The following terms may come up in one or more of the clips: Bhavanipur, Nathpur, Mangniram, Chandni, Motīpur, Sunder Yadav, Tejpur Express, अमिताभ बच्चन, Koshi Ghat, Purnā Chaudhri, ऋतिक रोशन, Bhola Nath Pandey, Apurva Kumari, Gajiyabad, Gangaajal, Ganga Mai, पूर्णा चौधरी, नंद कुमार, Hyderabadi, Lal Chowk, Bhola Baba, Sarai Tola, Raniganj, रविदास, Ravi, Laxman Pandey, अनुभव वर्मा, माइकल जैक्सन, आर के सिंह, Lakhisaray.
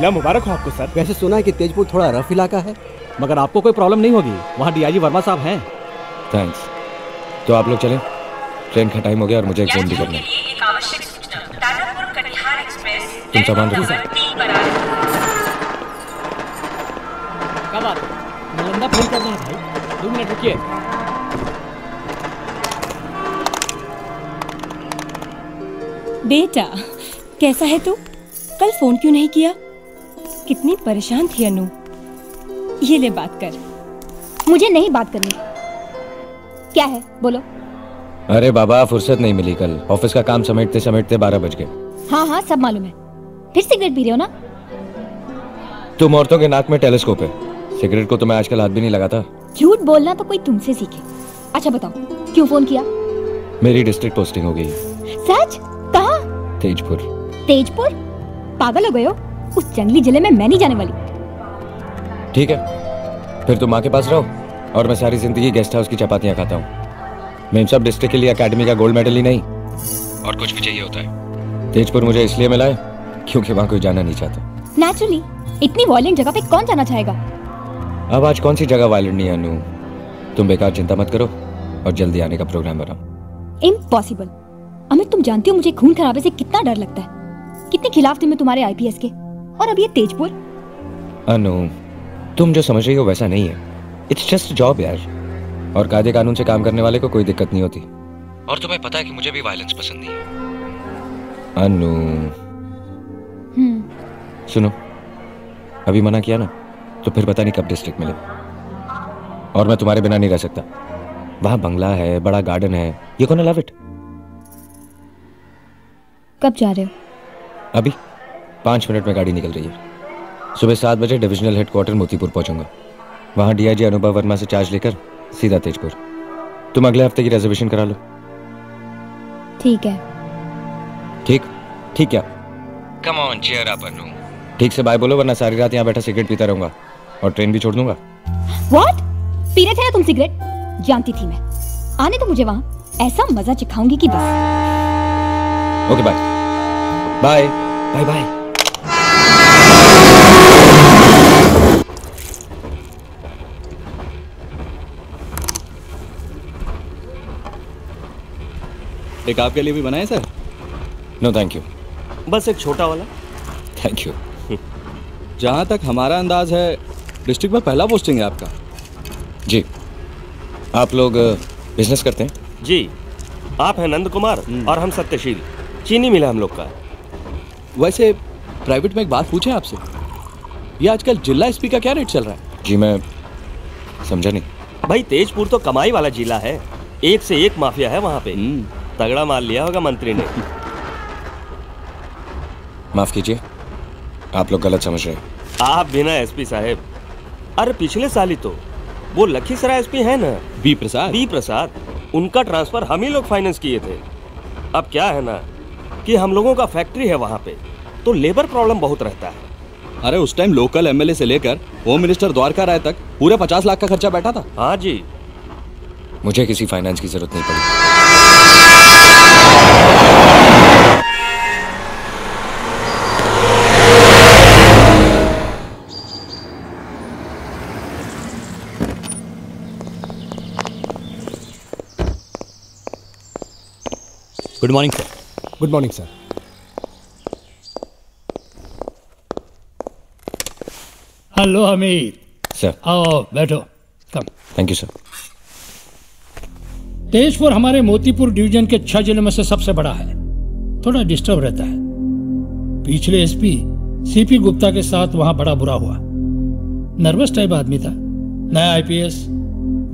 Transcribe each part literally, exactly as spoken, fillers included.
जिला मुबारक हो आपको सर। वैसे सुना है कि तेजपुर थोड़ा रफ इलाका है, मगर आपको कोई प्रॉब्लम नहीं होगी, वहाँ डी आई जी वर्मा साहब हैं। थैंक्स। तो आप लोग चले, ट्रेन का टाइम हो गया और मुझे एग्जाम भी करना है। बेटा कैसा है तू? कल फोन क्यों नहीं किया? कितनी परेशान थी अनु। ये ले बात कर। मुझे नहीं बात करनी। क्या है बोलो। अरे बाबा फुर्सत नहीं मिली, कल ऑफिस का काम समेटते समेटते बारह बज गए। हाँ हाँ सब मालूम है। फिर सिगरेट पी रहे हो ना? तुम औरतों के नाक में टेलीस्कोप है। सिगरेट को तो मैं आजकल हाथ भी नहीं लगाता। झूठ बोलना तो कोई तुमसे सीखे। अच्छा बताओ क्यों फोन किया? मेरी डिस्ट्रिक्ट पोस्टिंग हो गई। सच? कहाँ? तेजपुर। तेजपुर? पागल हो गए हो? उस जंगली जिले में मैं नहीं जाने वाली। ठीक है फिर तुम माँ के पास रहो और मैं सारी जिंदगी गेस्ट हाउस की चपातियाँ खाता हूँ। मैं सब डिस्ट्रिक्ट के लिए अकेडमी का गोल्ड मेडल ही नहीं और कुछ भी चाहिए होता है। तेजपुर मुझे इसलिए मिला है क्योंकि वहाँ कोई जाना नहीं चाहता। नेचुरली इतनी वायलेंट जगह पे कौन जाना चाहेगा? अब आज कौन सी जगह वायलेंट नहीं है अनु। तुम बेकार चिंता मत करो और जल्दी आने का प्रोग्राम बनाओ। इम्पॉसिबल। अमित तुम जानती हो मुझे खून खराबे से कितना डर लगता है। कितने खिलाफ थे मैं तुम्हारे आई पी एस के, और अब ये तेजपुर। अनु तुम जो समझ रही हो वैसा नहीं है। इट्स जस्ट जॉब यार। और कायदे कानून से काम करने वाले को कोई दिक्कत नहीं होती। और तुम्हें पता है कि मुझे भी वायलेंस पसंद नहीं है अनु। हम्म सुनो अभी मना किया ना तो फिर पता नहीं कब डिस्ट्रिक्ट मिले। और मैं तुम्हारे बिना नहीं रह सकता। वहाँ बंगला है, बड़ा गार्डन है, यू कैन लव इट। कब जा रहे हो? अभी पाँच मिनट में गाड़ी निकल रही है। सुबह सात बजे डिविजनल हेडक्वार्टर मोतीपुर पहुंचूंगा। वहाँ डी आई जी अनुभव वर्मा से चार्ज लेकर सीधा तेजपुर। तुम अगले हफ्ते की रिजर्वेशन करा लो। ठीक है। ठीक ठीक क्या? Come on cheer up Anu. ठीक से बाय बोलो वरना सारी रात यहाँ बैठा सिगरेट पीता रहूंगा और ट्रेन भी छोड़ दूंगा। व्हाट? पी रहे थे ना तुम सिगरेट? जानती थी मैं। आने तो मुझे वहाँ, ऐसा मजा चिखाऊंगी कि बस। Okay bye bye bye bye. एक आपके लिए भी बनाए सर? No thank you. बस एक छोटा वाला। Thank you. जहाँ तक हमारा अंदाज है डिस्ट्रिक्ट में पहला पोस्टिंग है आपका। जी। आप लोग बिजनेस करते हैं? जी। आप हैं नंद कुमार और हम सत्यशील। चीनी मिला हम लोग का। वैसे प्राइवेट में एक बात पूछे आपसे, ये आजकल जिला एस पी का क्या रेट चल रहा है? जी मैं समझा नहीं। भाई तेजपुर तो कमाई वाला जिला है, एक से एक माफिया है वहाँ पे। तगड़ा मार लिया होगा मंत्री ने। माफ कीजिए आप लोग गलत समझ रहे हैं। आप भी ना एस पी साहब। अरे पिछले साल ही तो वो लखीसराय एस पी है ना बिप्रसाद, बिप्रसाद उनका ट्रांसफर हम ही लोग फाइनेंस किए थे। अब क्या है ना कि हम लोगों का फैक्ट्री है वहाँ पे तो लेबर प्रॉब्लम बहुत रहता है। अरे उस time local M L A से लेकर होम मिनिस्टर द्वारका राय तक पूरे पचास लाख का खर्चा बैठा था। हाँ जी। मुझे किसी फाइनेंस की जरूरत नहीं पड़ी। Good morning sir. Good morning sir. Hello Amit sir. आओ बैठो। Come. Thank you sir. Tezpur हमारे मोतीपुर डिवीजन के छह जिलों में से सबसे बड़ा है। थोड़ा डिस्टर्ब रहता है। पिछले S P C P Gupta के साथ वहां बड़ा बुरा हुआ। नर्वस टाइप आदमी था। नया आई पी एस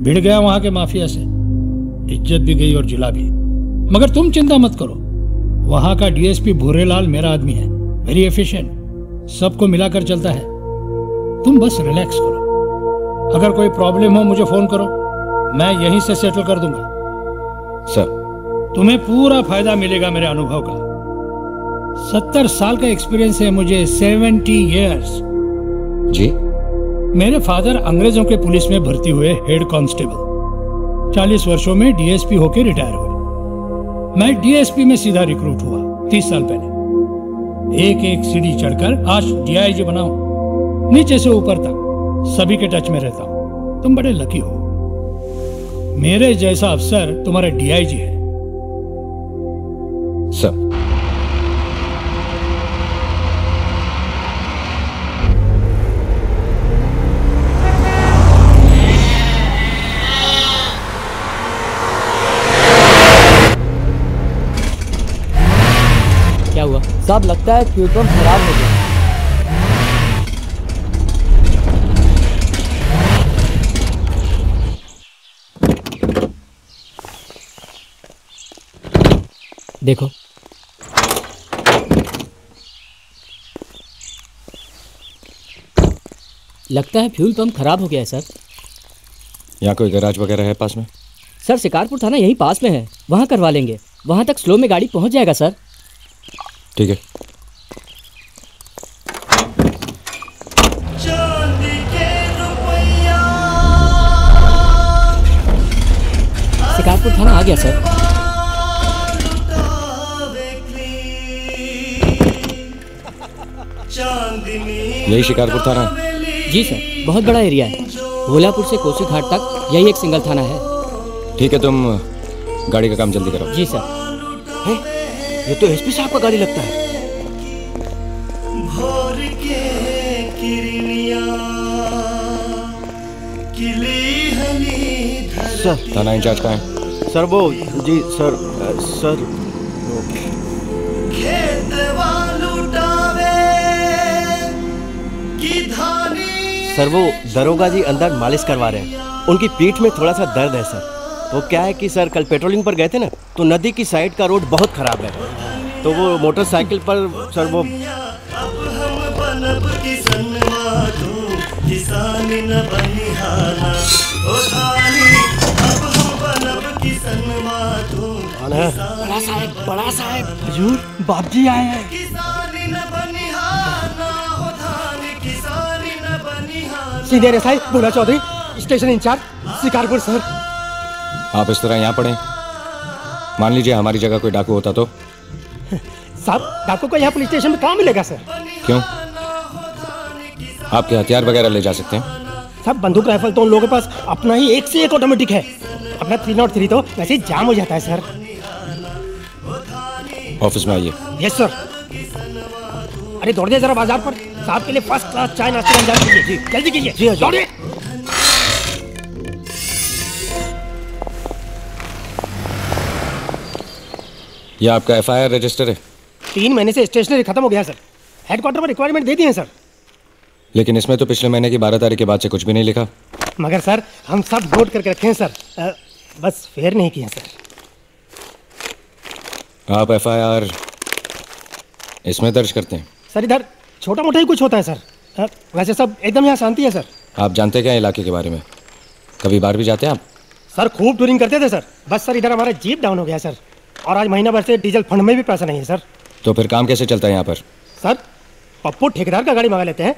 भिड़ गया वहां के माफिया से। इज्जत भी गई और जिला भी। मगर तुम चिंता मत करो, वहाँ का डी एस पी भूरेलाल मेरा आदमी है। वेरी एफिशिएंट, सबको मिलाकर चलता है। तुम बस रिलैक्स करो। अगर कोई प्रॉब्लम हो मुझे फोन करो, मैं यहीं से सेटल कर दूंगा। सर तुम्हें पूरा फायदा मिलेगा मेरे अनुभव का। सत्तर साल का एक्सपीरियंस है मुझे। Seventy years. जी। मेरे फादर अंग्रेजों के पुलिस में भर्ती हुए हेड कांस्टेबल। चालीस वर्षों में डी एस पी होकर रिटायर हुए। मैं डी एस पी में सीधा रिक्रूट हुआ तीस साल पहले। एक एक सीढ़ी चढ़कर आज डीआईजी बनाओ, नीचे से ऊपर तक सभी के टच में रहता हूं। तुम बड़े लकी हो, मेरे जैसा अफसर तुम्हारे डीआईजी है। सर, साहब लगता है फ्यूल पंप खराब हो गया। देखो लगता है फ्यूल पंप खराब हो गया है सर। यहाँ कोई गैराज वगैरह है पास में? सर शिकारपुर थाना यहीं पास में है, वहाँ करवा लेंगे। वहाँ तक स्लो में गाड़ी पहुँच जाएगा सर। ठीक है। शिकारपुर थाना आ गया सर। यही शिकारपुर थाना है? जी सर, बहुत बड़ा एरिया है। भोलापुर से कोशी घाट तक यही एक सिंगल थाना है। ठीक है, तुम गाड़ी का काम जल्दी करो। जी सर। है? ये तो एसपी साहब का गाड़ी लगता है। भोर के सर, थाना इंचार्ज कहाँ है? सर वो जी सर सर सर वो दरोगा जी अंदर मालिश करवा रहे हैं, उनकी पीठ में थोड़ा सा दर्द है सर। वो क्या है कि सर कल पेट्रोलिंग पर गए थे ना, तो नदी की साइड का रोड बहुत खराब है, तो वो मोटरसाइकिल पर सर वो बड़ा साहब, बड़ा साहब, हजूर बाप जी आए हैं। सीधे रे साहब, पूर्णा चौधरी station incharge Shikarpur sir. आप इस तरह यहाँ पड़े, मान लीजिए हमारी जगह कोई डाकू होता तो? साहब डाकू को यहाँ पुलिस स्टेशन में कहाँ मिलेगा सर? क्यों, आपके हथियार वगैरह ले जा सकते हैं? साहब बंदूक राइफल तो उन लोगों के पास अपना ही एक से एक ऑटोमेटिक है, अपना थ्री नॉट थ्री तो वैसे ही जाम हो जाता है सर। ऑफिस में आइए। Yes sir. अरे दौड़ दे जरा बाजार पर, साहब के लिए फर्स्ट क्लास चाय नाश्ते इंतजार कीजिए, जल्दी कीजिए। जी दौड़िए। यह आपका एफआईआर रजिस्टर है? तीन महीने से स्टेशनरी खत्म हो गया सर, हेडक्वार्टर पर रिक्वायरमेंट दे दी है सर। लेकिन इसमें तो पिछले महीने की बारह तारीख के बाद से कुछ भी नहीं लिखा। मगर सर हम सब नोट करके रखे हैं सर, आ, बस फेर नहीं किए सर। आप एफआईआर इसमें दर्ज करते हैं? सर इधर छोटा मोटा ही कुछ होता है सर, आ, वैसे सब एकदम यहाँ शांति है सर। आप जानते क्या इलाके के बारे में, कभी बाहर भी जाते हैं आप? सर खूब टूरिंग करते थे सर, बस सर इधर हमारा जीप डाउन हो गया सर, और आज महीना भर से डीजल फंड में भी पैसा नहीं है सर। तो फिर काम कैसे चलता है यहाँ पर? सर पप्पू ठेकेदार का गाड़ी मंगा लेते हैं,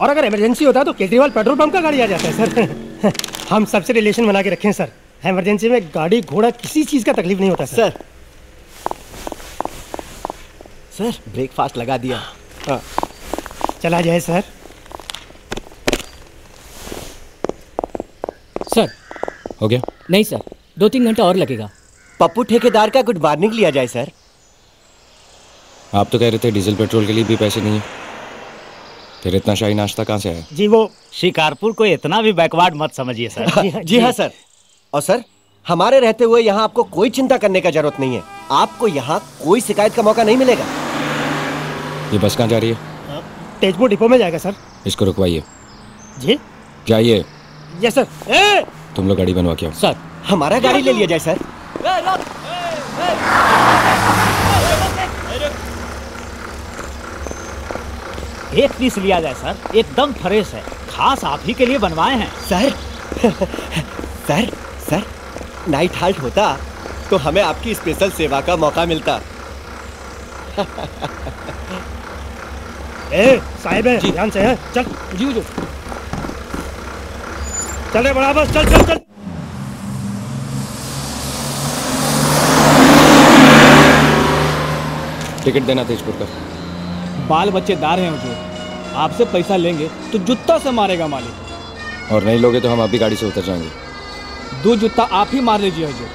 और अगर इमरजेंसी होता है तो केजरीवाल पेट्रोल पंप का गाड़ी आ जाता है सर। हम सबसे रिलेशन बना के रखे हैं सर, इमरजेंसी में गाड़ी घोड़ा किसी चीज़ का तकलीफ नहीं होता सर। सर ब्रेकफास्ट लगा दिया। हाँ चला जाए सर। सर हो गया? नहीं सर, दो तीन घंटा और लगेगा। पप्पू ठेकेदार का गुड मॉर्निंग लिया जाए सर। आप तो कह रहे थे डीजल पेट्रोल के लिए भी पैसे नहीं है, फिर इतना शाही नाश्ता कहाँ से आया? जी वो शिकारपुर को इतना भी बैकवर्ड मत समझिए सर। जी हाँ, जी हाँ सर। और सर हमारे रहते हुए यहाँ आपको कोई चिंता करने का जरूरत नहीं है, आपको यहाँ कोई शिकायत का मौका नहीं मिलेगा। ये बस कहाँ जा रही है? तेजपुर डिपो में जाएगा सर। इसको रुकवाइए। जी जाइए। Yes sir. तुम लोग गाड़ी बनवा के आओ। सर हमारा गाड़ी ले लिया जाए सर। एक पीस लिया जाए सर, एकदम फ्रेश है, खास आप ही के लिए बनवाए हैं sir. Sir sir night halt होता तो हमें आपकी स्पेशल सेवा का मौका मिलता। ए साहिब है, ध्यान से है, चल जी जी चले बड़ा बस, चल चल चल। टिकट देना तेजपुर का। बाल बच्चेदार हैं मुझे, आपसे पैसा लेंगे तो जूता से मारेगा मालिक। और नहीं लोगे तो हम आपकी गाड़ी से उतर जाएंगे। दो जूता आप ही मार लीजिए हजूर,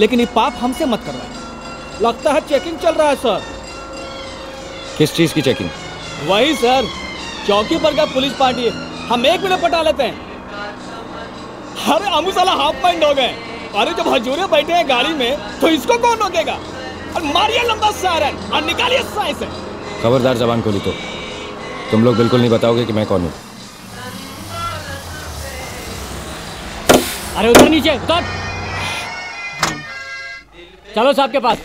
लेकिन ये पाप हमसे मत करवाइए। लगता है चेकिंग चल रहा है सर। किस चीज़ की चेकिंग? वही सर, चौकी पर का पुलिस पार्टी। हम एक मिनट पटा लेते हैं। अरे अमू साला हाफ पैंट हो गए। अरे जब हजूरे बैठे हैं गाड़ी में तो इसको कौन रोकेगा? और मारिए लंबा सायरन और निकालिए साई से। खबरदार जबान खोली तो तुम लोग बिल्कुल नहीं बताओगे कि मैं कौन हूँ। अरे उधर नीचे उतर। चलो साहब के पास।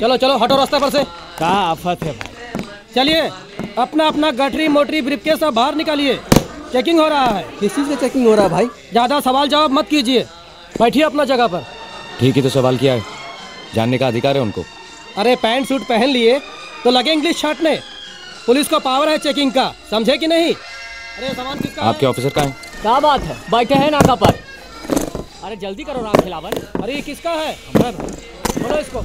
चलो चलो हटो रास्ते पर से। क्या आफत है भाई। चलिए अपना अपना गठरी मोटरी ब्रीफकेस सब बाहर निकालिए। चेकिंग हो रहा है। किस चीज़ की चेकिंग हो रहा है भाई? ज़्यादा सवाल जवाब मत कीजिए, बैठिए अपना जगह पर। ठीक है तो सवाल किया है, जानने का अधिकार है उनको। अरे पैंट सूट पहन लिए तो लगे इंग्लिश छाटने। पुलिस को पावर है चेकिंग का, समझे कि नहीं? अरे सामान किसका? आपके ऑफिसर का है। क्या बात है, बैठे हैं नाका पर। अरे जल्दी करो राम खिलावन। अरे ये किसका है? बोलो इसको।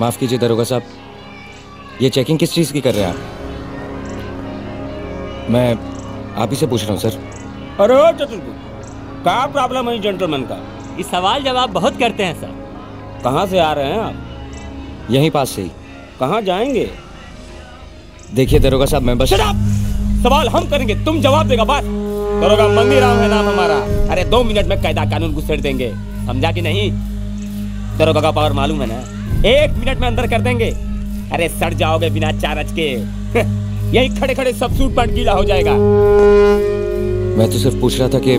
माफ कीजिए दरोगा साहब, ये चेकिंग किस चीज़ की कर रहे हैं आप? मैं आप ही से पूछ रहा हूँ सर। अरे चतुर्भुज, क्या प्रॉब्लम है जेंटलमैन का? ये सवाल जवाब बहुत करते हैं सर। कहाँ से आ रहे हैं आप? यहीं पास से ही। कहाँ जाएंगे? देखिए दरोगा साहब मैं बस। सवाल हम करेंगे, तुम जवाब देगा। बात दरोगा मंगनीराम है नाम हमारा। अरे दो मिनट में कायदा कानून घुसेड़ देंगे, समझा कि नहीं? दरोगा का पावर मालूम है ना, एक मिनट में अंदर कर देंगे। अरे सड़ जाओगे बिना चार्ज के। यही खड़े खड़े सब सूट पर गीला हो जाएगा। मैं तो सिर्फ पूछ रहा था कि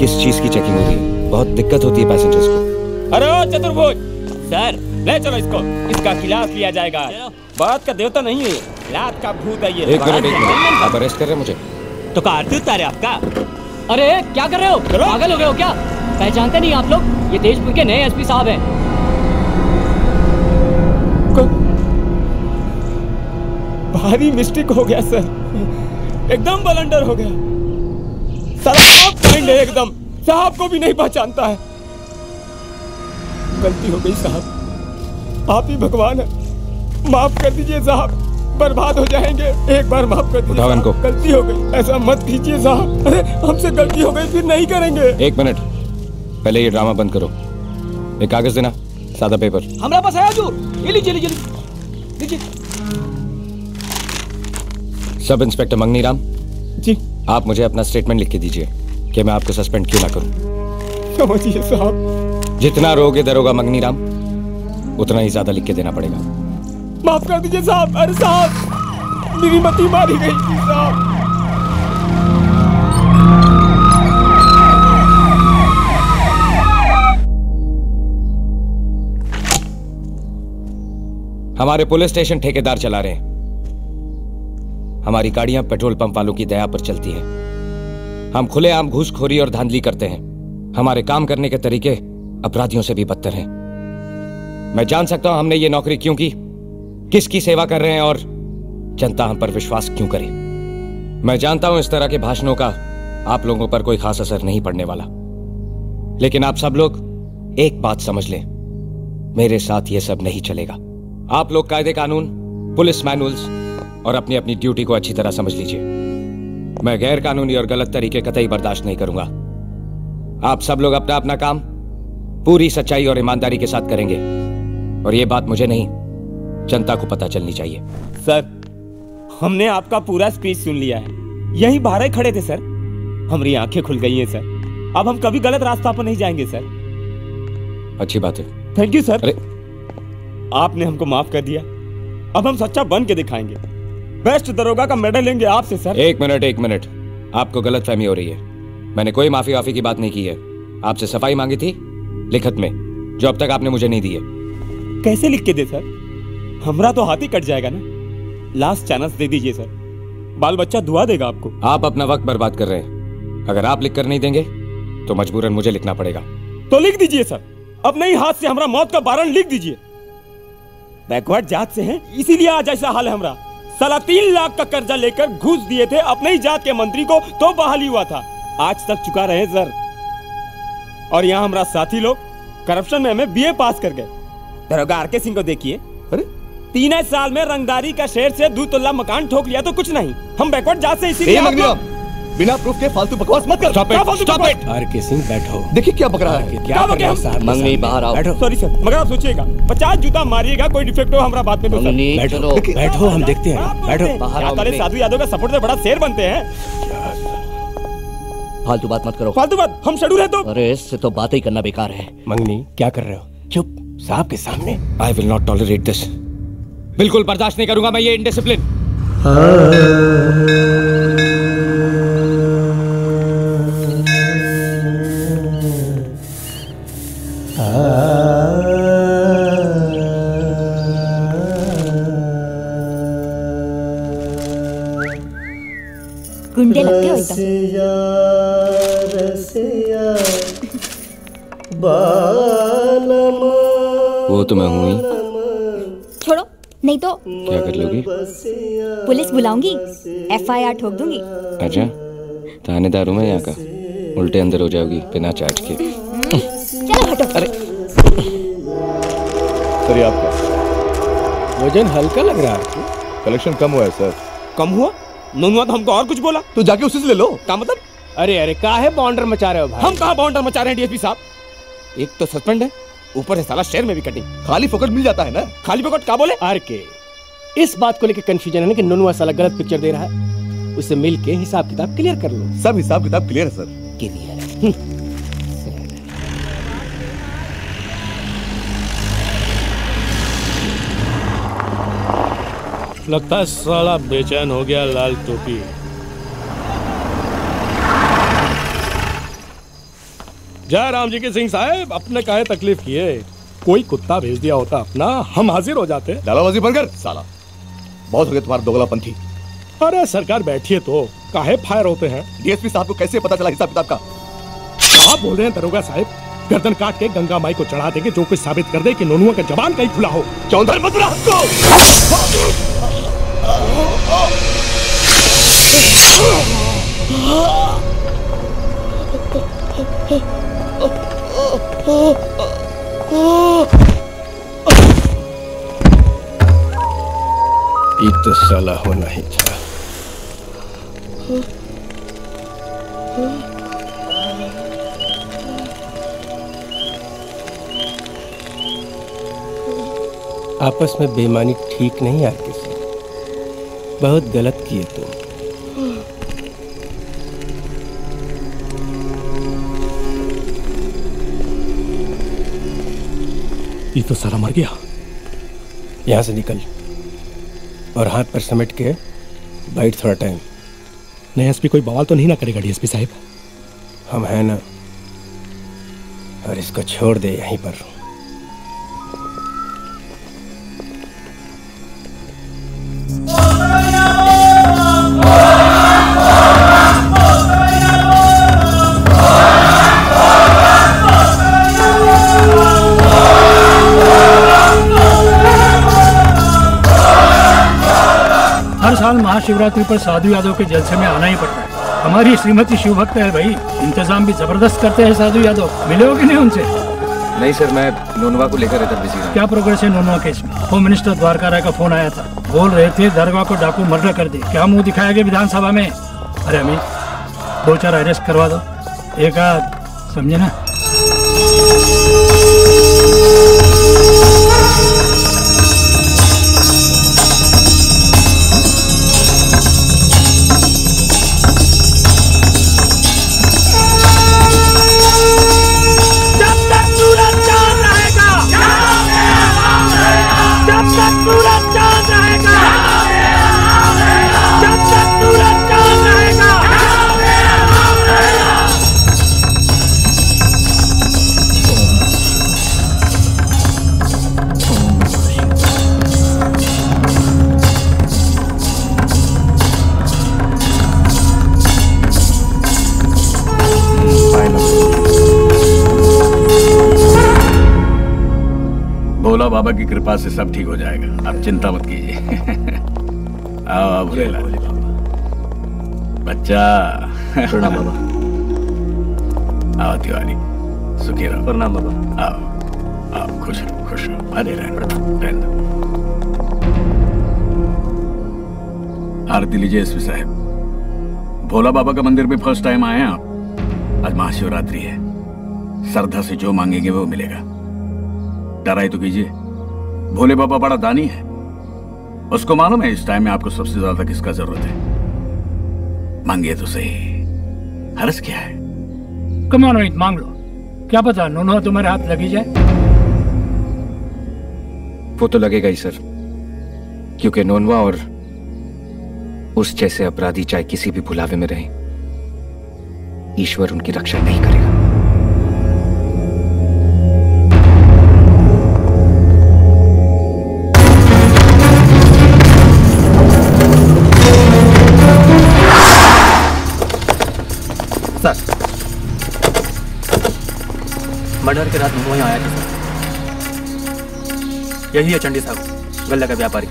किस चीज की चेकिंग होती है, बहुत दिक्कत होती है पैसेंजर्स को। अरे चतुर्भुज सर, ले चलो इसको, इसका खिलाफ लिया जाएगा। बात का देवता नहीं है, रात का भूत है ये। एक मिनट एक मिनट, आप अरेस्ट कर रहे मुझे? तो का आरती उतारे आपका। अरे क्या कर रहे हो, पागल हो गए हो क्या? पहचानते नहीं आप लोग? ये तेजपुर के नए एसपी साहब है। भारी मिस्टेक हो गया सर, एकदम बलंडर हो गया। साहब ब्लाइंड है एकदम, साहब को भी नहीं पहचानता है। गलती हो गई साहब, आप ही भगवान है, माफ कर दीजिए साहब, बर्बाद हो जाएंगे। एक बार माफ कर दीजिए, गलती हो गई, ऐसा मत कीजिए साहब। अरे हमसे गलती हो गई, फिर नहीं करेंगे। एक मिनट, पहले ये ड्रामा बंद करो। एक कागज देना, सादा पेपर हमारे पास आया जो। लीजिए लीजिए। सब इंस्पेक्टर मंगनीराम जी, आप मुझे अपना स्टेटमेंट लिख के दीजिए कि मैं आपको सस्पेंड क्यों ना करूं। समझिए साहब, जितना रोगे दरोगा मंगनीराम, उतना ही ज्यादा लिख के देना पड़ेगा। माफ कर दीजिए साहब। अरे साहब मेरी मती मारी गई थी साहब। हमारे पुलिस स्टेशन ठेकेदार चला रहे हैं। हमारी गाड़ियां पेट्रोल पंप वालों की दया पर चलती हैं। हम खुलेआम घूसखोरी और धांधली करते हैं। हमारे काम करने के तरीके अपराधियों से भी बदतर हैं। मैं जान सकता हूं हमने ये नौकरी क्यों की, किसकी सेवा कर रहे हैं और जनता हम पर विश्वास क्यों करे। मैं जानता हूं इस तरह के भाषणों का आप लोगों पर कोई खास असर नहीं पड़ने वाला, लेकिन आप सब लोग एक बात समझ लें, मेरे साथ ये सब नहीं चलेगा। आप लोग कायदे कानून, पुलिस मैनुअल्स और अपनी अपनी ड्यूटी को अच्छी तरह समझ लीजिए। मैं गैर कानूनी और गलत तरीके कतई बर्दाश्त नहीं करूंगा। आप सब लोग अपना अपना काम पूरी सच्चाई और ईमानदारी के साथ करेंगे, और ये बात मुझे नहीं, जनता को पता चलनी चाहिए। सर हमने आपका पूरा स्पीच सुन लिया है, यही बाहर ही खड़े थे सर, हमारी आंखें खुल गई हैं सर। अब हम कभी गलत रास्ता पर नहीं जाएंगे सर। अच्छी बात है, थैंक यू सर। आपने हमको माफ कर दिया, अब हम सच्चा बन के दिखाएंगे। बेस्ट दरोगा का मेडल लेंगे आपसे सर। एक मिनट एक मिनट, आपको गलतफहमी हो रही है। मैंने कोई माफी वाफी की बात नहीं की है, आपसे सफाई मांगी थी लिखत में, जो अब तक आपने मुझे नहीं दी है। कैसे लिख के दे सर, हमरा तो हाथ ही कट जाएगा ना। लास्ट चांस दे दीजिए सर, बाल बच्चा दुआ देगा आपको। आप अपना वक्त बर्बाद कर रहे हैं, अगर आप लिख कर नहीं देंगे तो मजबूरन मुझे लिखना पड़ेगा। तो लिख दीजिए सर, अपने ही हाथ से हमरा मौत का बारन लिख दीजिए। बैकवर्ड जात से हैं, इसीलिए आज ऐसा हाल है हमारा। साला तीन लाख का कर्जा लेकर घुस दिए थे अपने ही जात के मंत्री को, तो बहाली हुआ था, आज तक चुका रहे सर। और यहाँ हमारा साथी लोग करप्शन में हमें बीए पास कर गए। दरोगा आर के सिंह को देखिए, तीन साल में रंगदारी का शेर से दो तल्ला मकान ठोक लिया तो कुछ नहीं। हम बैकवर्ड जात से, इसीलिए बिना प्रूफ के फालतू बकवास मत कर। Stop it, stop it. RK Singh बैठो, देखिए क्या बक रहा है, क्या बक रहा है। मंगनी बाहर आओ। सॉरी सर, मगर आप सोचिएगा, पचास जूता मारिएगा, कोई डिफेक्ट हो हमारा बात पे तो। बैठो बैठो, हम देखते हैं, बैठो। यार साधु यादव का सपोर्ट से बड़ा शेर बनते हैं। फालतू बात मत करो, फालतू बात। हम शेड्यूल है तो, अरे इससे तो बात ही करना बेकार है। मंगनी क्या कर रहे हो? चुप, साहब के सामने। I will not tolerate this, बिल्कुल बर्दाश्त नहीं करूंगा मैं ये इनडिसिप्लिन। गुंडे लगते हो एकदम। वो तो मैं हूँ ही। छोड़ो, नहीं तो क्या कर लोगी? पुलिस बुलाऊंगी, एफ आई आर ठोक दूंगी। अच्छा, थानेदार हूँ मैं यहाँ का, उल्टे अंदर हो जाओगी बिना चार्ज के। चलो हटो। अरे सर, आपका वजन हल्का लग रहा है, कलेक्शन कम हुआ है सर। कम हुआ? नोनिया तो हमको और कुछ बोला, तो जाके उसी से ले लो। क्या मतलब? अरे अरे, कहा है बॉन्डर मचा रहे हो भाई? हम कहा बॉन्डर मचा रहे हैं डीएसपी साहब, एक तो सस्पेंड है, ऊपर से साला शेयर में भी कटिंग। खाली फोकट मिल जाता है ना, खाली फोकट। क्या बोले आरके? इस बात को लेकर कंफ्यूजन है ना कि नोनिया साला गलत पिक्चर दे रहा है, उससे मिल के हिसाब किताब क्लियर कर लो। सब हिसाब किताब क्लियर है सर, क्लियर है। लगता है साला बेचैन हो गया लाल टोपी। जय राम जी के सिंह साहब, अपने काहे तकलीफ किए? कोई कुत्ता भेज दिया होता अपना, हम हाजिर हो जाते। दादाबाजी बंद कर साला, बहुत हो गया तुम्हारा दोगलापंथी। अरे सरकार बैठी है तो काहे फायर होते हैं? डीएसपी साहब को कैसे पता चला हिसाब किताब का? आप बोल रहे हैं दरोगा साहब गर्दन काट के गंगा माई को चढ़ा देंगे, जो कुछ साबित कर दे कि नोनिया का जबान कहीं खुला हो। चौधरी तो साला होना ही था। आपस में बेईमानी ठीक नहीं यार, किसी बहुत गलत किए तुम। ये तो साला मर गया। यहाँ से निकल और हाथ पर समेट के बैठ थोड़ा टाइम। नहीं एसपी कोई बवाल तो नहीं ना करेगा? डीएसपी साहब हम हैं ना, और इसको छोड़ दे यहीं पर। शिवरात्रि पर साधु यादव के जलसे में आना ही पड़ता है। हमारी श्रीमती शिव भक्त है भाई, इंतजाम भी जबरदस्त करते हैं साधु यादव। मिले हो कि नहीं उनसे? नहीं सर, मैं नोनिया को लेकर इधर बिजी हूं। क्या प्रोग्रेस है नोनिया केस में? होम मिनिस्टर द्वारका राय का फोन आया था, बोल रहे थे दरोगा को डाकू मर्डर कर दे। क्या मुँह दिखाया गया विधानसभा में? अरे अमित, दो चार अरेस्ट करवा दो, एक आध, समझे ना। भोला बाबा की कृपा से सब ठीक हो जाएगा, आप चिंता मत कीजिए। आओ भोलेलाल। बच्चा प्रणाम बाबा। आओ तिवारी, सुखी रहो। प्रणाम बाबा। आओ आओ, खुश रहो खुश रहो। अरे रहन दो। आरती लीजिए एसपी साहब। भोला बाबा का मंदिर में फर्स्ट टाइम आए हैं आप। आज महाशिवरात्रि है, श्रद्धा से जो मांगेंगे वो मिलेगा। डराई तो कीजिए, भोले बाबा बड़ा दानी है, उसको मालूम है इस टाइम में आपको सबसे ज्यादा किसका जरूरत है। मांगिए तो सही, हर्ज क्या है। कम ऑन रोहित, मांग लो, क्या पता नोना तुम्हारे हाथ लगी जाए। वो तो लगेगा ही सर, क्योंकि नोनवा और उस जैसे अपराधी चाहे किसी भी बुलावे में रहे, ईश्वर उनकी रक्षा नहीं करेगा। मर्डर के रात में वहीं आया था। यही है चंडी साहब, गल्ला का व्यापारी।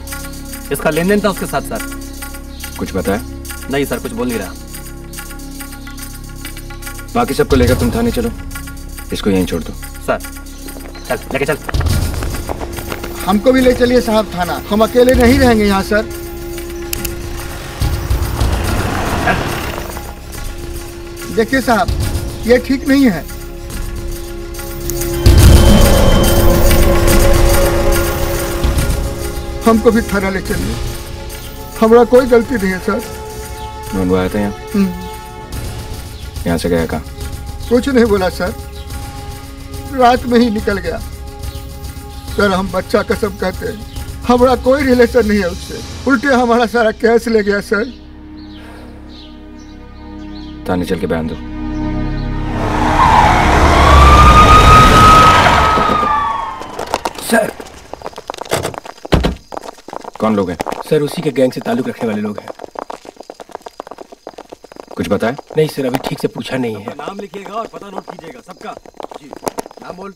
इसका लेन देन था उसके साथ साथ। कुछ बताया? नहीं सर, कुछ बोल नहीं रहा। बाकी सबको लेकर तुम थाने चलो, इसको यहीं छोड़ दो। सर चल, लेके चल। हमको भी ले चलिए साहब थाना, हम अकेले नहीं रहेंगे यहाँ सर। देखिए साहब, ये ठीक नहीं है। हमको भी थाना ले चलिए, हमारा कोई गलती नहीं है सर। नोनवा आया था यहाँ, यहाँ से गया कहाँ? कुछ नहीं बोला सर, रात में ही निकल गया सर। हम बच्चा कसम कहते हैं, हमारा कोई रिलेशन नहीं है उससे, उल्टे हमारा सारा कैश ले गया सर। थाने चल के बयान दो। सर कौन लोग हैं? सर उसी के गैंग से ताल्लुक रखने वाले लोग हैं। कुछ बताएं? नहीं सर, अभी ठीक से पूछा नहीं है। नाम लिखिएगा और पता नोट कीजिएगा सबका। जी नाम बोल।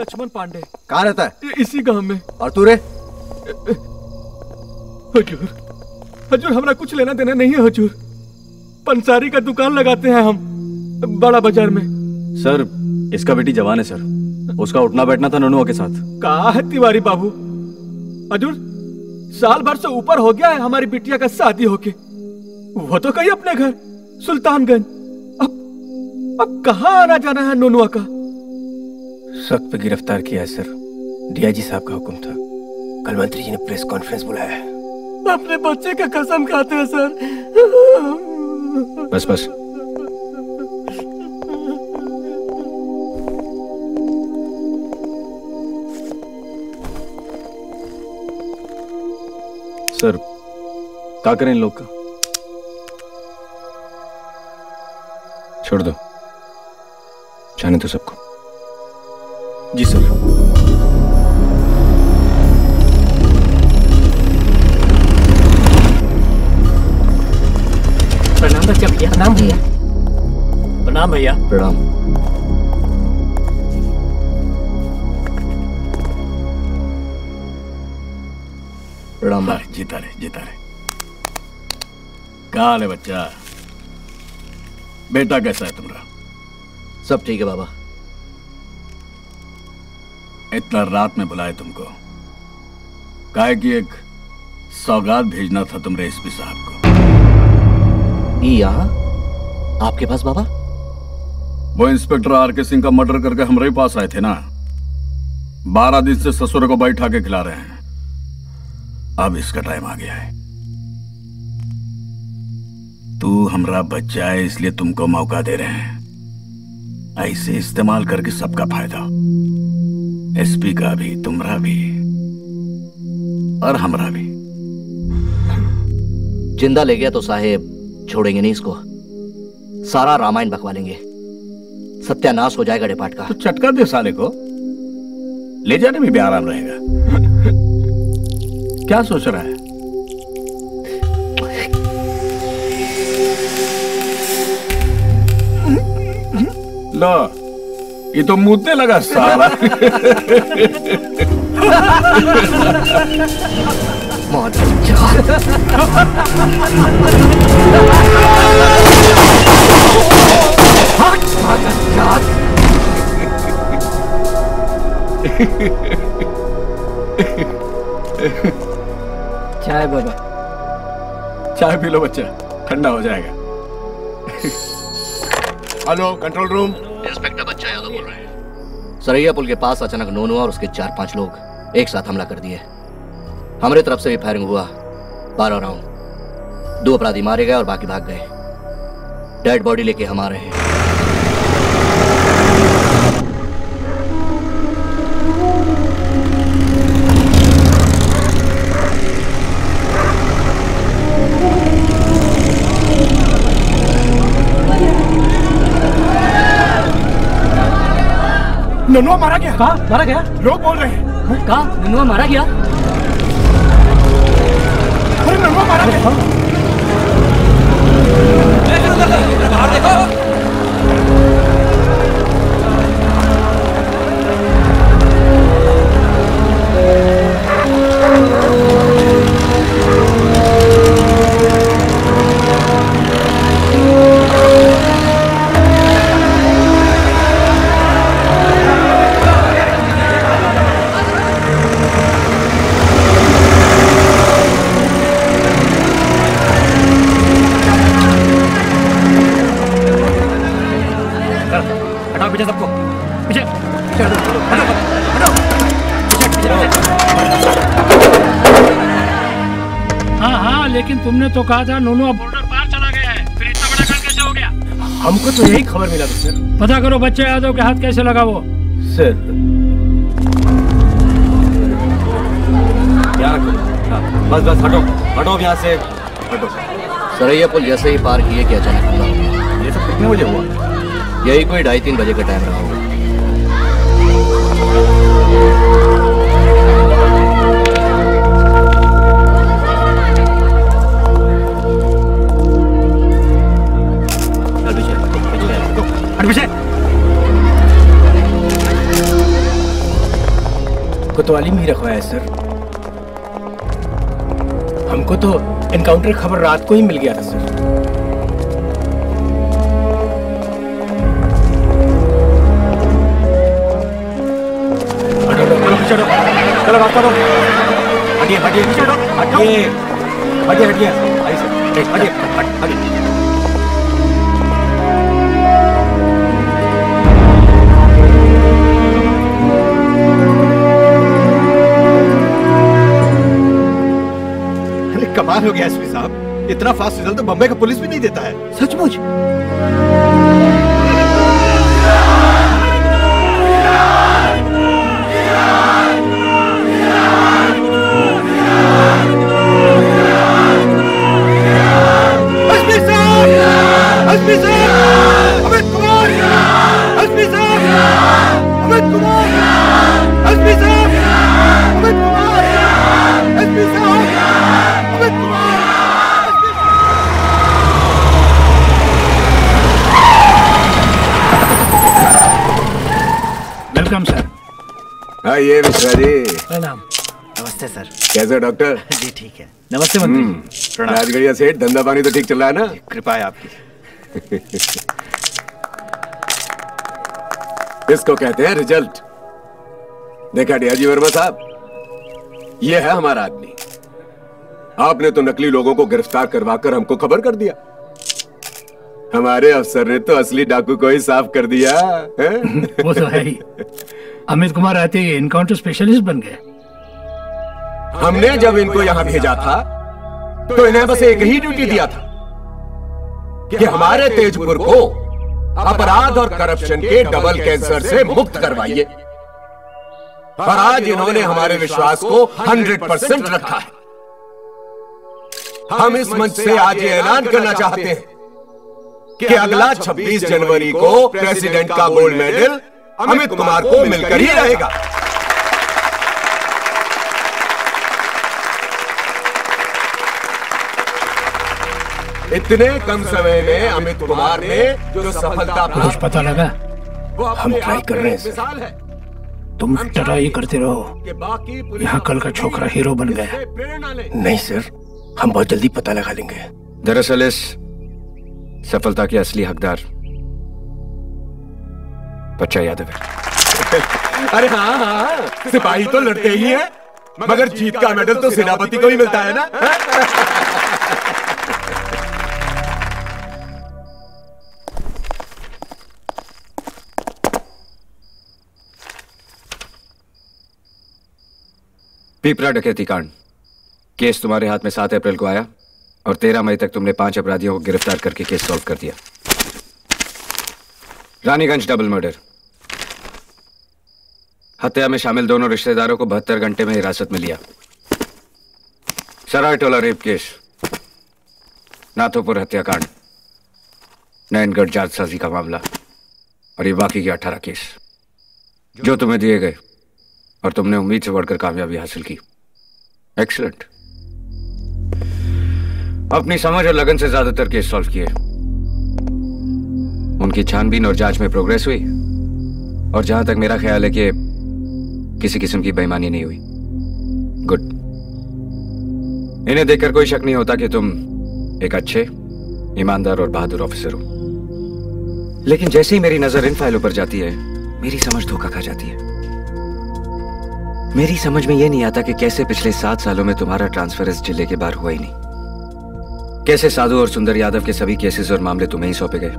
लक्ष्मण पांडे। कहाँ रहता है? इसी गांव में। और तू रे? हजूर हजूर, हमारा कुछ लेना देना नहीं है हजूर। पंसारी का दुकान लगाते हैं हम बड़ा बाजार में। सर इसका बेटी जवान है सर, उसका उठना बैठना था ननुआ के साथ। कहा है तिवारी बाबू, हजूर साल भर से ऊपर हो गया है हमारी बिटिया का शादी होके। वो तो कहीं अपने घर सुल्तानगंज, अब अब कहाँ आना जाना है नोनुआ का। सख्त पे गिरफ्तार किया है सर, डीआईजी साहब का हुक्म था। कल मंत्री जी ने प्रेस कॉन्फ्रेंस बुलाया है। अपने बच्चे का कसम खाते हैं सर। बस बस, सर क्या करें इन लोग का? छोड़ दो, जाने दो सबको। जी सर। प्रणाम बच्चा भैया। प्रणाम भैया। प्रणाम भैया। प्रणाम। प्रणाम। जीता रहे जीता रहे। कहाँ है बच्चा, बेटा कैसा है तुम्हारा? सब ठीक है बाबा। इतना रात में बुलाए तुमको काहे की? एक सौगात भेजना था तुमरे एसपी साहब को। यहाँ आपके पास बाबा? वो इंस्पेक्टर आर के सिंह का मर्डर करके हमारे पास आए थे ना। बारह दिन से ससुर को बैठा के खिला रहे हैं, अब इसका टाइम आ गया है। तू हमरा बच्चा है इसलिए तुमको मौका दे रहे हैं, ऐसे इस्तेमाल करके सबका फायदा, एसपी का भी, तुमरा भी और हमरा भी। जिंदा ले गया तो साहेब छोड़ेंगे नहीं इसको, सारा रामायण बकवा लेंगे, सत्यानाश हो जाएगा डिपार्ट का। तो चटका दे साले को, ले जाने में भी आराम रहेगा। क्या सोच रहा है? लो ये तो मूतने लगा सारा। चाय बाबा, चाय पी लो बच्चा, ठंडा हो जाएगा। हेलो कंट्रोल रूम, इंस्पेक्टर बच्चा यादव बोल रहे हैं। सरैया पुल के पास अचानक नोनुआ और उसके चार पांच लोग एक साथ हमला कर दिए। हमारे तरफ से भी फायरिंग हुआ, बारह राउंड। दो अपराधी मारे गए और बाकी भाग गए। डेड बॉडी लेके हम आ रहे हैं। ननुआ मारा गया। कहाँ मारा गया? लोग बोल रहे हैं। कहाँ ननुआ मारा गया? अरे ननुआ मारा गया। बाहर देखो। तुमने तो कहा था नोनुआ बॉर्डर पार चला गया है, फिर इतना बड़ा कांड कैसे हो गया? हमको तो यही खबर मिला था सर। पता करो बच्चे यादव के हाथ कैसे लगा वो। सर क्या बस बस हटो हटो यहाँ से हटो। सरैया पुल जैसे ही पार किए कि अचानक हुआ। ये सब कितने बजे हुआ? यही कोई ढाई तीन बजे का टाइम रहा होगा। कोतवाली में ही रखवाया है सर। हमको तो एनकाउंटर खबर रात को ही मिल गया था सर। चलो चलो बात करो। हटिए हटिए हटिए हटिए हटिए हटिए हटिए कमाल हो गया एसपी साहब, इतना फास्ट रिजल्ट तो बम्बई का पुलिस भी नहीं देता है। सचमुच एसपी साहब, एसपी साहब, अमित कुमार, एसपी साहब, अमित कुमार, एसपी साहब, अमित कुमार, एसपी साहब। Welcome sir. आइए मिश्रा जी। प्रणाम। नमस्ते सर। कैसे डॉक्टर जी? ठीक है। नमस्ते मंत्री जी। प्रणाम। राजगढ़िया सेठ, धंधा पानी तो ठीक चल रहा है ना? कृपा है आपकी। इसको कहते हैं रिजल्ट। देखा डीआईजी वर्मा साहब, ये है हमारा आदमी। आपने तो नकली लोगों को गिरफ्तार करवाकर हमको खबर कर दिया। हमारे अफसर ने तो असली डाकू को ही साफ कर दिया है? वो तो है ही। अमित कुमार आते ही एनकाउंटर स्पेशलिस्ट बन गए। हमने जब इनको यहाँ भेजा था तो इन्हें बस एक ही ड्यूटी दिया था कि हमारे तेजपुर को अपराध और करप्शन के डबल कैंसर से मुक्त करवाइए, और आज इन्होंने हमारे विश्वास को हंड्रेड परसेंट रखा है। हम इस मंच से आज ये ऐलान करना चाहते हैं कि अगला छब्बीस जनवरी को प्रेसिडेंट का गोल्ड मेडल अमित कुमार को मिलकर ही रहेगा। इतने कम समय में अमित कुमार ने जो सफलता, कुछ पता लगा? हम ट्राई कर रहे हैं। तुम ट्राई करते रहो। यहाँ कल का छोकरा हीरो बन गया। नहीं सर, हम बहुत जल्दी पता लगा लेंगे। दरअसल इस सफलता के असली हकदार बच्चा यादव है। अरे हाँ हाँ, सिपाही तो लड़ते ही है, मगर जीत का मेडल तो सेनापति को ही मिलता है ना। पीपरा डकैती कांड केस तुम्हारे हाथ में सात अप्रैल को आया और तेरह मई तक तुमने पांच अपराधियों को गिरफ्तार करके केस सॉल्व कर दिया। रानीगंज डबल मर्डर, हत्या में शामिल दोनों रिश्तेदारों को बहत्तर घंटे में हिरासत में लिया। सराय टोला रेप केस, नाथोपुर हत्याकांड, नयनगढ़ जातसाजी का मामला और ये बाकी के अठारह केस जो तुम्हें दिए गए और तुमने उम्मीद से बढ़कर कामयाबी हासिल की। एक्सीलेंट, अपनी समझ और लगन से ज्यादातर केस सॉल्व किए, उनकी छानबीन और जांच में प्रोग्रेस हुई और जहां तक मेरा ख्याल है कि किसी किस्म की बेईमानी नहीं हुई। गुड, इन्हें देखकर कोई शक नहीं होता कि तुम एक अच्छे, ईमानदार और बहादुर ऑफिसर हो। लेकिन जैसे ही मेरी नजर इन फाइलों पर जाती है, मेरी समझ धोखा खा जाती है। मेरी समझ में यह नहीं आता कि कैसे पिछले सात सालों में तुम्हारा ट्रांसफर इस जिले के बाहर हुआ ही नहीं, कैसे साधु और सुंदर यादव के सभी केसेस और मामले तुम्हें ही सौंपे गए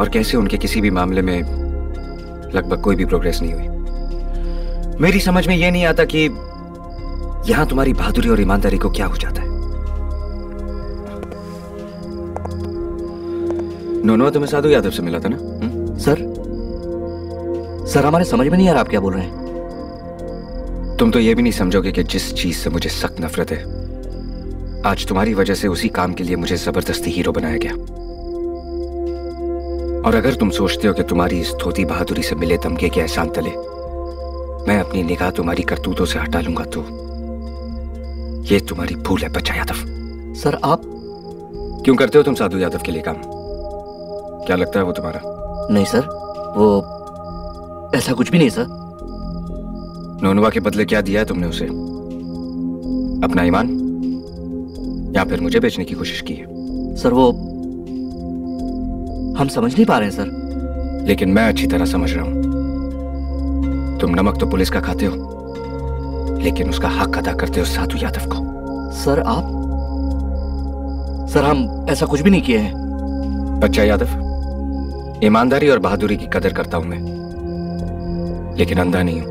और कैसे उनके किसी भी मामले में लगभग कोई भी प्रोग्रेस नहीं हुई। मेरी समझ में यह नहीं आता कि यहां तुम्हारी बहादुरी और ईमानदारी को क्या हो जाता है। नोनवा तुम्हें साधु यादव से मिला था ना? हुँ? सर सर हमारे समझ में नहीं आ रहा आप क्या बोल रहे हैं। तुम तो यह भी नहीं समझोगे कि जिस चीज से मुझे सख्त नफरत है, आज तुम्हारी वजह से उसी काम के लिए मुझे जबरदस्ती हीरो बनाया गया। और अगर तुम सोचते हो कि तुम्हारी इस थोथी बहादुरी से मिले तमगे के एहसान तले मैं अपनी निगाह तुम्हारी करतूतों से हटा लूंगा तो ये तुम्हारी भूल है बच्चा यादव। सर आप क्यों करते हो तुम साधु यादव के लिए काम? क्या लगता है वो तुम्हारा? नहीं सर, वो ऐसा कुछ भी नहीं सर। नोनवा के बदले क्या दिया है तुमने उसे? अपना ईमान या फिर मुझे बेचने की कोशिश की है? सर वो हम समझ नहीं पा रहे हैं सर। लेकिन मैं अच्छी तरह समझ रहा हूं। तुम नमक तो पुलिस का खाते हो लेकिन उसका हक अदा करते हो साधु यादव को। सर आप, सर हम ऐसा कुछ भी नहीं किए हैं। बच्चा यादव, ईमानदारी और बहादुरी की कदर करता हूं मैं, लेकिन अंधा नहीं हूं।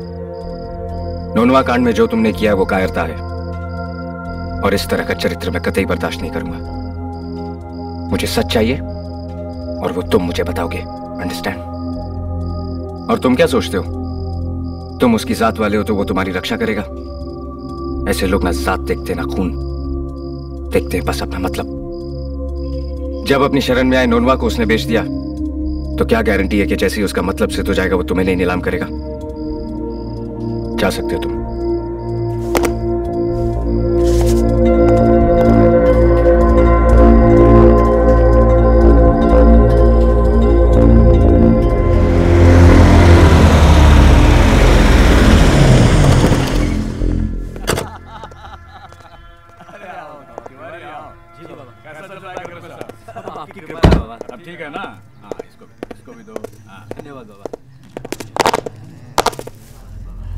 नोनवा कांड में जो तुमने किया वो कायरता है और इस तरह का चरित्र मैं कतई बर्दाश्त नहीं करूंगा। मुझे सच चाहिए और वो तुम मुझे बताओगे, अंडरस्टैंड? और तुम क्या सोचते हो, तुम उसकी जात वाले हो तो वो तुम्हारी रक्षा करेगा? ऐसे लोग ना जात देखते ना खून देखते, बस अपना मतलब। जब अपनी शरण में आए नोनवा को उसने बेच दिया तो क्या गारंटी है कि जैसे ही उसका मतलब सिद्ध हो जाएगा वो तुम्हें नहीं नीलाम करेगा? जा सकते हो तुम।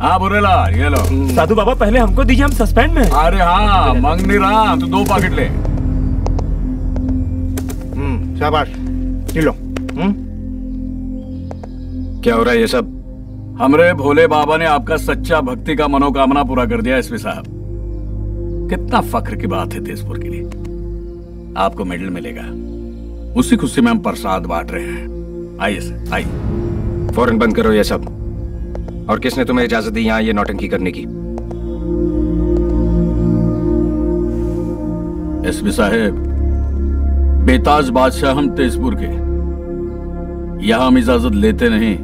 हाँ बुरेला, ये लो। साधु बाबा पहले हमको दीजिए, हम सस्पेंड में। अरे हाँ मंगनीराम, तू दो पैकेट ले। हम्म शाबाश, ये लो। हम्म क्या हो रहा है ये सब? हमरे भोले बाबा ने आपका सच्चा भक्ति का मनोकामना पूरा कर दिया एसपी साहब। कितना फख्र की बात है तेजपुर के लिए, आपको मेडल मिलेगा। उसी खुशी में हम प्रसाद बांट रहे हैं। आइए सर आइए। फौरन बंद करो ये सब। और किसने तुम्हें इजाजत दी यहां ये नौटंकी करने की? एसपी साहब, बेताज बादशाह हम तेजपुर के, यहां हम इजाजत लेते नहीं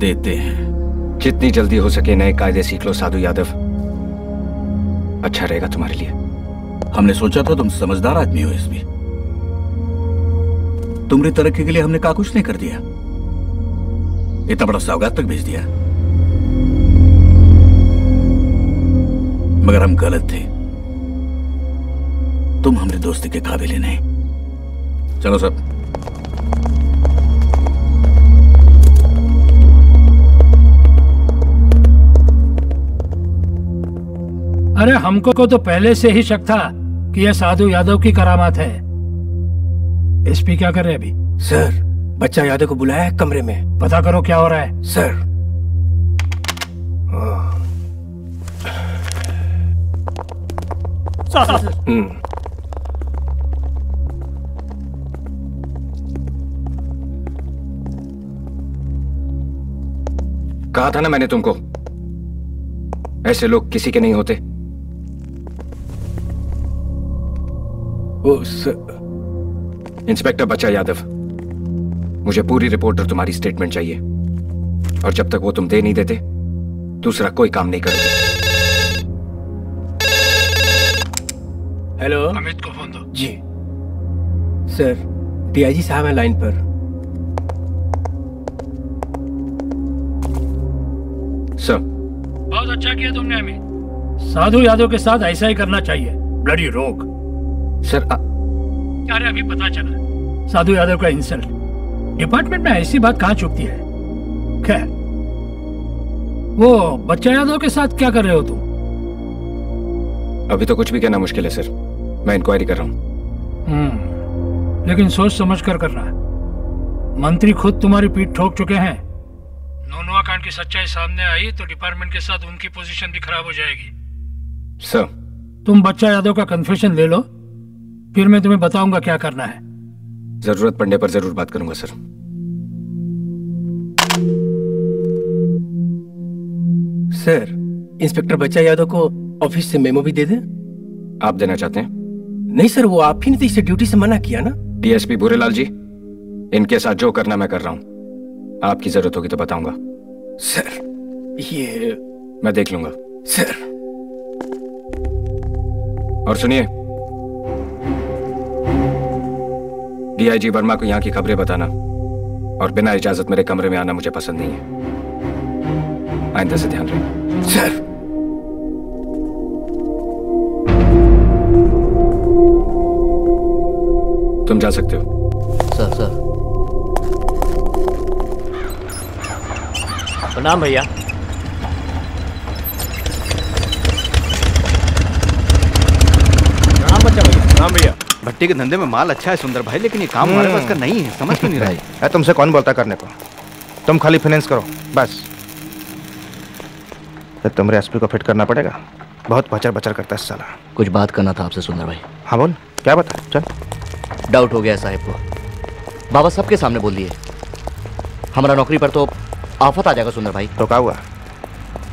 देते हैं। जितनी जल्दी हो सके नए कायदे सीख लो साधु यादव, अच्छा रहेगा तुम्हारे लिए। हमने सोचा था तुम समझदार आदमी हो एसपी, तुम्हारी तरक्की के लिए हमने का कुछ नहीं कर दिया। इतना बड़ा सौगात तक भेज दिया, मगर हम गलत थे। तुम हमारे दोस्ती के काबिल ही नहीं। चलो सब। अरे हमको को तो पहले से ही शक था कि यह साधु यादव की करामात है। एसपी क्या कर रहे अभी? सर, बच्चा यादव को बुलाया है कमरे में। पता करो क्या हो रहा है। सर। Sir, sir. कहा था ना मैंने तुमको, ऐसे लोग किसी के नहीं होते। इंस्पेक्टर बच्चा यादव, मुझे पूरी रिपोर्ट और तुम्हारी स्टेटमेंट चाहिए, और जब तक वो तुम दे नहीं देते दूसरा कोई काम नहीं करोगे। हेलो, अमित को फोन दो। जी सर, डीआईजी साहब है लाइन पर। सर, बहुत अच्छा किया तुमने अमित। साधु यादव के साथ ऐसा ही करना चाहिए। Bloody rogue. सर आ... अरे अभी पता चला साधु यादव का इंसल्ट। डिपार्टमेंट में ऐसी बात कहाँ छुपती है। खैर, वो बच्चा यादव के साथ क्या कर रहे हो तुम? अभी तो कुछ भी कहना मुश्किल है सर, मैं इंक्वायरी कर रहा हूँ। लेकिन सोच समझ कर करना। मंत्री खुद तुम्हारी पीठ ठोक चुके हैं। नोनुआ कांड की सच्चाई सामने आई तो डिपार्टमेंट के साथ उनकी पोजीशन भी खराब हो जाएगी। सर, तुम बच्चा यादव का कन्फेशन ले लो, फिर मैं तुम्हें बताऊंगा क्या करना है। जरूरत पड़ने पर जरूर बात करूंगा सर। सर, इंस्पेक्टर बच्चा यादव को ऑफिस से मेमो भी दे दें। आप देना चाहते हैं? नहीं सर, वो आप ही ने तो इसे ड्यूटी से मना किया ना। डीएसपी भूरेलाल जी, इनके साथ जो करना मैं कर रहा हूँ। आपकी जरूरत होगी तो बताऊंगा सर। ये मैं देख लूंगा सर। और सुनिए, डीआईजी वर्मा को यहाँ की खबरें बताना और बिना इजाजत मेरे कमरे में आना मुझे पसंद नहीं है। आइंदा से ध्यान रखना सर। तुम जा सकते हो सर। सर प्रणाम भैया। प्रणाम भैया। भट्टी के धंधे में माल अच्छा है सुंदर भाई, लेकिन ये काम हमारे पास का नहीं है। समझ क्यों नहीं रहा है? तुमसे कौन बोलता करने को? तुम खाली फाइनेंस करो बस। तो तुम्हारे एसपी को फिट करना पड़ेगा, बहुत बचर बचर करता है साला। कुछ बात करना था आपसे सुंदर भाई। हाँ बोल, क्या बता। चल। डाउट हो गया साहब को, बाबा सबके सामने बोल दिए। हमारा नौकरी पर तो आफत आ जाएगा सुंदर भाई। तो क्या हुआ,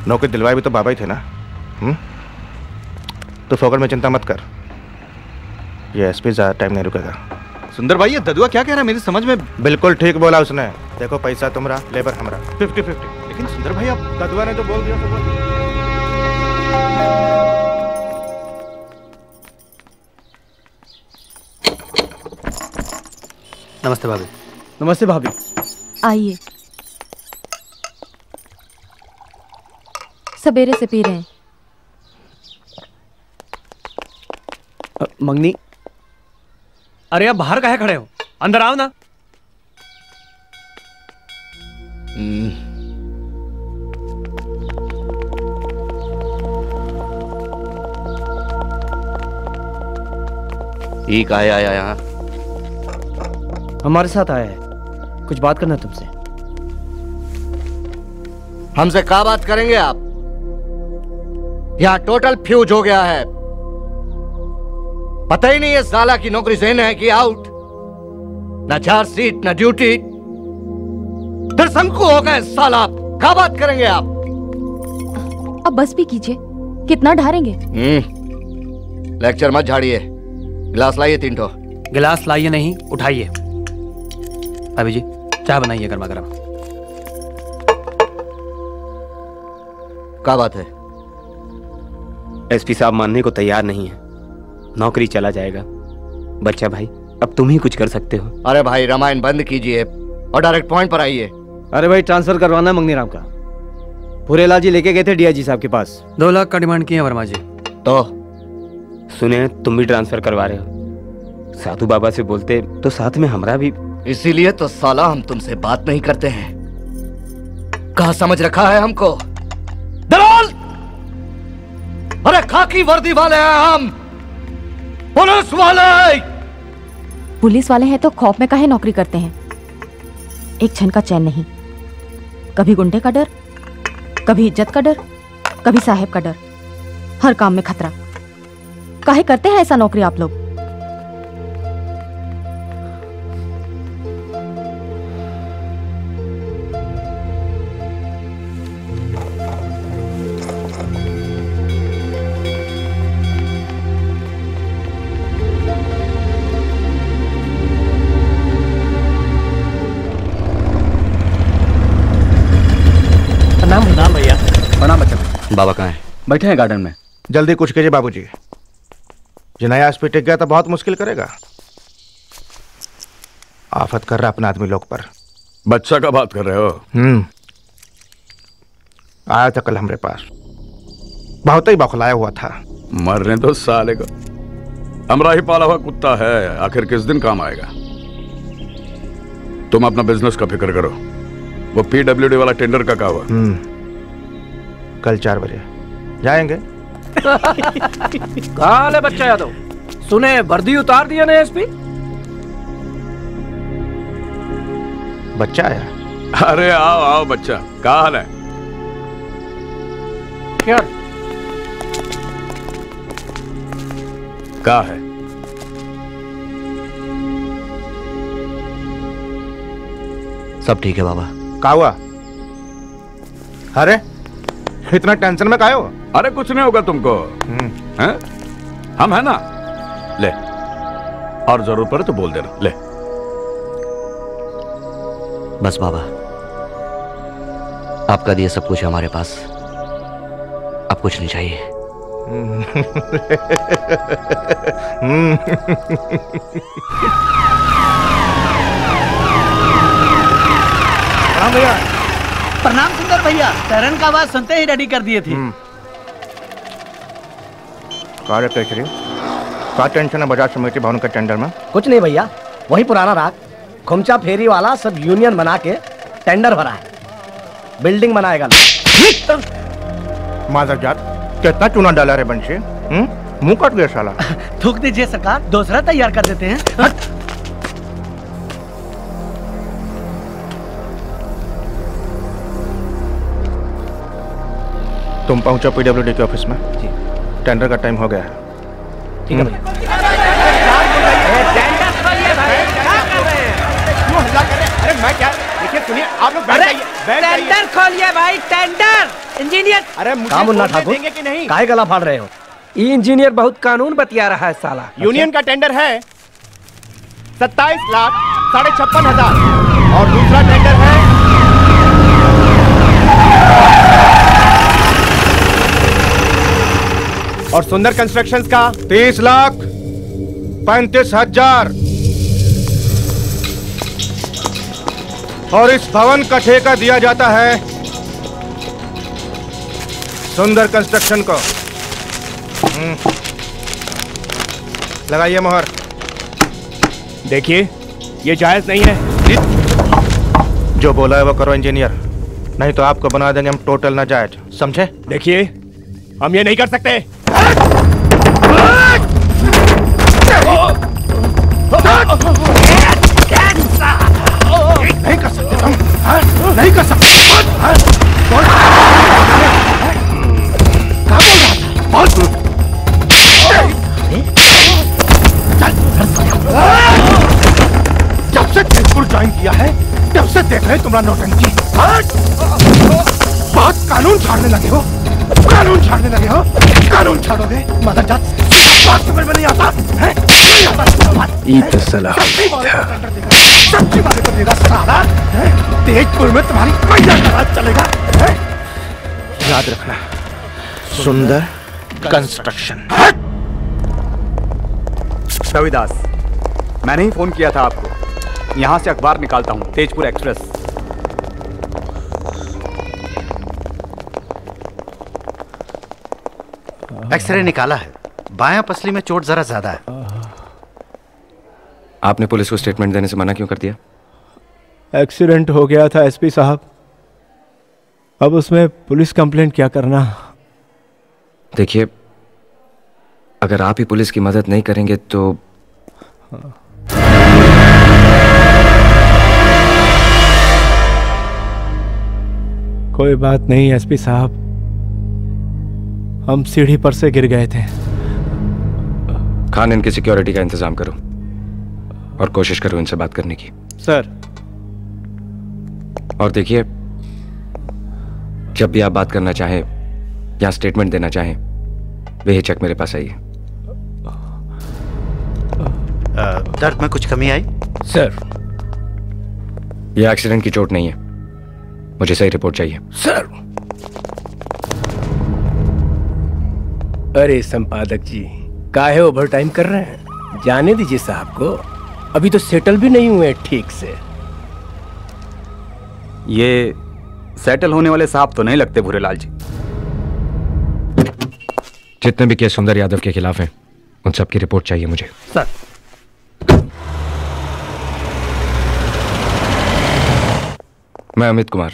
नौकरी दिलवाए भी तो बाबा ही थे ना। तो फोकट में चिंता मत कर, ये एसपी ज़्यादा टाइम नहीं रुकेगा। सुंदर भाई ये ददुआ क्या कह रहा है, मेरी समझ में। बिल्कुल ठीक बोला उसने। देखो पैसा तुम्हारा, लेबर हमारा, फिफ्टी फिफ्टी। लेकिन सुंदर भाई आप, ददुआ ने तो बोल दिया, तो बोल दिया। नमस्ते भाभी। नमस्ते भाभी, आइए। सवेरे से पी रहे हैं। मंगनी, अरे आप बाहर काहे खड़े हो, अंदर आओ ना। ठीक आया आया यहाँ हमारे साथ आया है, कुछ बात करना तुमसे। हमसे क्या बात करेंगे आप? यहाँ टोटल फ्यूज हो गया है, पता ही नहीं है साला की नौकरी इन है कि आउट। ना चार्ज सीट ना ड्यूटी, दरसंकु हो गए साला आप। क्या बात करेंगे आप? अब बस भी कीजिए, कितना ढारेंगे। हम्म, लेक्चर मत झाड़िए। गिलास लाइए तीन ठो। गिलास लाइए नहीं, उठाइए। अभी जी चाय बनाइए गर्मा गर्म। क्या बात है? एसपी साहब मानने को तैयार नहीं है, नौकरी चला जाएगा। बच्चा भाई अब तुम ही कुछ कर सकते हो। अरे भाई रामायण बंद कीजिए और डायरेक्ट पॉइंट पर आइए। अरे भाई ट्रांसफर करवाना है मंगनीराम का। भुरेला जी लेके गए थे डीआईजी साहब के पास। दो लाख का डिमांड किया वर्मा जी। तो सुने तुम भी ट्रांसफर करवा रहे हो। साधु बाबा से बोलते तो साथ में हमारा भी। इसीलिए तो साला हम तुमसे बात नहीं करते हैं। कहाँ समझ रखा है हमको दलाल? अरे खाकी वर्दी वाले हैं हम, पुलिस वाले। पुलिस वाले हैं तो खौफ में काहे नौकरी करते हैं? एक क्षण का चैन नहीं। कभी गुंडे का डर, कभी इज्जत का डर, कभी साहेब का डर। हर काम में खतरा। काहे करते हैं ऐसा नौकरी आप लोग? बाबा कहाँ है? बैठे हैं गार्डन में। जल्दी कुछ कीजिए बाबूजी। जिनाया हॉस्पिटल गया तो बहुत मुश्किल करेगा। आफत कर रहा अपने आदमी लोग पर। बच्चा का बात कर रहे हो? हम्म। आया था कल हमारे पास, बहुत ही बौखलाया हुआ था। मरने दो साले को, हमरा ही पाला हुआ कुत्ता है, आखिर किस दिन काम आएगा। तुम अपना बिजनेस का फिक्र करो। वो पीडब्ल्यूडी वाला टेंडर का क्या हुआ? कल चार बजे जाएंगे। कहाल है बच्चा यादव? सुने वर्दी उतार दिया ना एसपी? बच्चा आया। अरे आओ आओ बच्चा, क्या हाल है? क्या क्या है? सब ठीक है बाबा। क्या हुआ? अरे इतना टेंशन में काहे हो? अरे कुछ नहीं होगा तुमको। हैं? हम है ना, ले। और जरूर पड़े तो बोल देना। ले बस बाबा, आपका दिया सब कुछ हमारे पास, अब कुछ नहीं चाहिए। हाँ भैया प्रणाम। सुंदर भैया तरन का आवाज सुनते ही रेडी कर दिए थे। क्या टेंशन है बाजार समिति भवन का टेंडर में? कुछ नहीं भैया, वही पुराना राग, घुमचा फेरी वाला सब यूनियन बना के टेंडर भरा है, बिल्डिंग बनाएगा। माधव जात कितना चूना डाला रे बंशी, मुंह कट गया साला। थूक दीजिए सरकार, दूसरा तैयार कर देते हैं। तुम पहुंचो पीडब्ल्यूडी के ऑफिस में जी। टेंडर का टाइम हो गया है। ठीक है भाई। इंजीनियर, अरे मुझे मुन्ना ठाकुर काहे गला फाड़ रहे हो? ये इंजीनियर बहुत कानून बतिया रहा है साला। यूनियन का टेंडर है सत्ताईस लाख साढ़े छप्पन हजार और दूसरा टेंडर है और सुंदर कंस्ट्रक्शंस का तीस लाख पैंतीस हजार और इस भवन का ठेका दिया जाता है सुंदर कंस्ट्रक्शन को। लगाइए मोहर। देखिए ये जायज नहीं है। जो बोला है वो करो इंजीनियर, नहीं तो आपको बना देंगे हम टोटल ना जायज, समझे? देखिए हम ये नहीं कर सकते। नहीं कर सकते तुम, नहीं कर सकते। जब से तेजपुर ज्वाइन किया है तब से देख रहे तुम्हारा नौटंकी। बहुत कानून झाड़ने लगे हो, कानून छाड़ने लगे हो, कानून छाड़ोगे? मदद जात बात समझ में नहीं आता है। ये तो सलाह सच्ची बात कर देगा साला। तेजपुर में तुम्हारी कोई राज चलेगा है? याद रखना सुंदर कंस्ट्रक्शन। रविदास, मैंने ही फोन किया था आपको। यहाँ से अखबार निकालता हूँ, तेजपुर एक्सप्रेस। एक्सरे निकाला है, बायां पसली में चोट जरा ज्यादा है। आपने पुलिस को स्टेटमेंट देने से मना क्यों कर दिया? एक्सीडेंट हो गया था एसपी साहब, अब उसमें पुलिस कंप्लेंट क्या करना। देखिए, अगर आप ही पुलिस की मदद नहीं करेंगे तो हाँ। कोई बात नहीं एसपी साहब, हम सीढ़ी पर से गिर गए थे। खान, इनकी सिक्योरिटी का इंतजाम करो और कोशिश करो इनसे बात करने की। सर। और देखिए, जब भी आप बात करना चाहें या स्टेटमेंट देना चाहें, बेहिचक मेरे पास आइए। दर्द में कुछ कमी आई? सर, यह एक्सीडेंट की चोट नहीं है, मुझे सही रिपोर्ट चाहिए। सर। अरे संपादक जी, काहे ओवर टाइम कर रहे हैं? जाने दीजिए साहब को, अभी तो सेटल भी नहीं हुए ठीक से। ये सेटल होने वाले साहब तो नहीं लगते भूरेलाल जी। जितने भी केस सुंदर यादव के खिलाफ हैं, उन सब की रिपोर्ट चाहिए मुझे। सर। मैं अमित कुमार,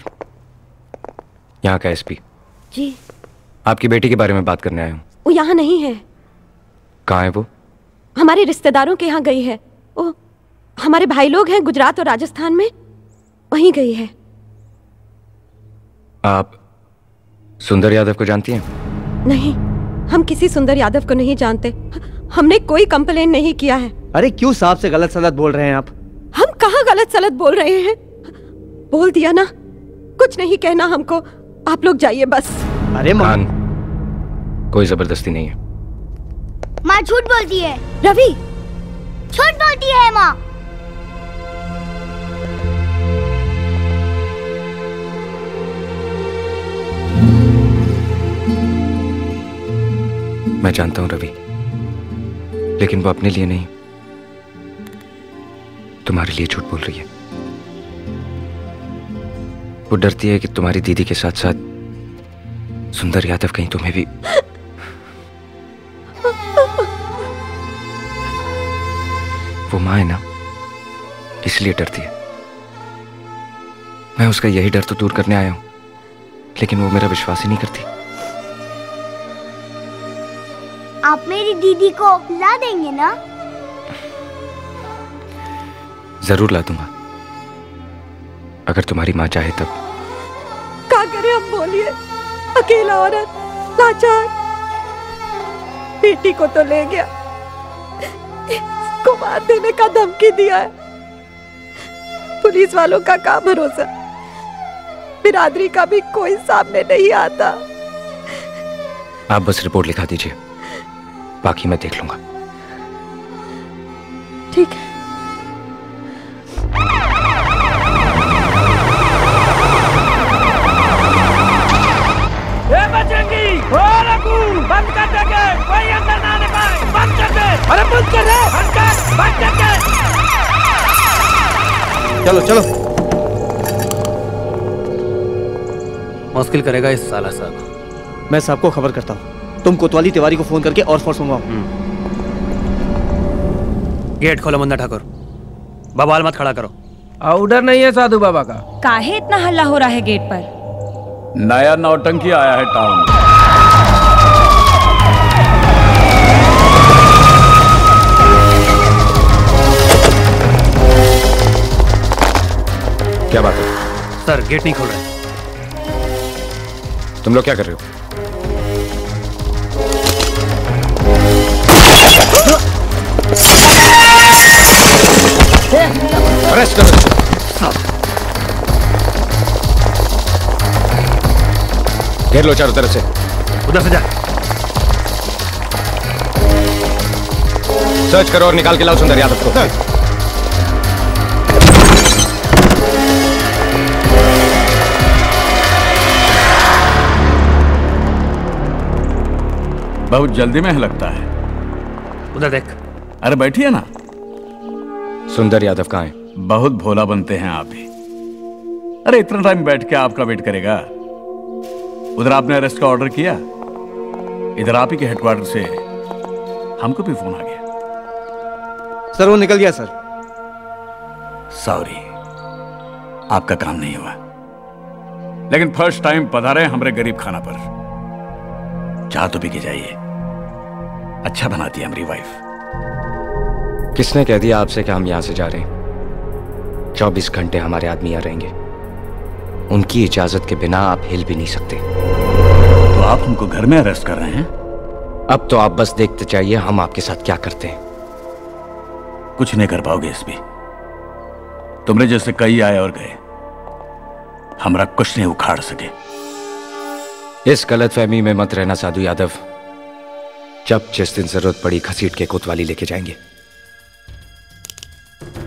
यहाँ का एसपी। जी। आपकी बेटी के बारे में बात करने आया हूँ। वो यहाँ नहीं है। कहाँ है वो? हमारे रिश्तेदारों के यहाँ गई है। वो हमारे भाई लोग हैं गुजरात और राजस्थान में, वहीं गई है। आप सुंदर यादव को जानती हैं? नहीं, हम किसी सुंदर यादव को नहीं जानते, हमने कोई कंप्लेन नहीं किया है। अरे क्यों साहब से गलत सलत बोल रहे हैं आप? हम कहाँ गलत सलत बोल रहे हैं, बोल दिया ना, कुछ नहीं कहना हमको, आप लोग जाइए बस। अरे मान, कोई जबरदस्ती नहीं है। माँ झूठ बोलती है। रवि, झूठ बोलती है माँ। मैं जानता हूं रवि, लेकिन वो अपने लिए नहीं, तुम्हारे लिए झूठ बोल रही है। वो डरती है कि तुम्हारी दीदी के साथ साथ सुंदर यादव कहीं तुम्हें भी। वो मां है ना, इसलिए डरती है। मैं उसका यही डर तो दूर करने आया हूं, लेकिन वो मेरा विश्वास ही नहीं करती। आप मेरी दीदी को ला देंगे ना? जरूर ला दूंगा, अगर तुम्हारी माँ चाहे तब। क्या करें हम, बोलिए, अकेला औरत, लाचार, बेटी को तो ले गया, इसको मार देने का धमकी दिया है। पुलिस वालों का क्या भरोसा, बिरादरी का भी कोई सामने नहीं आता। आप बस रिपोर्ट लिखा दीजिए, बाकी मैं देख लूंगा। ठीक है। बंद कर दे, कोई अंदर ना आने पाए, बंद कर दे। अरे बंद कर दे, बंद कर, बंद कर दे। चलो चलो, मुश्किल करेगा इस साला साहब। मैं साहब को खबर करता हूँ, तुम कोतवाली तिवारी को फोन करके और फोर्स मंगवाओ। गेट खोलो मुन्ना ठाकुर, बवाल मत खड़ा करो। ऑर्डर नहीं है साधु बाबा का। काहे इतना हल्ला हो रहा है गेट पर? नया नौटंकी आया है टाउन। क्या बात है सर, गेट नहीं खोल रहे? तुम लोग क्या कर रहे हो? अरेस्ट करो। घेर लो चारों तरफ से। उधर से जा, सर्च करो और निकाल के लाओ सुंदर यादव को। बहुत जल्दी में लगता है। उधर देख। अरे बैठिए ना। सुंदर यादव कहाँ है? बहुत भोला बनते हैं आप ही। अरे इतना टाइम बैठ के आपका वेट करेगा? उधर आपने अरेस्ट का ऑर्डर किया? इधर आप ही के हेडक्वार्टर से हमको भी फोन आ गया। सर वो निकल गया सर। सॉरी आपका काम नहीं हुआ, लेकिन फर्स्ट टाइम पधारे हमारे गरीब खाना पर। चाह तो पी के जाइए, अच्छा बनाती है हमारी वाइफ। किसने कह दिया आपसे कि हम यहां से जा रहे हैं? चौबीस घंटे हमारे आदमी यहां रहेंगे, उनकी इजाजत के बिना आप हिल भी नहीं सकते। तो आप हमको घर में अरेस्ट कर रहे हैं? अब तो आप बस देखते जाइए हम आपके साथ क्या करते हैं। कुछ नहीं कर पाओगे एसपी, तुमने जैसे कई आए और गए, हमरा कुछ नहीं उखाड़ सके। इस गलतफहमी में मत रहना साधु यादव, जब जिस दिन जरूरत पड़ी घसीट के कोतवाली लेके जाएंगे।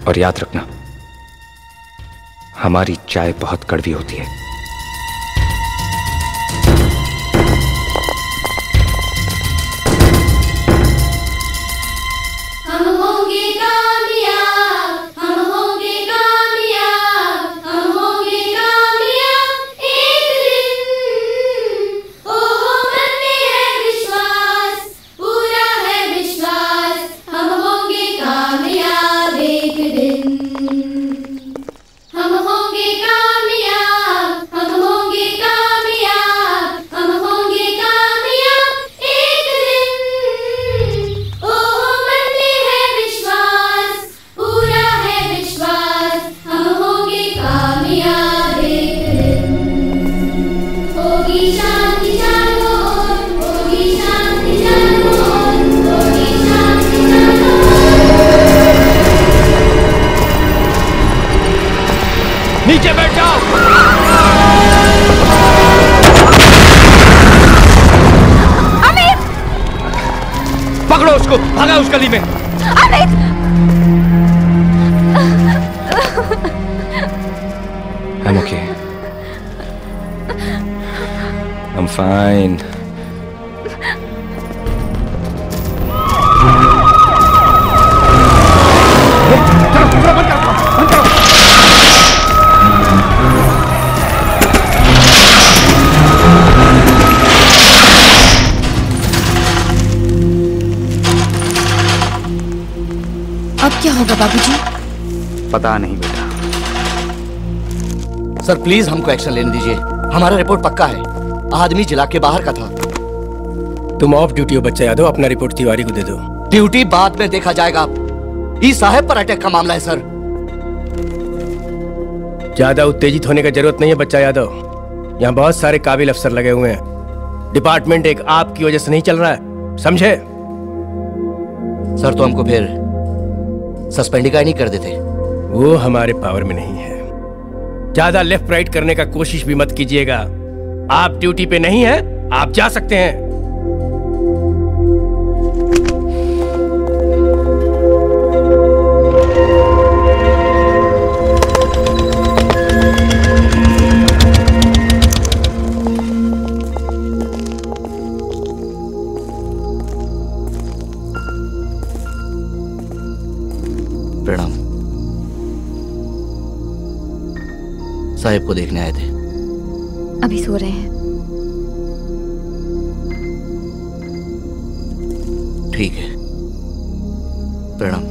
और याद रखना हमारी चाय बहुत कड़वी होती है। उस गली में Amit! I'm okay. I'm fine. क्या होगा बाबूजी? पता नहीं बेटा। सर प्लीज हमको एक्शन लेने दीजिए, हमारा रिपोर्ट पक्का है, आदमी जिला के बाहर का था। तुम ऑफ ड्यूटी हो बच्चा यादव, अपना रिपोर्ट तिवारी को दे दो। ड्यूटी बाद में देखा जाएगा, ई साहब पर अटैक का मामला है सर। ज्यादा उत्तेजित होने की जरूरत नहीं है बच्चा यादव, यहाँ बहुत सारे काबिल अफसर लगे हुए हैं। डिपार्टमेंट एक आपकी वजह से नहीं चल रहा है, समझे? सर तो हमको फिर सस्पेंड ही नहीं कर देते। वो हमारे पावर में नहीं है। ज्यादा लेफ्ट राइट करने का कोशिश भी मत कीजिएगा, आप ड्यूटी पे नहीं हैं, आप जा सकते हैं। साहेब को देखने आए थे, अभी सो रहे हैं। ठीक है प्रणाम।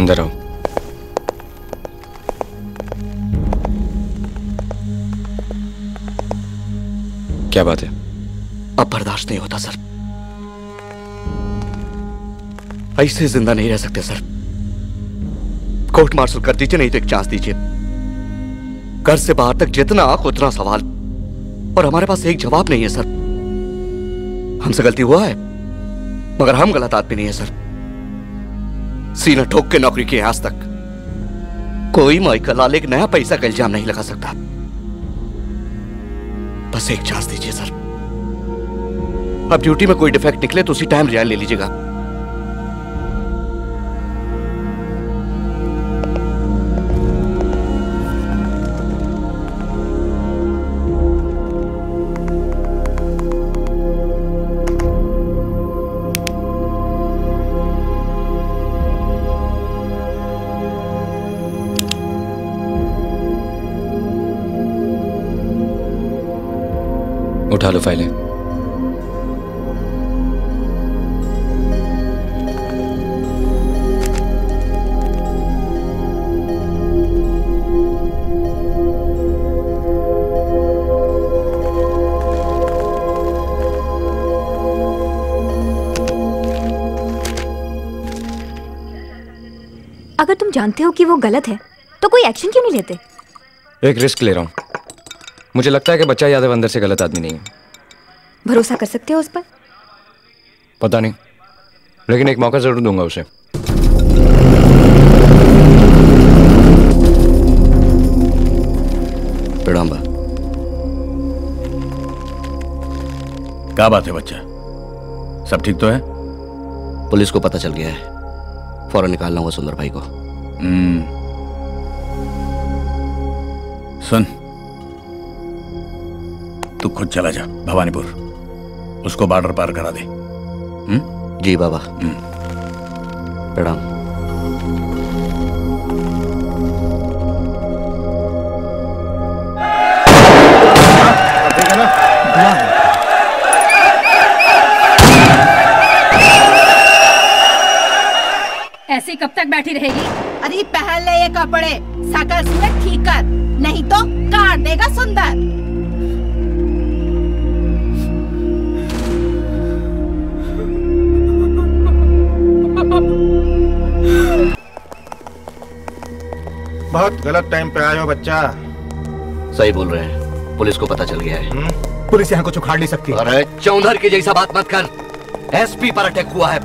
अंदर आओ। क्या बात है? अब बर्दाश्त नहीं होता सर, ऐसे जिंदा नहीं रह सकते सर। कोर्ट मार्शल कर दीजिए, नहीं तो एक चांस दीजिए। घर से बाहर तक जितना आंख उतना सवाल, और हमारे पास एक जवाब नहीं है सर। हमसे गलती हुआ है मगर हम गलत आदमी नहीं है सर। सीना ठोक के नौकरी की है आज तक। कोई माइकल लाल एक नया पैसा का इल्जाम नहीं लगा सकता। बस एक चांस दीजिए सर। अब ड्यूटी में कोई डिफेक्ट निकले तो उसी टाइम रिजाइन ले लीजिएगा। उठा लो फाइलें। अगर तुम जानते हो कि वो गलत है तो कोई एक्शन क्यों नहीं लेते? एक रिस्क ले रहा हूं। मुझे लगता है कि बच्चा यादव अंदर से गलत आदमी नहीं है। भरोसा कर सकते हो उस पर? पता नहीं, लेकिन एक मौका जरूर दूंगा उसे। प्रणाम बा। क्या बात है बच्चा, सब ठीक तो है? पुलिस को पता चल गया है, फौरन निकालना होगा सुंदर भाई को। सुन, तू खुद चला जा भवानीपुर, उसको बॉर्डर पार करा दे। हुँ? जी बाबा। प्रणाम। ऐसे कब तक बैठी रहेगी? अरे पहन ले ये कपड़े, साकर सूरत ठीक कर, नहीं तो काट देगा सुंदर। बहुत गलत टाइम पे आए हो बच्चा। सही बोल रहे हैं, पुलिस को पता चल गया है। हुँ? पुलिस यहाँ कुछ उखाड़ नहीं सकती। अरे चौधरी की जैसा बात मत कर। एसपी पर अटैक हुआ है,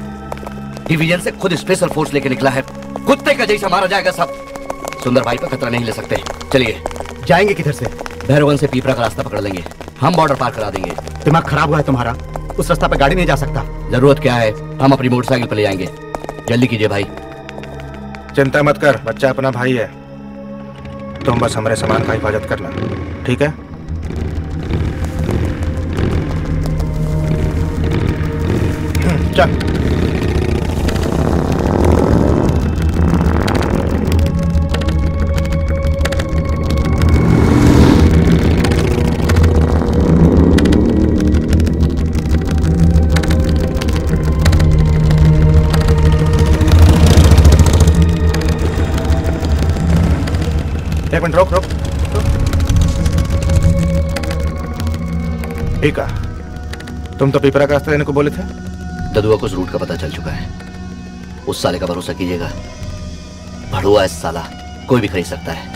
डिवीजन से खुद स्पेशल फोर्स लेके निकला है, कुत्ते का जैसा मारा जाएगा सब। सुंदर भाई पर खतरा नहीं ले सकते। चलिए। जाएंगे किधर से? भैरवन से पीपरा का रास्ता पकड़ लेंगे, हम बॉर्डर पार करा देंगे। दिमाग खराब हुआ है तुम्हारा? उस रास्ता पर गाड़ी नहीं जा सकता। जरूरत क्या है, हम अपनी मोटरसाइकिल पर ले जाएंगे। जल्दी कीजिए भाई। चिंता मत कर बच्चा, अपना भाई है। तुम बस हमारे सामान का हिफाजत करना, ठीक है? चल। एक मिनट, रोक रोक ठीक है। तुम तो पीपरा का रास्ता लेने को बोले थे। ददुआ को उस रूट का पता चल चुका है, उस साले का भरोसा कीजिएगा। भड़ुआ है साला, कोई भी खरीद सकता है।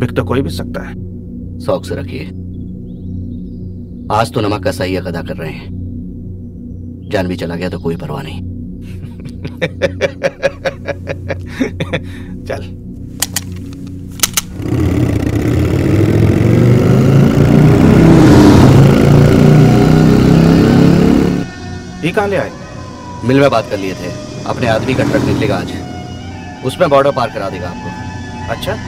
बिक तो कोई भी सकता है। शौक से रखिए। आज तो नमक का सही अदा कर रहे हैं, जान भी चला गया तो कोई परवाह नहीं। चल। ये कहां ले आए? मिल में बात कर लिए थे, अपने आदमी का ट्रक निकलेगा आज, उसमें बॉर्डर पार करा देगा आपको। अच्छा,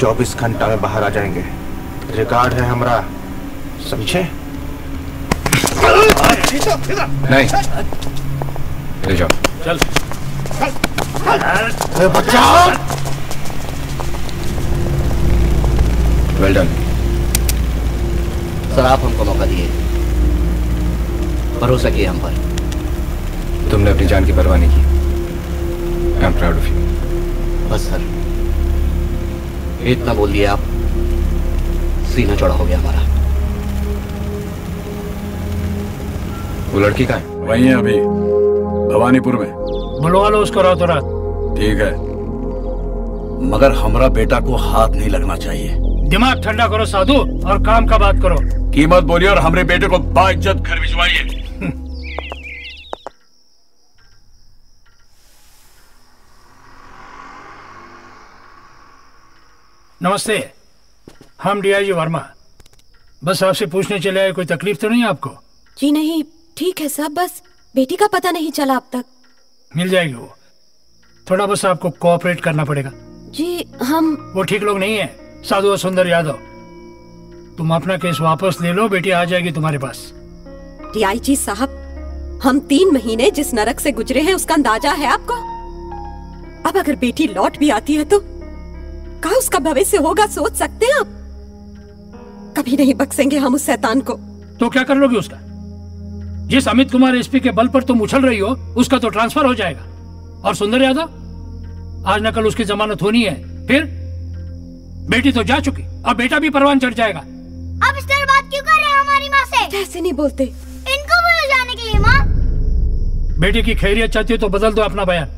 चौबीस घंटा में बाहर आ जाएंगे। रिकॉर्ड है हमारा, समझे? नहीं, ले जाओ। चल। बचाओ। Well done. सर आप हमको मौका दिए, भरोसा किया हम पर। तुमने अपनी जान की परवाह नहीं की। I am proud of you. बस सर, इतना बोल दिया आप, सीना चौड़ा हो गया हमारा। वो लड़की कहाँ है? वहीं है अभी, भवानीपुर में। बुलवा लो उसको रातों रात। ठीक है, मगर हमारा बेटा को हाथ नहीं लगना चाहिए। दिमाग ठंडा करो साधु और काम का बात करो। कीमत बोलिए और हमारे बेटे को बाइज्जत घर भिजवाइए। नमस्ते, हम डीआईजी वर्मा। बस आपसे पूछने चले आए, कोई तकलीफ तो नहीं आपको? जी नहीं, ठीक है साहब, बस बेटी का पता नहीं चला अब तक। मिल जाएगी वो, थोड़ा बस आपको कोऑपरेट करना पड़ेगा। जी हम वो ठीक लोग नहीं है साधु और सुंदर यादव। तुम अपना केस वापस ले लो, बेटी आ जाएगी तुम्हारे पास। डीआईजी साहब, हम तीन महीने जिस नरक से गुजरे हैं उसका अंदाजा है आपको। अब अगर बेटी लौट भी आती है तो का उसका भविष्य होगा, सोच सकते हैं आप? कभी नहीं बख्शेंगे हम उस शैतान को। तो क्या कर लोगे उसका? जिस अमित कुमार एसपी के बल पर तुम उछल रही हो, उसका तो ट्रांसफर हो जाएगा। और सुंदर यादव, आज न कल उसकी जमानत होनी है। फिर बेटी तो जा चुकी, अब बेटा भी परवान चढ़ जाएगा। आप इस तरह बात क्यों कर रहे हैं हमारी माँ से? कैसे नहीं बोलते इनको बोले जाने के लिए। माँ, बेटी की खैरियत चाहती हो तो बदल दो अपना बयान।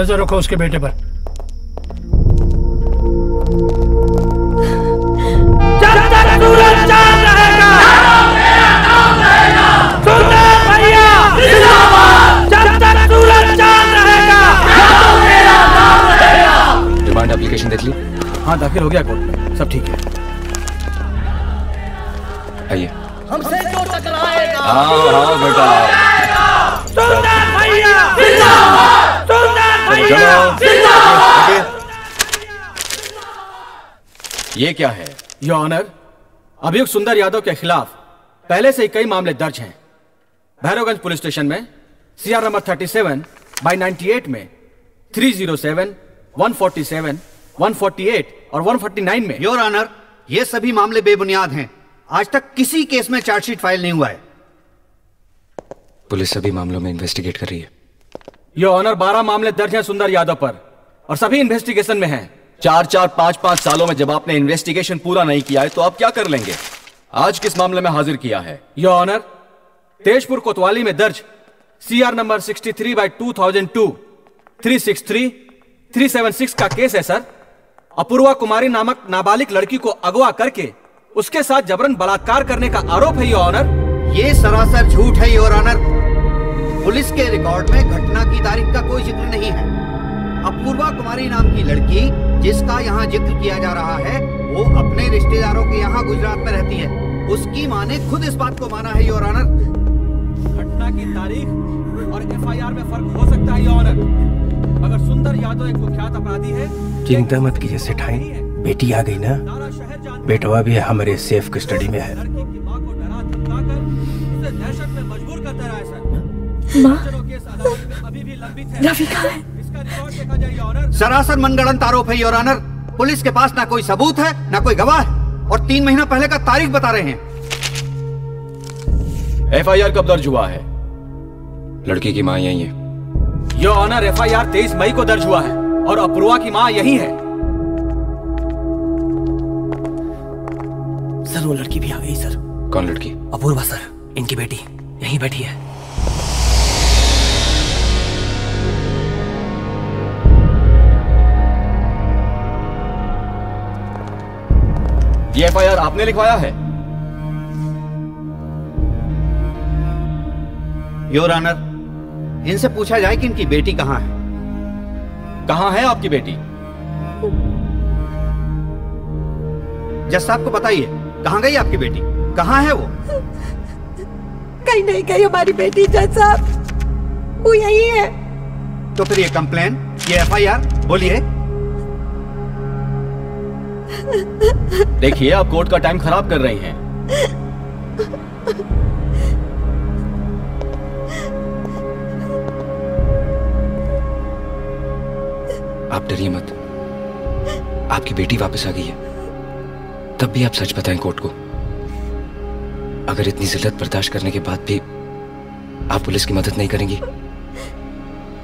नजर रखो उसके बेटे पर। डिमांड एप्लीकेशन देख ली? हाँ, दाखिल हो गया कोर्ट में, सब ठीक है। आइए। हमसे क्यों टकराएगा? हाँ हाँ बेटा, सुंदर भैया जिंदाबाद, सुंदर भैया जिंदाबाद। ये क्या है योर ऑनर? अभियुक्त सुंदर यादव के खिलाफ पहले से ही कई मामले दर्ज हैं। भैरवगंज पुलिस स्टेशन में सीआर नंबर सैंतीस बाय अट्ठानवे में तीन सौ सात, एक सौ सैंतालीस, एक सौ अड़तालीस में। योर ऑनर, ये सभी मामले बेबुनियाद हैं। आज तक किसी केस में चार्जशीट फाइल नहीं हुआ है। पुलिस सभी मामलों में इन्वेस्टिगेट कर रही है। योर ऑनर, बारह मामले दर्ज हैं सुंदर यादव पर और सभी इन्वेस्टिगेशन में हैं। चार चार पांच पांच सालों में जब आपने इन्वेस्टिगेशन पूरा नहीं किया है तो आप क्या कर लेंगे? आज किस मामले में हाजिर किया है? योर ऑनर, तेजपुर कोतवाली में दर्ज सीआर नंबर तिरेसठ बाय दो हज़ार दो तीन सौ तिरसठ, तीन सौ छिहत्तर का केस है सर। अपूर्वा कुमारी नामक नाबालिग लड़की को अगवा करके उसके साथ जबरन बलात्कार करने का आरोप है योर ऑनर। ये सरासर झूठ है योर ऑनर। पुलिस के रिकॉर्ड में घटना की तारीख का कोई जिक्र नहीं है। अपूर्वा कुमारी नाम की लड़की जिसका यहाँ जिक्र किया जा रहा है, वो अपने रिश्तेदारों के यहाँ गुजरात में रहती है। उसकी माँ ने खुद इस बात को माना है योर ऑनर। घटना की तारीख और एफआईआर में फर्क हो सकता है योर ऑनर। अगर सुंदर यादव एक कुख्यात अपराधी है। चिंता मत कीजिए सेठाई, बेटी आ गई ना, बेटवा भी हमारे सेफ कस्टडी में है। लड़की माँ को डरा धमकाकर उसे दहशत में मजबूर करता रहा है सर। माँ, अभी भी लंबित है। सरासर मनगढ़ंत आरोप है योर ऑनर। पुलिस के पास ना कोई सबूत है ना कोई गवाह है और तीन महीना पहले का तारीख बता रहे हैं। एफआईआर कब दर्ज हुआ है? लड़की की मां यही है योर ऑनर। एफआईआर तेईस मई को दर्ज हुआ है और अपूर्वा की मां यही है सर। वो लड़की भी आ गई सर। कौन लड़की? अपूर्वा सर, इनकी बेटी यहीं बैठी है। ये एफआईआर आपने लिखवाया है? योर ऑनर, इनसे पूछा जाए कि इनकी बेटी कहाँ है। कहाँ है आपकी बेटी? जज साहब को बताइए, कहाँ गई आपकी बेटी? कहाँ है वो? कहीं नहीं गई हमारी बेटी जज साहब, वो यही है। तो फिर ये कंप्लेन, ये एफआईआर, बोलिए। देखिए आप कोर्ट का टाइम खराब कर रही हैं। आप डरिए मत, आपकी बेटी वापस आ गई है। तब भी आप सच बताएं कोर्ट को। अगर इतनी जिल्लत बर्दाश्त करने के बाद भी आप पुलिस की मदद नहीं करेंगी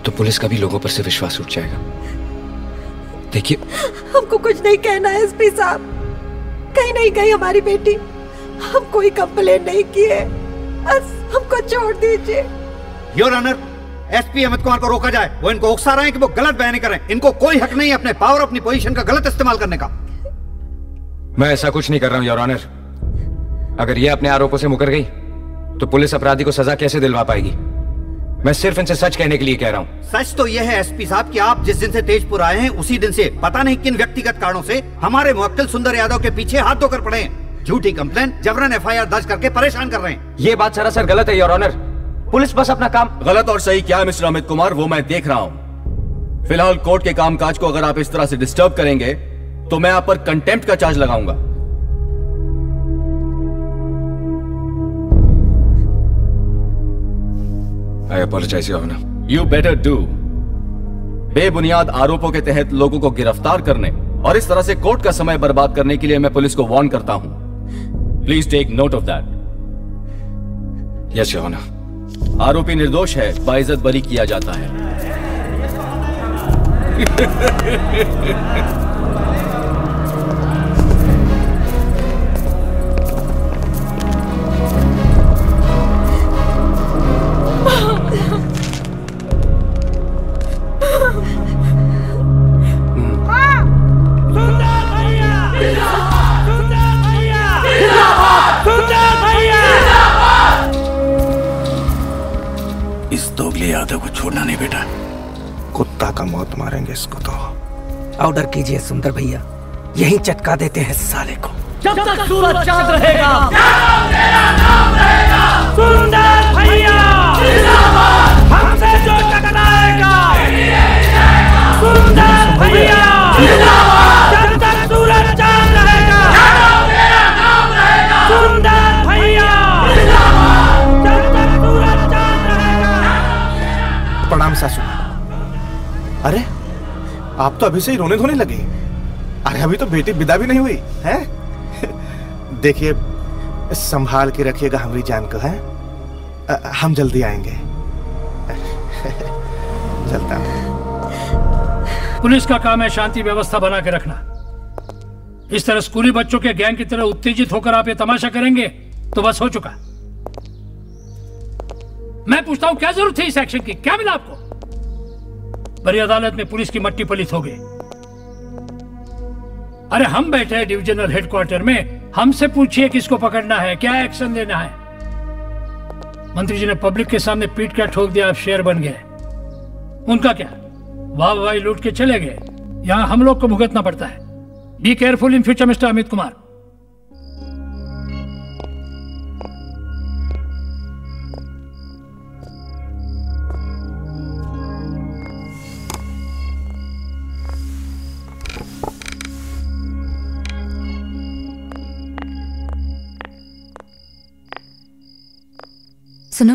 तो पुलिस का भी लोगों पर से विश्वास उठ जाएगा। देखिए हमको कुछ नहीं कहना है एसपी साहब, कहीं नहीं गई हमारी बेटी, हम कोई कंप्लेन नहीं की है, बस हमको छोड़ दीजिए। Your honour, SP Amit Kumar को रोका जाए, वो इनको उकसा रहे हैं कि वो गलत बयान करें। इनको कोई हक नहीं है अपने पावर, अपनी पोजीशन का गलत इस्तेमाल करने का। मैं ऐसा कुछ नहीं कर रहा हूं योर ऑनर। अगर ये अपने आरोपों से मुकर गई तो पुलिस अपराधी को सजा कैसे दिलवा पाएगी? मैं सिर्फ इनसे सच कहने के लिए कह रहा हूँ। सच तो यह है एसपी साहब कि आप जिस दिन से तेजपुर आए हैं उसी दिन से पता नहीं किन व्यक्तिगत कारणों से हमारे मुवक्किल सुंदर यादव के पीछे हाथ धोकर पड़े हैं। झूठी कंप्लेन, जबरन एफआईआर दर्ज करके परेशान कर रहे हैं। ये बात सरासर गलत है योर ऑनर। पुलिस बस अपना काम। गलत और सही क्या है मिस्टर अमित कुमार, वो मैं देख रहा हूँ। फिलहाल कोर्ट के कामकाज को अगर आप इस तरह से डिस्टर्ब करेंगे तो मैं आप पर कंटेम्प्ट का चार्ज लगाऊंगा। I apologize, Your Honor. You better do. बेबुनियाद आरोपों के तहत लोगों को गिरफ्तार करने और इस तरह से कोर्ट का समय बर्बाद करने के लिए मैं पुलिस को वार्न करता हूं। Please take note of that. Yes your honour. आरोपी निर्दोष है, बाइज्जत बरी किया जाता है। यादव को छोड़ना नहीं बेटा, कुत्ता का मौत मारेंगे इसको तो। ऑर्डर कीजिए सुंदर भैया, यही चटका देते हैं साले को। जब तक सूरज चांद रहेगा तेरा नाम रहेगा। सुंदर भैया जिंदाबाद, हमसे जो टकराएगा सुंदर भैया जिंदाबाद, जब तक सूरज चांद रहेगा तेरा नाम रहेगा। सुंदर भैया प्रणाम सासू। अरे आप तो अभी से ही रोने धोने लगे। अरे अभी तो बेटी विदा भी नहीं हुई है। देखिए संभाल के रखिएगा हमारी जान को, हैं? हम जल्दी आएंगे। चलता हूं। पुलिस का काम है शांति व्यवस्था बना के रखना। इस तरह स्कूली बच्चों के गैंग की तरह उत्तेजित होकर आप ये तमाशा करेंगे तो बस हो चुका। मैं पूछता हूं क्या जरूरत थी इस एक्शन की, क्या मिला आपको? बड़ी अदालत में पुलिस की मट्टी पलित हो गई। अरे हम बैठे हैं डिविजनल हेडक्वार्टर में, हमसे पूछिए किसको पकड़ना है, क्या एक्शन लेना है। मंत्री जी ने पब्लिक के सामने पीट क्या ठोक दिया, आप शेर बन गए। उनका क्या, वाह वाह लूट के चले गए, यहां हम लोग को भुगतना पड़ता है। Be careful in future mister Amit Kumar. सुनो,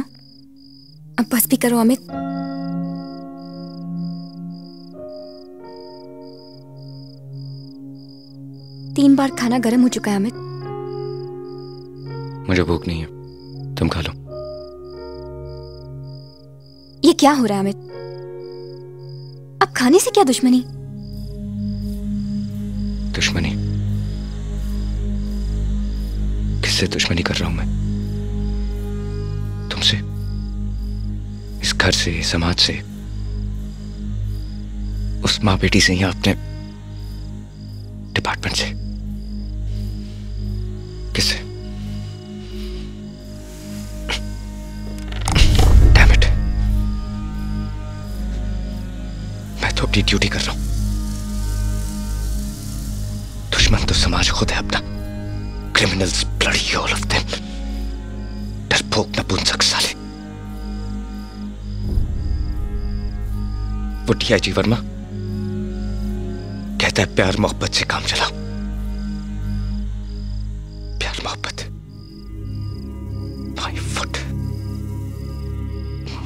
अब बस भी करो अमित। तीन बार खाना गर्म हो चुका है अमित। मुझे भूख नहीं है, तुम खा लो। ये क्या हो रहा है अमित, अब खाने से क्या दुश्मनी? दुश्मनी किससे दुश्मनी कर रहा हूं मैं? से, इस घर से, समाज से, उस मां बेटी से या अपने डिपार्टमेंट से, किससे? डैम इट, मैं तो अपनी ड्यूटी कर रहा हूं। दुश्मन तो समाज खुद है अपना। Criminals, bloody all of them, भोग नपुंसक साले। वो डी आई जी वर्मा कहता है प्यार मोहब्बत से काम चलाओ, की मोहब्बत, माय फुट,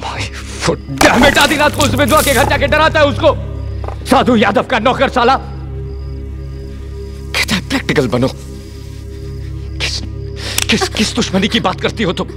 माय फुट। बेटा आदिनाथ को उसमें दुआ के घर जाके डराता है उसको। साधु यादव का नौकर साला कहता है प्रैक्टिकल बनो। किस किस किस दुश्मनी की बात करती हो तुम?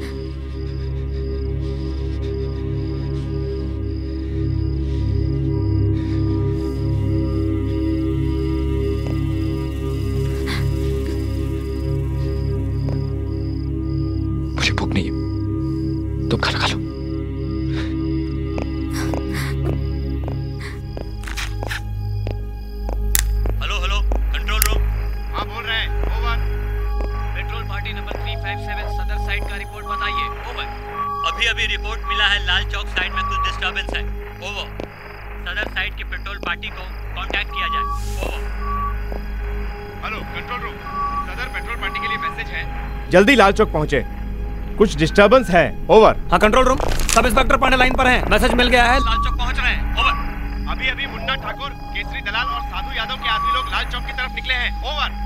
जल्दी लाल चौक पहुंचे, कुछ डिस्टर्बेंस है। ओवर। हाँ control room, sub inspector Pandey line पर हैं, मैसेज मिल गया है, लाल चौक पहुंच रहे हैं। ओवर। अभी अभी मुन्ना ठाकुर, केसरी दलाल और साधु यादव के आदमी लोग लाल चौक की तरफ निकले हैं। ओवर।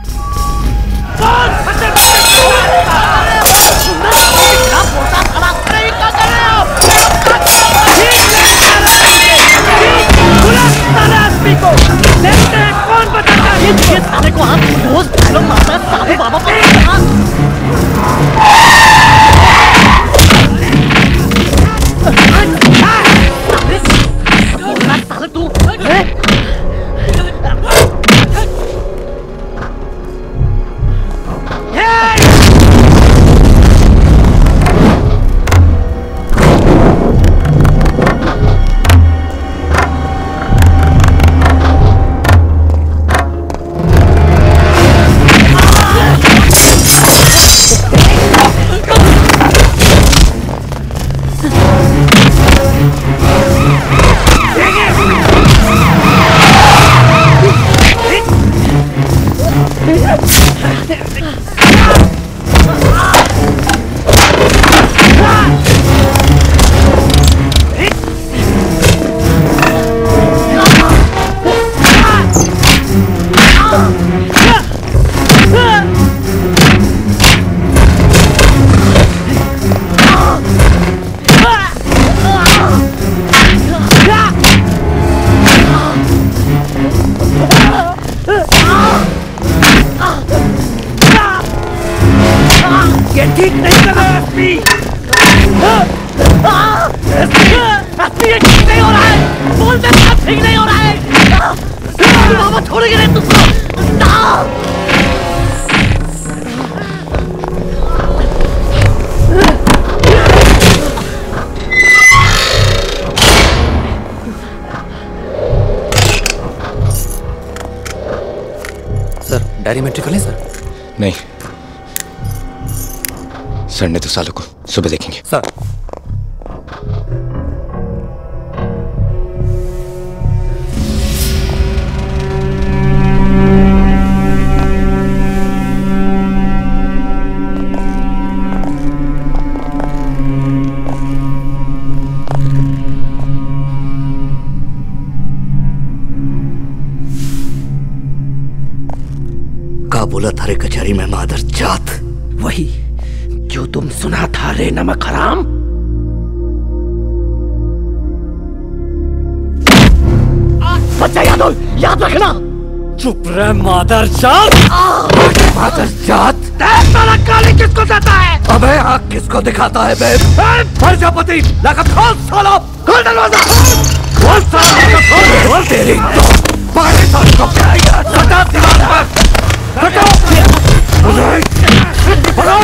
सालों को सुबह देखेंगे सर। का बोला थारे कचहरी में मादर जात, वही जो तुम सुना था रे नमक हराम। बच्चा यादव, याद रखना। चुप रह मादर जात। मादर जात काली किसको देता है? अबे आँख किसको दिखाता है बे? प्रजापति लगा खोल साला, खोल दरवाजा, खोल साला, खोल तेरी तो पानी तो कपड़ा सदा दीवार पर सदा बुलाए बुलाए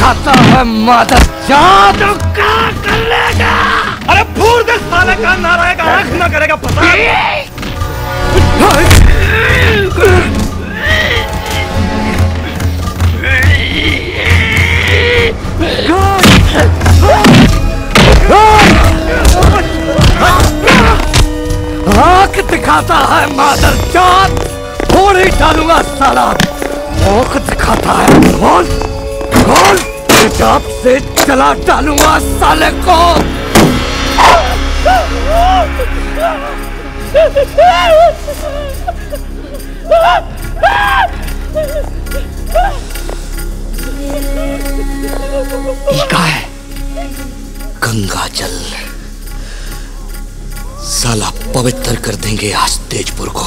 खाता है मादर जात का कर लेगा। अरे भूर दे साले का ना रहेगा, आँख ना करेगा पता। है मादर जात, फोड़ ही डालूंगा साला। भौंक दिखाता है, खोल खोल, हिजाब से जला डालूंगा साले को। टीका है गंगा जल, साला पवित्र कर देंगे आज तेजपुर को।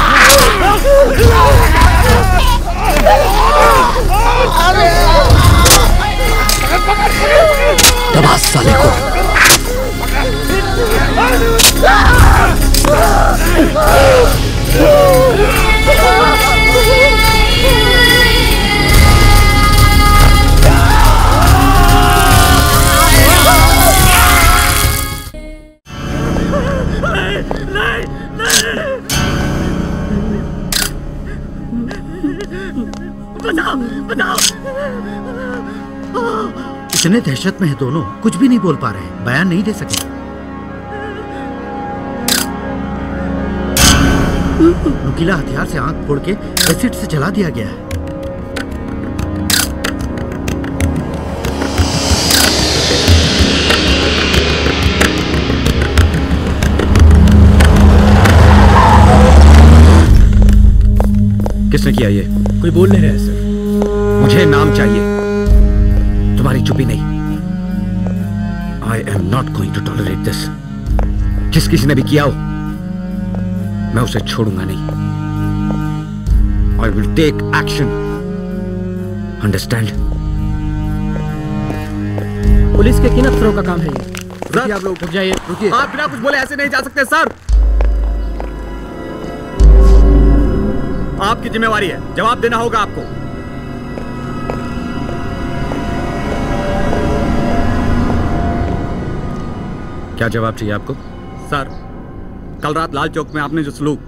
दबा साले को। बताओ बताओ। इतने दहशत में है दोनों, कुछ भी नहीं बोल पा रहे हैं, बयान नहीं दे सके। नुकीला हथियार से आंख फोड़ के एसिड से जला दिया गया है। किसने किया ये? कोई बोल नहीं रहा है सर। मुझे नाम चाहिए, तुम्हारी चुप्पी नहीं। I am not going to tolerate this. जिस किसी ने भी किया हो मैं उसे छोड़ूंगा नहीं। I will take action, understand. Police के किन अफसरों का काम है ये? आप लोग रुक जाइए, रुकिए। आप बिना कुछ बोले ऐसे नहीं जा सकते सर। आपकी जिम्मेवारी है, जवाब देना होगा आपको। क्या जवाब चाहिए आपको? सर, कल रात लाल चौक में आपने जो सलूक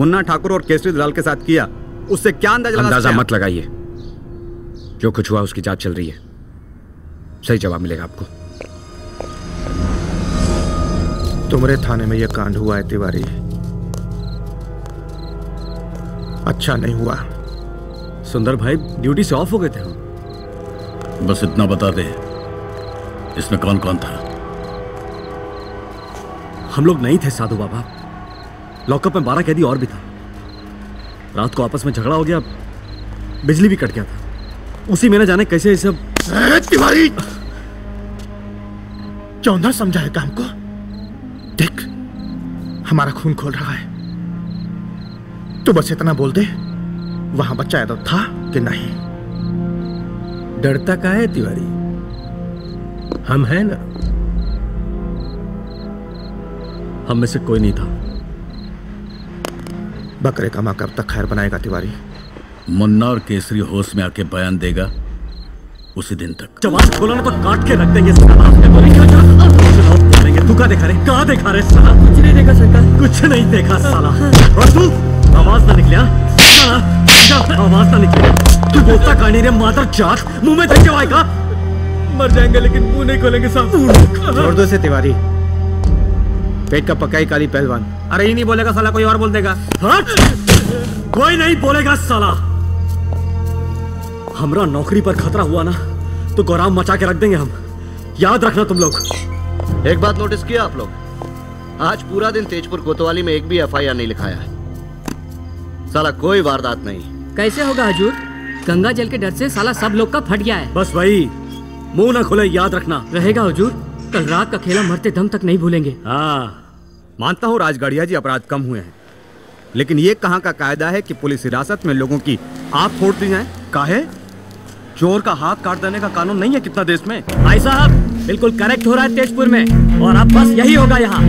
मुन्ना ठाकुर और केसरी दलाल के साथ किया, उससे क्या अंदाजा लगा? अंदाजा मत लगाइए, जो कुछ हुआ उसकी जांच चल रही है, सही जवाब मिलेगा आपको। तुम्हारे थाने में यह कांड हुआ है तिवारी, अच्छा नहीं हुआ। सुंदर भाई ड्यूटी से ऑफ हो गए थे हम। बस इतना बता दे, इसमें कौन कौन था? हम लोग नहीं थे साधु बाबा, लॉकअप में बारह कैदी और भी था। रात को आपस में झगड़ा हो गया, बिजली भी कट गया था, उसी में न जाने कैसे ये सब। तिवारी चौंधा समझाया काम को, देख हमारा खून खोल रहा है। तू बस इतना बोल दे, वहां बच्चा यादव था कि नहीं? डरता का है तिवारी, हम हैं ना। हम में से कोई नहीं था। बकरे का मां कब तक खैर बनाएगा तिवारी? मुन्ना और केसरी होश में आके बयान देगा, उसी दिन तक। जवान खोला ना तो काट के रख देंगे। तू क्या देखा रे? कहाँ देखा रे साला? कुछ नहीं देखा सरकार, कुछ नहीं देखा साला। और तू आवाज ना निकलिया, आवाज ना निकलिया। तू बोलता कहानी रे माता जात, मुंह में धक्के आएगा। मर जाएंगे लेकिन मुंह नहीं खोलेंगे साहब। छोड़ दो से तिवारी, पेट का पकाई काली पहलवान। अरे ये नहीं बोलेगा साला, कोई और बोल देगा। हाँ? कोई नहीं बोलेगा साला। हमरा नौकरी पर खतरा हुआ ना तो गौराम मचा के रख देंगे हम, याद रखना तुम लोग। एक बात नोटिस किया आप लोग, आज पूरा दिन तेजपुर कोतवाली में एक भी एफ आई आर नहीं लिखाया है साला। कोई वारदात नहीं। कैसे होगा हजूर? गंगा जल के डर से साला सब लोग का फट गया है। बस भाई मुंह ना खुले, याद रखना। रहेगा हजूर, कल रात का खेला मरते दम तक नहीं भूलेंगे। हाँ मानता हूँ राजगढ़िया जी अपराध कम हुए हैं, लेकिन ये कहाँ का कायदा है कि पुलिस हिरासत में लोगों की आँख फोड़ दी जाए? काहे? चोर का हाथ काट देने का कानून नहीं है कितना देश में। भाई साहब बिल्कुल करेक्ट हो रहा है तेजपुर में, और अब बस यही होगा यहाँ।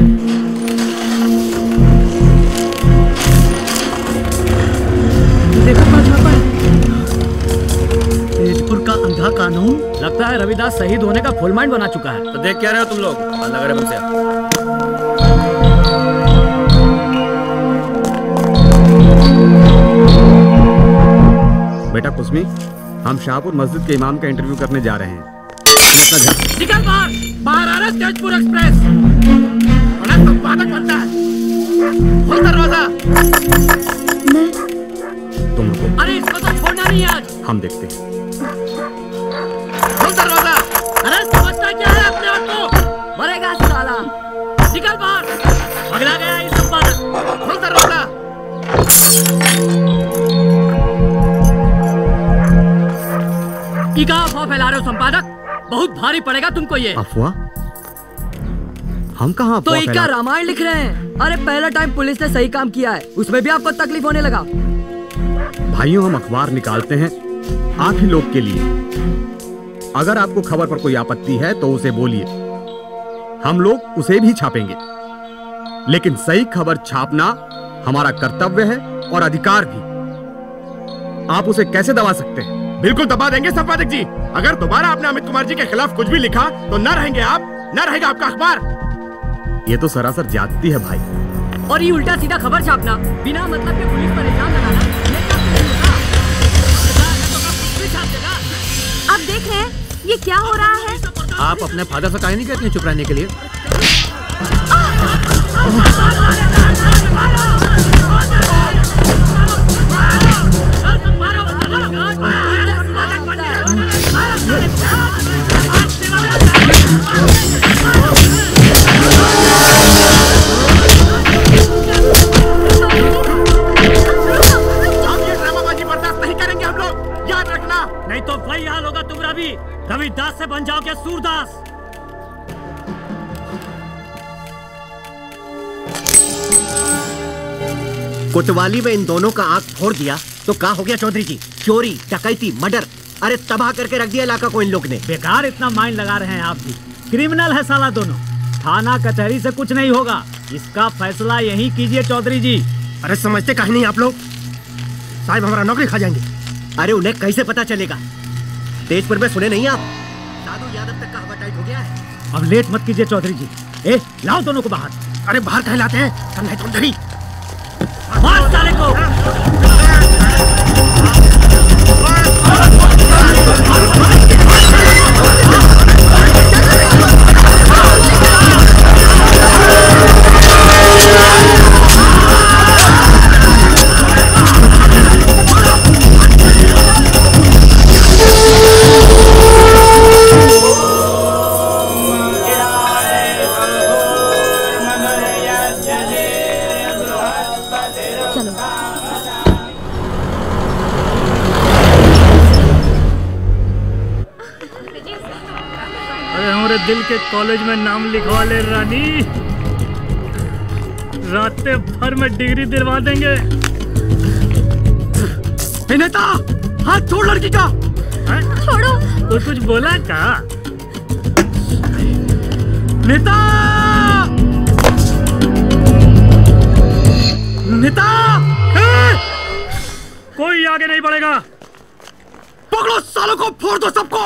तेजपुर का अंधा कानून, लगता है रविदास शहीद होने का फुल माइंड बना चुका है। तो देख क्या रहे हो तुम लोग? लग रहे मुझसे। बेटा कुसमी, हम शाहपुर मस्जिद के इमाम का इंटरव्यू करने जा रहे हैं। निकल बाहर, बाहर आ रहा है तेजपुर एक्सप्रेस। बड़ा संपादक बनता है। खोल दरवाजा। तुम रुको। अरे इसको तो छोड़ना नहीं आज। हम देखते हैं। खोल दरवाजा। अरे समझता क्या है अपने आप को? मरेगा साला। निकल बाहर। भगला गया ये संपादक। खोल दरवाजा। ये क्या अफवाह फैला रहे हो संपादक? बहुत भारी पड़ेगा तुमको ये अफवाह। हम कहाँ तो इका रामायण लिख रहे हैं। अरे पहला टाइम पुलिस ने सही काम किया है, उसमें भी आपको तकलीफ होने लगा। भाइयों, हम अखबार निकालते हैं आप ही लोग के लिए। अगर आपको खबर पर कोई आपत्ति है तो उसे बोलिए, हम लोग उसे भी छापेंगे। लेकिन सही खबर छापना हमारा कर्तव्य है और अधिकार भी। आप उसे कैसे दबा सकते हैं? बिल्कुल दबा देंगे संपादक जी। अगर दोबारा आपने अमित कुमार जी के खिलाफ कुछ भी लिखा तो न रहेंगे आप, न रहेगा आपका अखबार। ये तो सरासर जाती है भाई। और ये उल्टा सीधा खबर छापना, बिना मतलब के पुलिस पर इल्जाम लगाना। आप देख रहे हैं ये क्या हो रहा है? आप अपने फादर से कहीं नहीं कहते चुप रहने के लिए। रविदास से बन जाओगे सूरदास। कोतवाली में इन दोनों का आंख फोड़ दिया तो क्या हो गया चौधरी जी? चोरी, डकैती, मर्डर, अरे तबाह करके रख दिया इलाका को इन लोग ने। बेकार इतना माइंड लगा रहे हैं आप भी। क्रिमिनल है साला दोनों। थाना कचहरी से कुछ नहीं होगा, इसका फैसला यही कीजिए चौधरी जी। अरे समझते कहीं नहीं आप लोग। साहब हमारा नौकरी खा जाएंगे। अरे उन्हें कैसे पता चलेगा? तेजपुर में सुने नहीं आप, साधु यादव तक का हवा टाइट हो गया है। अब लेट मत कीजिए चौधरी जी। ए, लाओ दोनों को बाहर। अरे बाहर कहीं लाते हैं कन्हैया चौधरी। मार साले को। दिल के कॉलेज में नाम लिखवा ले रानी, रातें भर में डिग्री दिलवा देंगे। विनेता, हाथ छोड़ लड़की का। छोड़ो। तो कुछ बोला का? नेता, नेता, कोई आगे नहीं बढ़ेगा। पकड़ो सालों को, फोड़ दो सबको।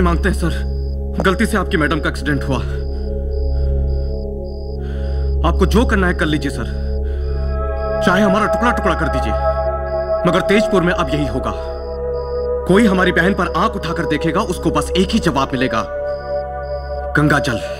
माफी मांगते हैं सर, गलती से आपकी मैडम का एक्सीडेंट हुआ। आपको जो करना है कर लीजिए सर, चाहे हमारा टुकड़ा टुकड़ा कर दीजिए, मगर तेजपुर में अब यही होगा। कोई हमारी बहन पर आंख उठाकर देखेगा उसको बस एक ही जवाब मिलेगा, गंगा जल।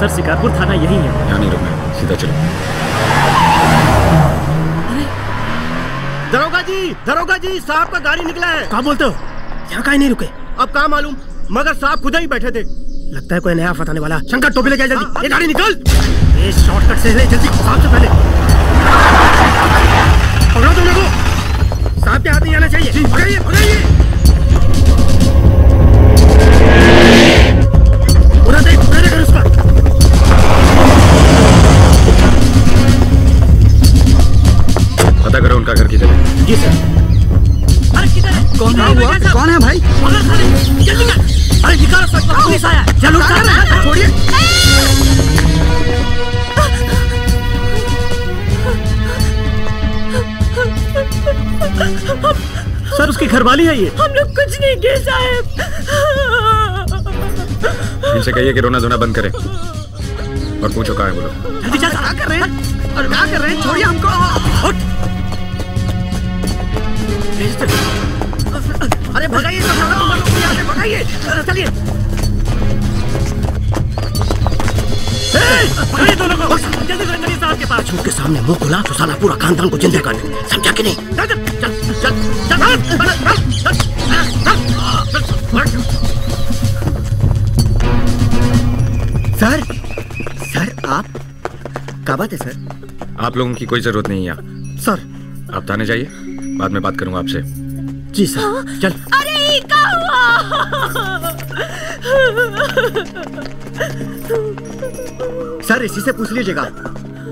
सर शिकारपुर थाना यही है। यहाँ नहीं रुकना, सीधा चलो। अरे दरोगा जी, दरोगा जी, साहब का गाड़ी निकला है। क्या बोलते हो, यहाँ काहे नहीं रुके? अब कहाँ मालूम, मगर साहब खुद ही बैठे थे। लगता है कोई नया फताने वाला। शंकर टोपी लेके जल्दी, ये गाड़ी निकल। ये शॉर्टकट से ले जल्दी, साहब से पहले पकड़ो तुम लोगों। साहब के हाथ नहीं आना चाहिए। पकड़िए पकड़िए, पूरा देख मेरे उस पर। पता करो उनका घर किधर है। जी सर। अरे किधर है? कौन हुआ? कौन है भाई? जल्दी कर। अरे निकालो सब, पुलिस आया। चलो छोड़िए। सर उसकी घरवाली है ये। हम लोग कुछ नहीं किए साहब। इनसे कहिए कि रोना धोना बंद करें और पूछो कहाँ है वो लोग। जल्दी चल। क्या कर रहे हैं और क्या कर रहे हैं? छोड़िए हमको। अरे भगाइए भगाइए भगाइए, चलिए दोनों को जल्दी से साहब के पास। झूठ के सामने मुंह खुला तो साला पूरा खानदान को जिंदा कर दे, समझा कि नहीं? चल चल चल चल। सर सर आप क्या बात है सर? आप लोगों की कोई जरूरत नहीं है यहाँ। सर आप थाने जाइए, बाद में बात करूंगा आपसे। जी सर चल। अरे ये क्या हुआ? सर इसी से पूछ लीजिएगा,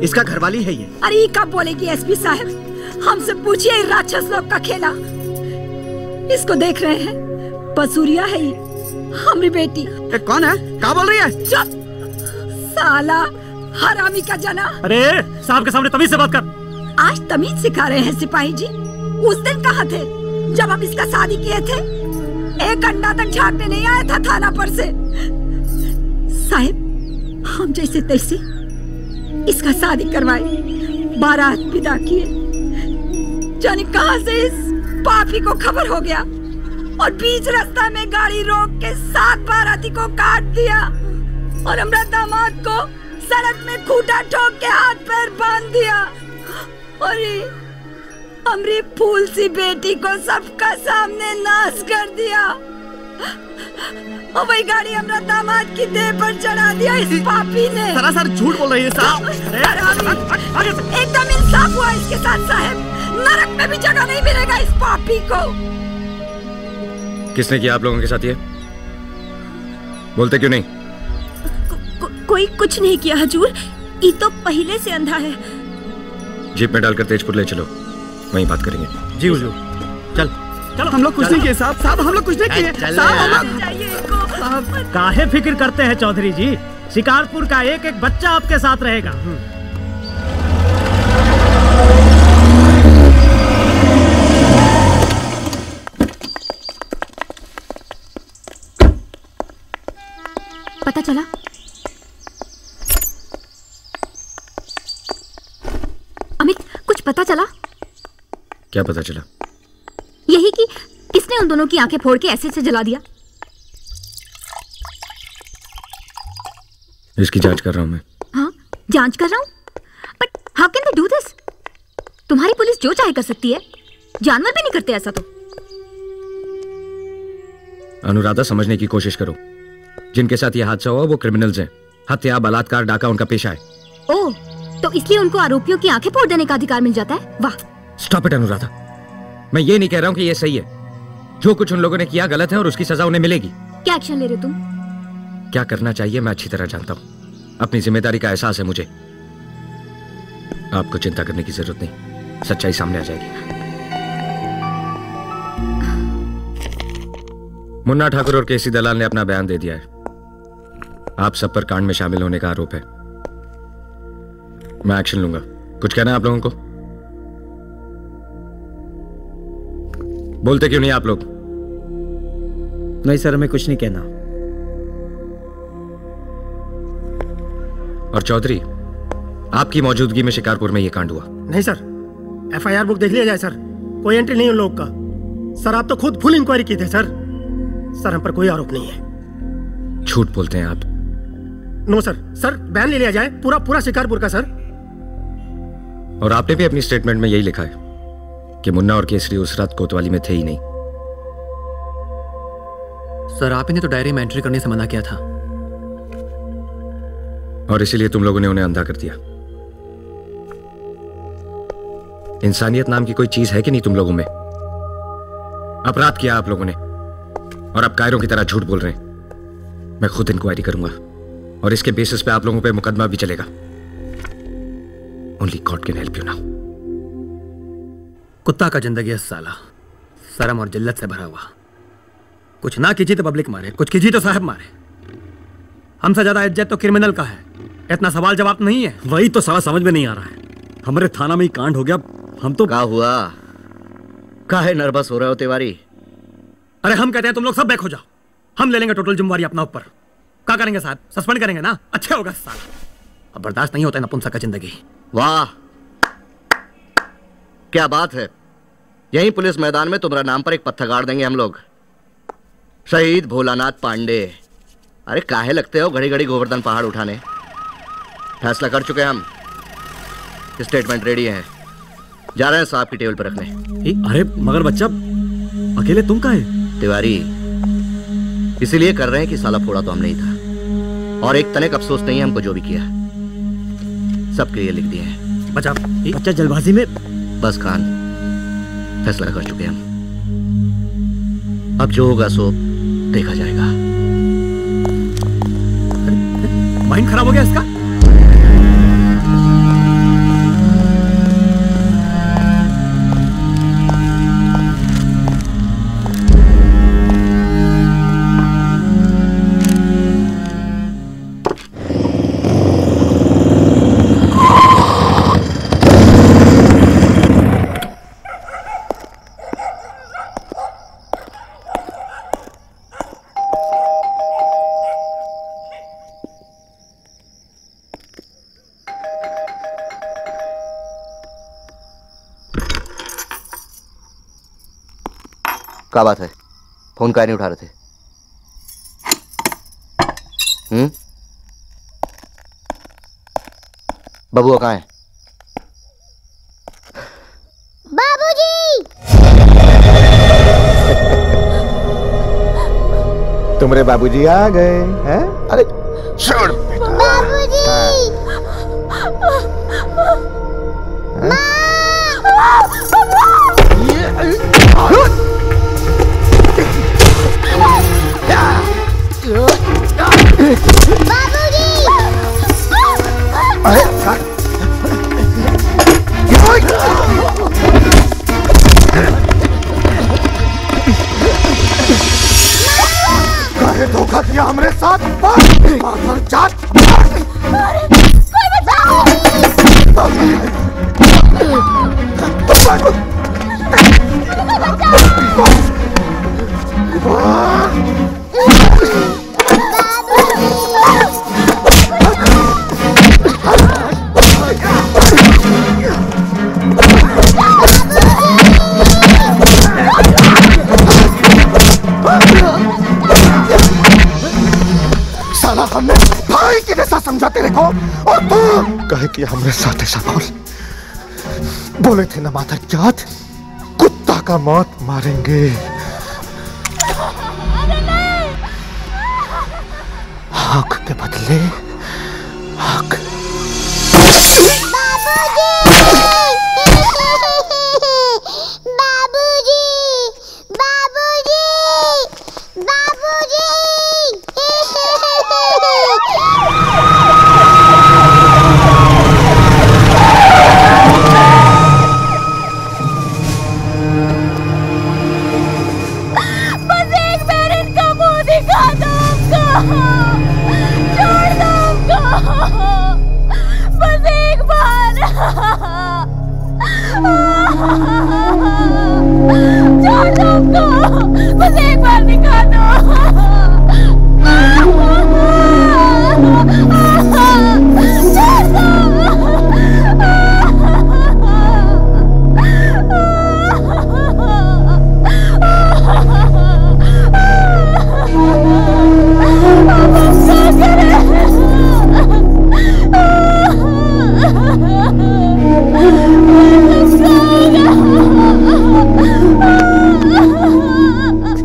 इसका घरवाली है ये। अरे ये क्या बोलेगी एसपी साहब, हमसे पूछिए। राक्षस लोग का खेला, इसको देख रहे हैं, पसूरिया है ये, हमारी बेटी। ए, कौन है? क्या बोल रही है? चुप साला हरामी का जना। अरे साहब के सामने तमीज से बात कर। आज तमीज सिखा रहे हैं सिपाही जी? उस दिन कहा थे जब हम इसका शादी किए थे? एक अंडा तक झांकने नहीं आया था थाना पर से। साहब हम जैसे तैसे इसका शादी करवाए, बारात विदा किए, जाने कहां से इस पापी को खबर हो गया और बीच रास्ता में गाड़ी रोक के सात बाराती को काट दिया और हमारा दामाद को सड़क में खूटा ठोक के हाथ पैर बांध दिया और हमरी फूल सी बेटी को सबका सामने नाश कर दिया। और वही गाड़ी हमरा दामाद की देह पर चढ़ा दिया इस पापी ने। सरासर झूठ बोल रही है साहब। एकदम इंसाफ हुआ इसके साथ साहब, नरक में भी जगह नहीं मिलेगा इस पापी को। किसने किया आप लोगों के साथ ये? बोलते क्यों नहीं? को, को, कोई कुछ नहीं किया हजूर, ये तो पहले से अंधा है। जीप में डालकर तेजपुर ले चलो, वहीं बात करेंगे। जी हुजूर। चल चलो। हम लोग कुछ नहीं किए साहब, साहब हम लोग कुछ नहीं किए साहब। काहे फिक्र करते हैं चौधरी जी, शिकारपुर का एक एक बच्चा आपके साथ रहेगा। पता चला अमित, कुछ पता चला? क्या पता चला? यही कि इसने उन दोनों की आंखें फोड़ के ऐसे से जला दिया। इसकी जांच कर रहा हूं मैं। हाँ जांच कर रहा हूं, but how can they do this? तुम्हारी पुलिस जो चाहे कर सकती है, जानवर भी नहीं करते ऐसा। तो अनुराधा समझने की कोशिश करो, जिनके साथ यह हादसा हुआ वो क्रिमिनल्स हैं। हत्या बलात्कार डाका उनका पेशा है। ओ तो इसलिए उनको आरोपियों की आंखें फोड़ देने का अधिकार मिल जाता है? वाह। स्टॉप इट अनुराधा, मैं ये नहीं कह रहा हूँ कि ये सही है, जो कुछ उन लोगों ने किया गलत है और उसकी सजा उन्हें मिलेगी। क्या एक्शन ले रहे हो तुम? क्या करना चाहिए मैं अच्छी तरह जानता हूँ, अपनी जिम्मेदारी का एहसास है मुझे। आपको चिंता करने की जरूरत नहीं, सच्चाई सामने आ जाएगी। मुन्ना ठाकुर और केसी दलाल ने अपना बयान दे दिया है। आप सब पर कांड में शामिल होने का आरोप है। मैं एक्शन लूंगा। कुछ कहना है आप लोगों को? बोलते क्यों नहीं आप लोग? नहीं सर, हमें कुछ नहीं कहना। और चौधरी, आपकी मौजूदगी में शिकारपुर में यह कांड हुआ। नहीं सर, एफआईआर बुक देख लिया जाए सर, कोई एंट्री नहीं उन लोग का। सर आप तो खुद फुल इंक्वायरी की थे सर। सर हम पर कोई आरोप नहीं है। झूठ बोलते हैं आप। नो सर, सर बैन ले लिया जाए पूरा पूरा शिकारपुर का सर। और आपने भी अपनी स्टेटमेंट में यही लिखा है कि मुन्ना और केसरी उस रात कोतवाली में थे ही नहीं। सर आप ही ने तो डायरी में एंट्री करने से मना किया था और इसीलिए तुम लोगों ने उन्हें अंधा कर दिया। इंसानियत नाम की कोई चीज है कि नहीं तुम लोगों में? अपराध किया आप लोगों ने और अब कायरों की तरह झूठ बोल रहे हैं। मैं खुद इंक्वायरी करूंगा और इसके बेसिस पे आप लोगों पे मुकदमा भी चलेगा। Only God can help you now. कुत्ता का जिंदगी है साला, शर्म और जिल्लत से भरा हुआ। कुछ ना कीजिए तो पब्लिक मारे, कुछ कीजिए तो साहब मारे। हमसे ज्यादा इज्जत तो क्रिमिनल का है। इतना सवाल जवाब नहीं है। वही तो साला समझ में नहीं आ रहा है। हमारे थाना में ही कांड हो गया। हम तो क्या हुआ? काहे नर्वस हो रहे हो तिवारी? अरे हम कहते हैं तुम लोग सब बैक हो जाओ, हम ले लेंगे टोटल जिम्मेवारी अपना ऊपर। क्या करेंगे साहब? सस्पेंड करेंगे ना? अच्छा होगा साला। अब बर्दाश्त नहीं होता नपुंसक का जिंदगी। वाह क्या बात है। यही पुलिस मैदान में तुम्हारा नाम पर एक पत्थर गाड़ देंगे हम लोग। शहीद भोलानाथ पांडे। अरे काहे लगते हो घड़ी घड़ी गोवर्धन पहाड़ उठाने? फैसला कर चुके हम। स्टेटमेंट रेडी है, जा रहे हैं साहब की टेबल पर रखने। ए, अरे मगर बच्चा अकेले तुम कहाँ है? तिवारी इसीलिए कर रहे हैं कि साला फोड़ा तो हम नहीं था और एक तनिक अफसोस नहीं है हमको जो भी किया। सबके लिए लिख दिए हैं। बच्चा बच्चा जल्दबाजी में बस खान, फैसला कर चुके हम। अब जो होगा सो देखा जाएगा। माइंड खराब हो गया इसका। क्या बात है? फोन का नहीं उठा रहे थे? हम्म, बबुआ कहाँ है? बाबूजी! तुम्हारे बाबूजी आ गए हैं? अरे छोड़ बाबूजी! माँ! बाबूजी! अरे धोखा किया हमरे साथ। और तू कहे कि हमरे साथ ऐसा बोल बोले थे ना माता जात कुत्ता का मौत मारेंगे। हक के बदले हक। दिखा दो।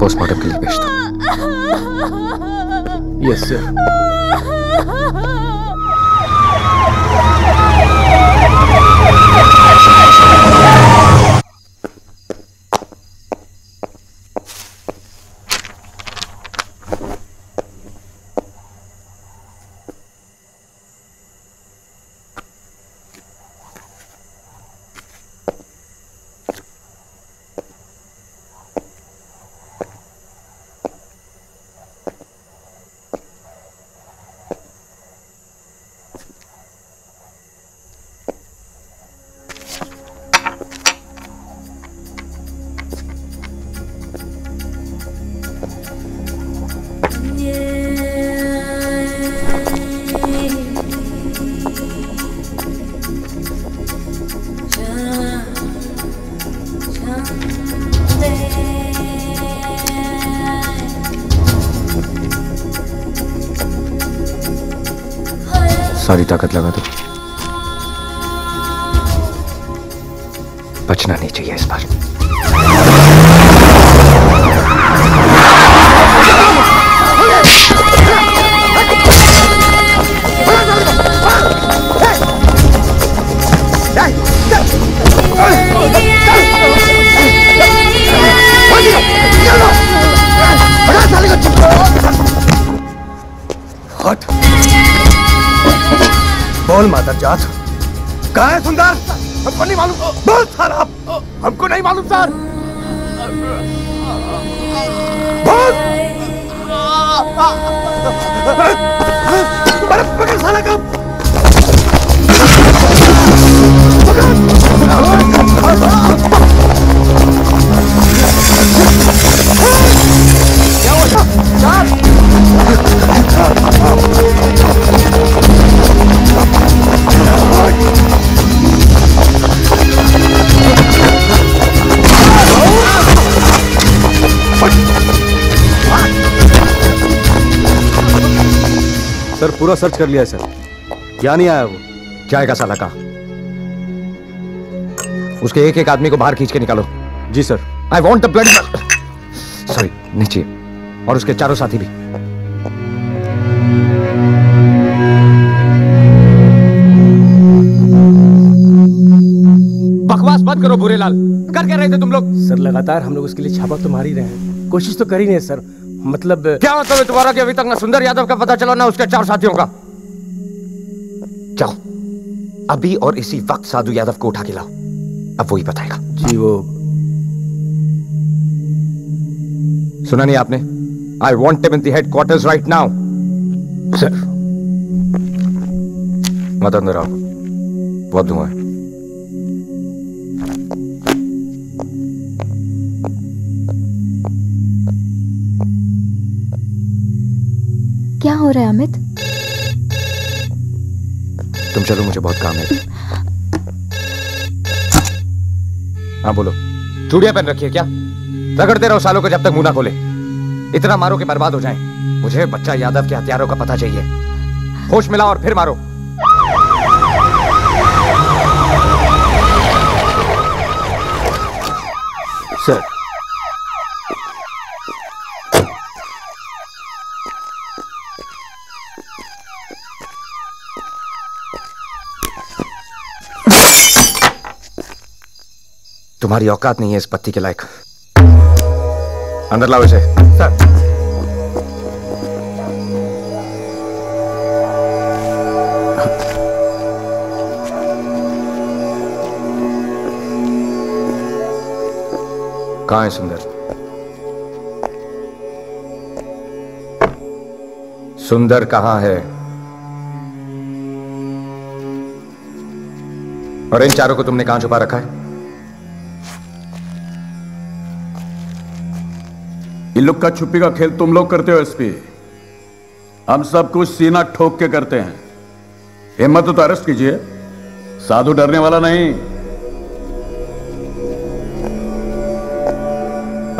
पोस्टमार्टम के लिए भेजता हूं। Yes sir. सारी ताकत लगा दो, बचना नहीं चाहिए इस बार। बोल माता जात, कहाँ है सुंदर? हमको नहीं मालूम। बोल सर, आप हमको नहीं मालूम सर। बोल बर्फ पकड़ साला का, क्या हुआ सर? सर पूरा सर्च कर लिया है सर, क्या नहीं आया वो? जाएगा साला का, उसके एक एक आदमी को बाहर खींच के निकालो। जी sir. I want the blood, sorry नहीं चाहिए, और उसके चारों साथी भी। बकवास मत करो भूरेलाल, कर क्या रहे थे तुम लोग? सर लगातार हम लोग उसके लिए छापा तो मार ही रहे हैं, कोशिश तो कर ही नहीं सर। मतलब क्या मतलब है तुम्हारा कि अभी तक ना सुंदर यादव का पता चला ना उसके चार साथियों का? जाओ अभी और इसी वक्त साधु यादव को उठा के लाओ, अब वो ही बताएगा। जी वो सुना नहीं आपने? I want him in the headquarters right now. Sir मत अंदर आओ, बहुत धुआं है। क्या हो रहा है अमित? तुम चलो, मुझे बहुत काम है। हाँ बोलो। चूड़िया पहन रखी है क्या? रगड़ते रहो सालों को जब तक मुंह ना खोले, इतना मारो कि बर्बाद हो जाए। मुझे बच्चा यादव के हथियारों का पता चाहिए। होश मिला और फिर मारो। सर तुम्हारी औकात नहीं है इस पत्ती के लायक। अंदर लाओ इसे। सर कहाँ है सुंदर? सुंदर कहाँ है? और इन चारों को तुमने कहाँ छुपा रखा है? इन लोग का छुपी का खेल तुम लोग करते हो एसपी। हम सब कुछ सीना ठोक के करते हैं। हिम्मत तो अरेस्ट कीजिए, साधु डरने वाला नहीं।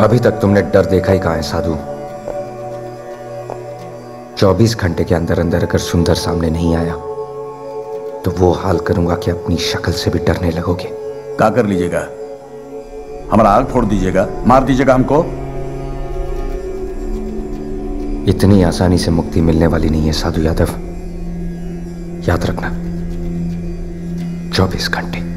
अभी तक तुमने डर देखा ही कहां है साधु। चौबीस घंटे के अंदर अंदर अगर सुंदर सामने नहीं आया तो वो हाल करूंगा कि अपनी शक्ल से भी डरने लगोगे। क्या कर लीजिएगा? हमारा आग फोड़ दीजिएगा, मार दीजिएगा हमको? इतनी आसानी से मुक्ति मिलने वाली नहीं है साधु यादव, याद रखना। चौबीस घंटे।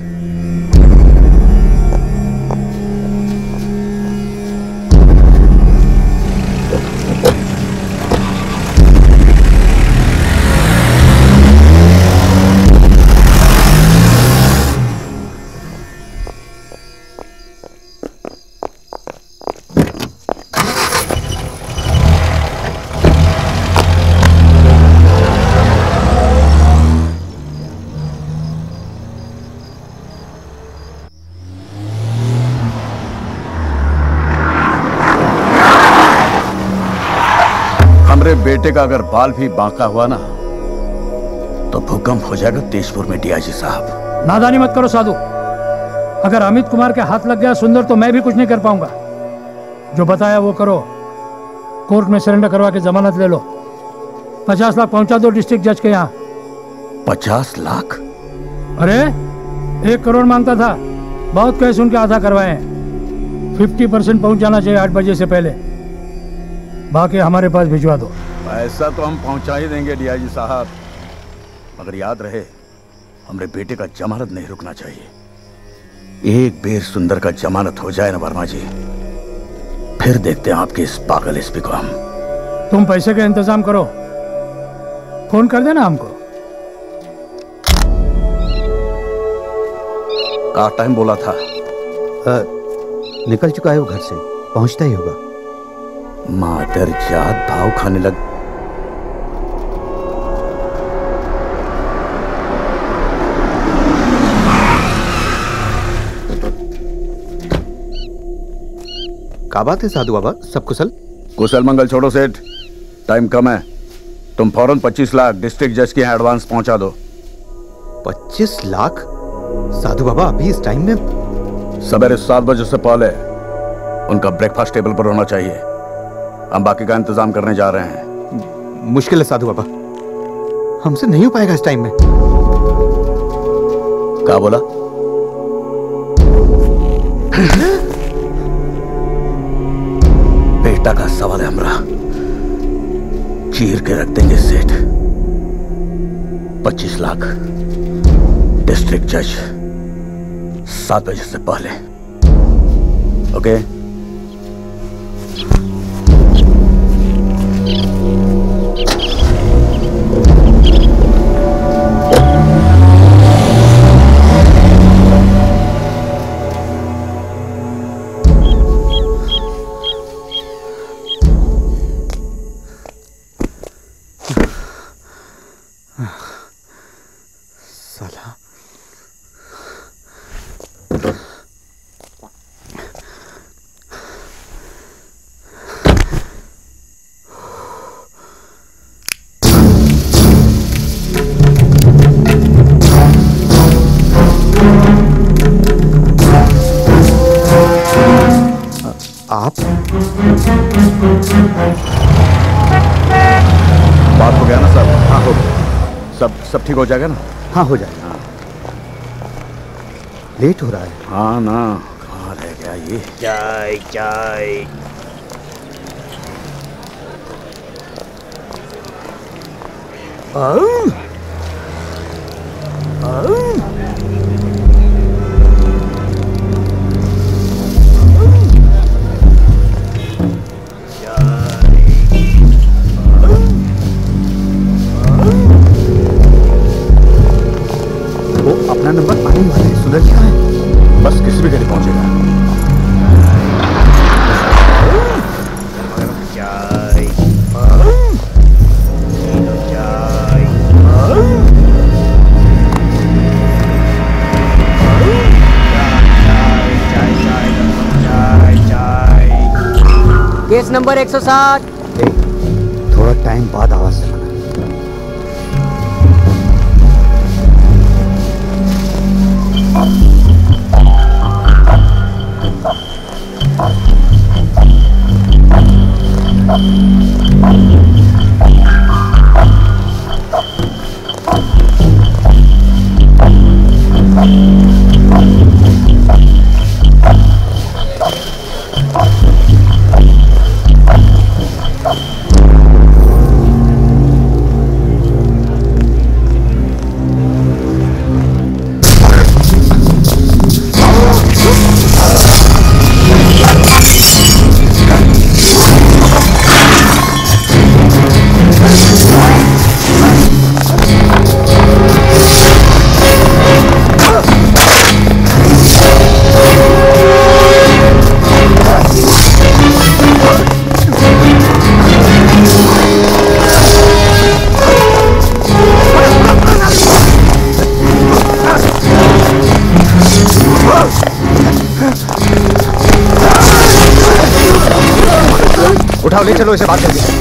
बेटे का अगर बाल भी बांका हुआ ना तो भूकंप हो जाएगा तेजपुर में। डीआईजी साहब, नादानी मत करो साधु। अगर अमित कुमार के हाथ लग गया सुंदर तो मैं भी कुछ नहीं कर पाऊंगा। जो बताया वो करो, कोर्ट में सरेंडर करवा के जमानत ले लो। पचास लाख पहुंचा दो डिस्ट्रिक्ट जज के यहाँ। पचास लाख? अरे एक करोड़ मांगता था, बहुत कैश उनके आधा करवाए। फिफ्टी परसेंट पहुंच जाना चाहिए आठ बजे से पहले, बाकी हमारे पास भिजवा दो। पैसा तो हम पहुंचा ही देंगे डीआईजी साहब, मगर याद रहे हमारे बेटे का जमानत नहीं रुकना चाहिए। एक बेर सुंदर का जमानत हो जाए ना वर्मा जी, फिर देखते हैं आपके इस पागल एसपी को हम। तुम पैसे का इंतजाम करो, फोन कर देना हमको। क्या टाइम बोला था? आ, निकल चुका है वो घर से, पहुंचता ही होगा। मादर जात भाव खाने लग। क्या बात है साधु बाबा, सब कुशल? कुशल मंगल छोड़ो सेठ, टाइम कम है। तुम फौरन पच्चीस लाख डिस्ट्रिक्ट जज के यहाँ एडवांस पहुंचा दो। पच्चीस लाख? साधु बाबा अभी इस टाइम में? सवेरे सात बजे से पहले उनका ब्रेकफास्ट टेबल पर होना चाहिए। हम बाकी का इंतजाम करने जा रहे हैं। मुश्किल है साधु बाबा, हमसे नहीं हो पाएगा इस टाइम में। क्या बोला? बेटा का सवाल है, हमरा चीर के रख देंगे सेठ। पच्चीस लाख डिस्ट्रिक्ट जज सात बजे से पहले। ओके ठीक हो जाएगा ना? हाँ हो जाएगा। लेट हो रहा है। हाँ ना, कहाँ रह गया ये? चाय चाय। आउ आउ पहुंचेगा। केस नंबर एक सौ साठ। थोड़ा टाइम बाद आवाज सुना। ले चलो इसे बात करते हैं।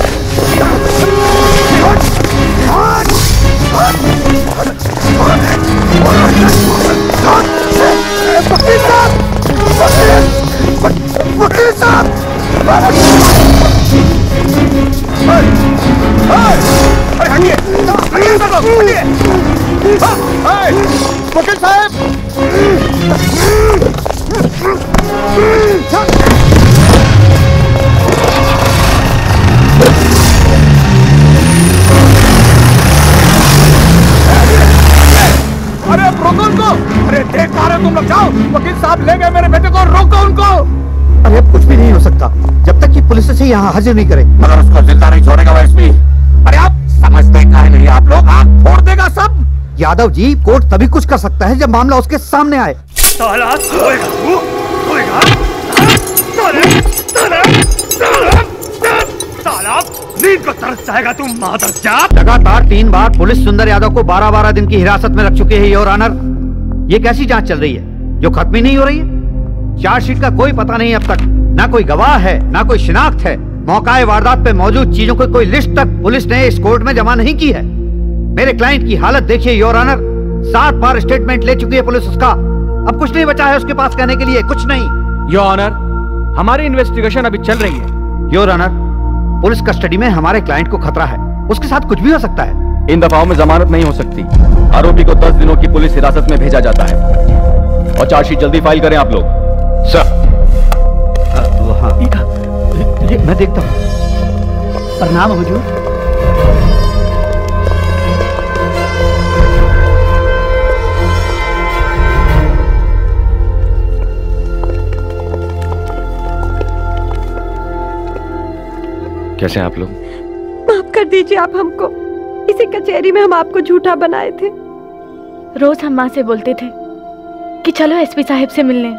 यहाँ हाजिर नहीं करे मगर उसको जिंदा नहीं छोड़ेगा वो एसपी। अरे आप समझते काहे नहीं, आप लोग आग फोड़ देगा सब। यादव जी, कोर्ट तभी कुछ कर सकता है जब मामला उसके सामने आए। साला खोएगा, खोएगा, साला, साला, साला, साला, नींद को तरस जाएगा तू माता जात। लगातार तीन बार पुलिस सुंदर यादव को बारह बारह दिन की हिरासत में रख चुकी है योर ऑनर। ये कैसी जाँच चल रही है जो खत्म ही नहीं हो रही है? चार्जशीट का कोई पता नहीं अब तक, ना कोई गवाह है ना कोई शिनाख्त है। मौकाए वारदात पे मौजूद चीजों की कोई लिस्ट तक पुलिस ने इस कोर्ट में जमा नहीं की है। मेरे क्लाइंट की हालत देखिए योर ऑनर, सात बार स्टेटमेंट ले चुकी है पुलिस उसका। अब कुछ नहीं बचा है उसके पास कहने के लिए, कुछ नहीं योर ऑनर। हमारी इन्वेस्टिगेशन अभी चल रही है योर ऑनर। पुलिस कस्टडी में हमारे क्लाइंट को खतरा है, उसके साथ कुछ भी हो सकता है। इन दफाओं में जमानत नहीं हो सकती। आरोपी को दस दिनों की पुलिस हिरासत में भेजा जाता है और चार्जशीट जल्दी फाइल करें आप लोग। सर ये मैं देखता हूँ। प्रणाम हुजूर। कैसे हैं आप लोग? माफ कर दीजिए आप हमको। इसी कचहरी में हम आपको झूठा बनाए थे। रोज हम माँ से बोलते थे कि चलो एसपी साहब से मिलने।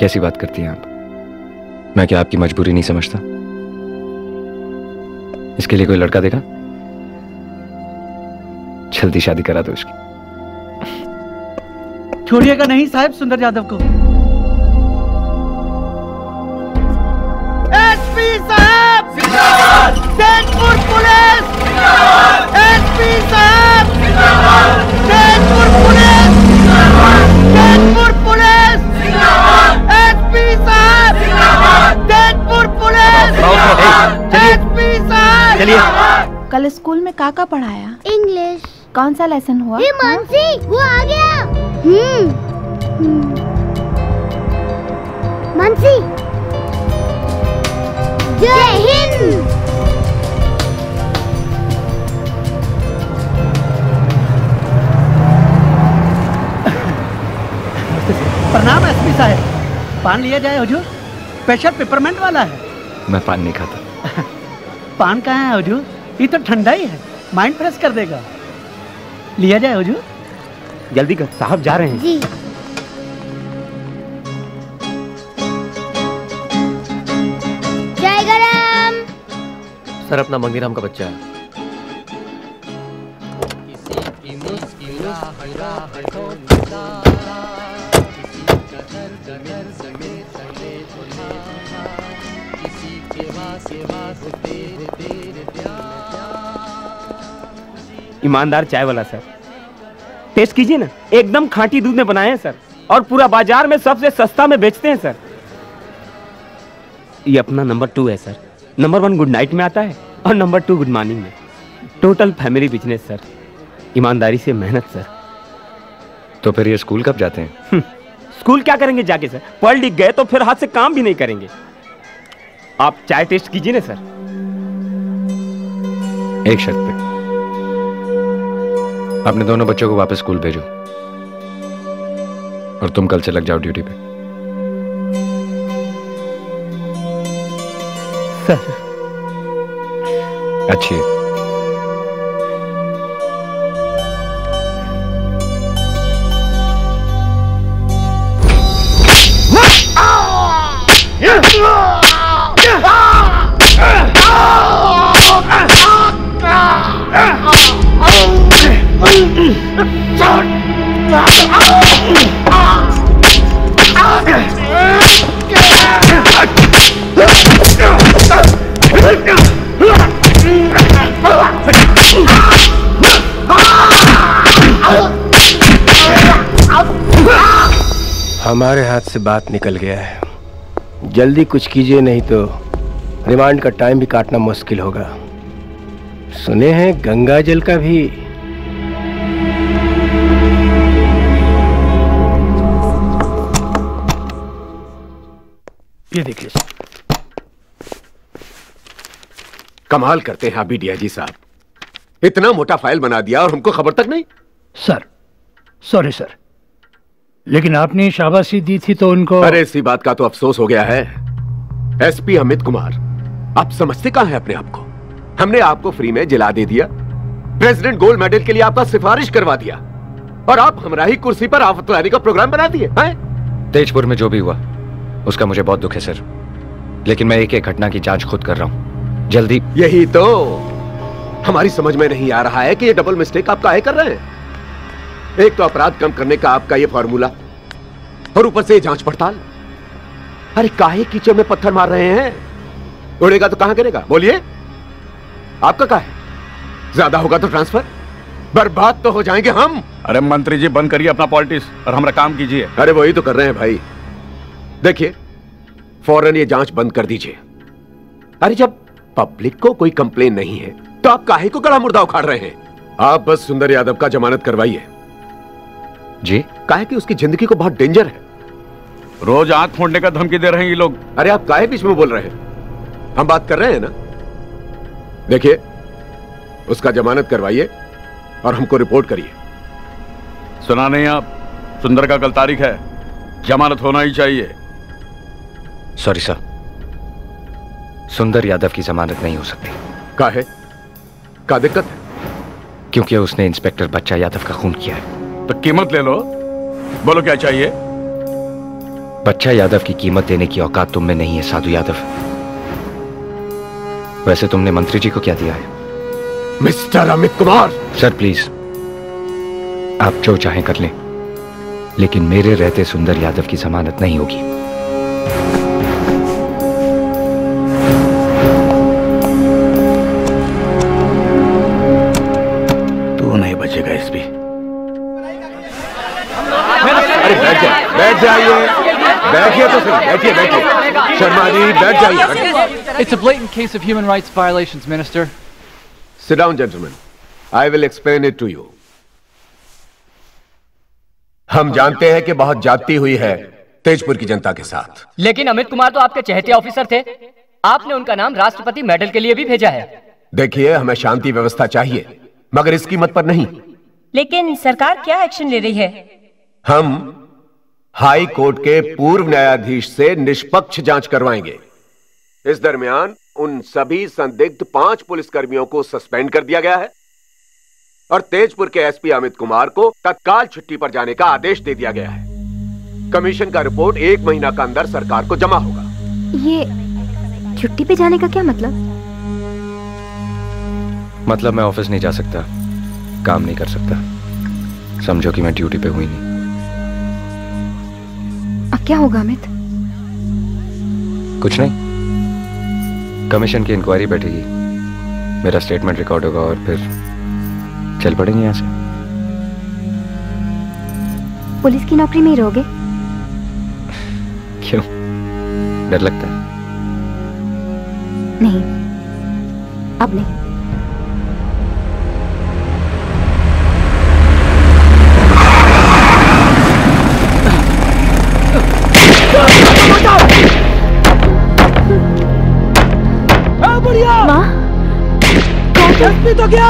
कैसी बात करती हैं आप? मैं क्या आपकी मजबूरी नहीं समझता? इसके लिए कोई लड़का देखा? जल्दी शादी करा दो इसकी। छोड़िएगा नहीं साहब सुंदर यादव को। एसपी साहब जिंदाबाद! तेजपुर पुलिस जिंदाबाद! एसपी साहब जिंदाबाद! तेजपुर पुलिस जिंदाबाद! तेजपुर पुलिस जिंदाबाद! एसपी साहब तेजपुर पुलिस जिंदाबाद। चलिए, कल स्कूल में काका पढ़ाया इंग्लिश, कौन सा लेसन हुआ? ये मानसी वो आ गया। हम्म मानसी जय हिंद। प्रणाम एसपी साहब। पान लिया जाए हुजूर, स्पेशल पेपरमेंट वाला है। मैं पान नहीं खाता। पान कहाँ है हुजूर, ये तो ठंडा ही है, माइंड फ्रेश कर देगा। लिया जाए हुजूर। जल्दी कर, साहब जा रहे हैं जी। जय गरम। सर अपना मंगनीराम का बच्चा है। ईमानदार चाय वाला सर, टेस्ट कीजिए ना, एकदम खांटी दूध में बनाए हैं सर, और पूरा बाजार में सबसे सस्ता में बेचते हैं सर। ये अपना नंबर टू है sir, number one good night में आता है और नंबर टू गुड मॉर्निंग में। टोटल फैमिली बिजनेस सर, ईमानदारी से मेहनत सर। तो फिर ये स्कूल कब जाते हैं? स्कूल क्या करेंगे जाके सर, पढ़ लिख गए तो फिर हाथ से काम भी नहीं करेंगे। आप चाय टेस्ट कीजिए ना सर। एक शर्त पे, आपने दोनों बच्चों को वापस स्कूल भेजो और तुम कल से लग जाओ ड्यूटी पे। सर अच्छी है। हमारे हाथ से बात निकल गया है, जल्दी कुछ कीजिए नहीं तो रिमांड का टाइम भी काटना मुश्किल होगा। सुने हैं गंगा जल का भी ये देख लीजिए। कमाल करते हैं आप भी डीआईजी साहब, इतना मोटा फाइल बना दिया और हमको खबर तक नहीं। सर सॉरी सर, लेकिन आपने शाबाशी दी थी तो उनको। अरे इसी बात का तो अफसोस हो गया है एसपी अमित कुमार, आप समझते कहां हैं अपने आप को। हमने आपको फ्री में जिला दे दिया, प्रेसिडेंट गोल्ड मेडल के लिए आपका सिफारिश करवा दिया, और आप हमारी कुर्सी पर आफत लाने का प्रोग्राम बना दिए। तेजपुर में जो भी हुआ उसका मुझे बहुत दुख है सर, लेकिन मैं एक एक घटना की जांच खुद कर रहा हूँ जल्दी। यही तो हमारी समझ में नहीं आ रहा है कि ये डबल मिस्टेक आप काहे कर रहे हैं। एक तो अपराध कम करने का आपका ये फॉर्मूला, और ऊपर से जांच पड़ताल। अरे काहे कीचड़ में पत्थर मार रहे हैं, उड़ेगा तो कहां गिरेगा बोलिए। आपका क्या है, ज्यादा होगा तो ट्रांसफर, बर्बाद तो हो जाएंगे हम। अरे मंत्री जी बंद करिए अपना पॉलिटिक्स और हमारा काम कीजिए। अरे वही तो कर रहे हैं भाई, देखिए फौरन ये जांच बंद कर दीजिए। अरे जब पब्लिक को कोई कंप्लेन नहीं है तो आप काहे को गला मुर्दा उखाड़ रहे हैं। आप बस सुंदर यादव का जमानत करवाइए जी, काहे कि उसकी जिंदगी को बहुत डेंजर है, रोज आंख फोड़ने का धमकी दे रहे हैं ये लोग। अरे आप काहे बीच में बोल रहे हैं, हम बात कर रहे हैं ना। देखिए उसका जमानत करवाइए और हमको रिपोर्ट करिए। सुना नहीं आप, सुंदर का कल तारीख है, जमानत होना ही चाहिए। सॉरी सर, सुंदर यादव की जमानत नहीं हो सकती। काहे? क्या दिक्कत है? क्योंकि उसने इंस्पेक्टर बच्चा यादव का खून किया है। तो कीमत ले लो, बोलो क्या चाहिए। बच्चा यादव की कीमत देने की औकात तुम में नहीं है साधु यादव। वैसे तुमने मंत्री जी को क्या दिया है? Mister Amit Kumar. Sir please, आप जो चाहें कर लें, लेकिन मेरे रहते सुंदर यादव की जमानत नहीं होगी। तू नहीं बचेगा एसपी। बैठ जाइए, बैठ जाइए, बैठिए तो सही, बैठिए बैठिए शर्मा जी, बैठ जाइए। It's a blatant case of human rights violations, Minister. Sit down, gentlemen. I will explain it to you. हम जानते हैं कि बहुत जाती हुई है तेजपुर की जनता के साथ, लेकिन अमित कुमार तो आपके चहेते ऑफिसर थे, आपने उनका नाम राष्ट्रपति मेडल के लिए भी भेजा है। देखिए हमें शांति व्यवस्था चाहिए, मगर इस कीमत पर नहीं। लेकिन सरकार क्या एक्शन ले रही है? हम हाई कोर्ट के पूर्व न्यायाधीश से निष्पक्ष जांच करवाएंगे। इस दरमियान उन सभी संदिग्ध पांच पुलिसकर्मियों को सस्पेंड कर दिया गया है और तेजपुर के एसपी अमित कुमार को तत्काल छुट्टी पर जाने का आदेश दे दिया गया है। कमीशन का रिपोर्ट एक महीना का अंदर सरकार को जमा होगा। ये छुट्टी पे जाने का क्या मतलब? मतलब मैं ऑफिस नहीं जा सकता, काम नहीं कर सकता, समझो कि मैं ड्यूटी पे हुई नहीं। अब क्या होगा अमित? कुछ नहीं, कमीशन की इंक्वायरी बैठेगी, मेरा स्टेटमेंट रिकॉर्ड होगा और फिर चल पड़ेंगे यहाँ से। पुलिस की नौकरी में ही रहोगे? क्यों, डर लगता है? नहीं, अब नहीं। तो क्या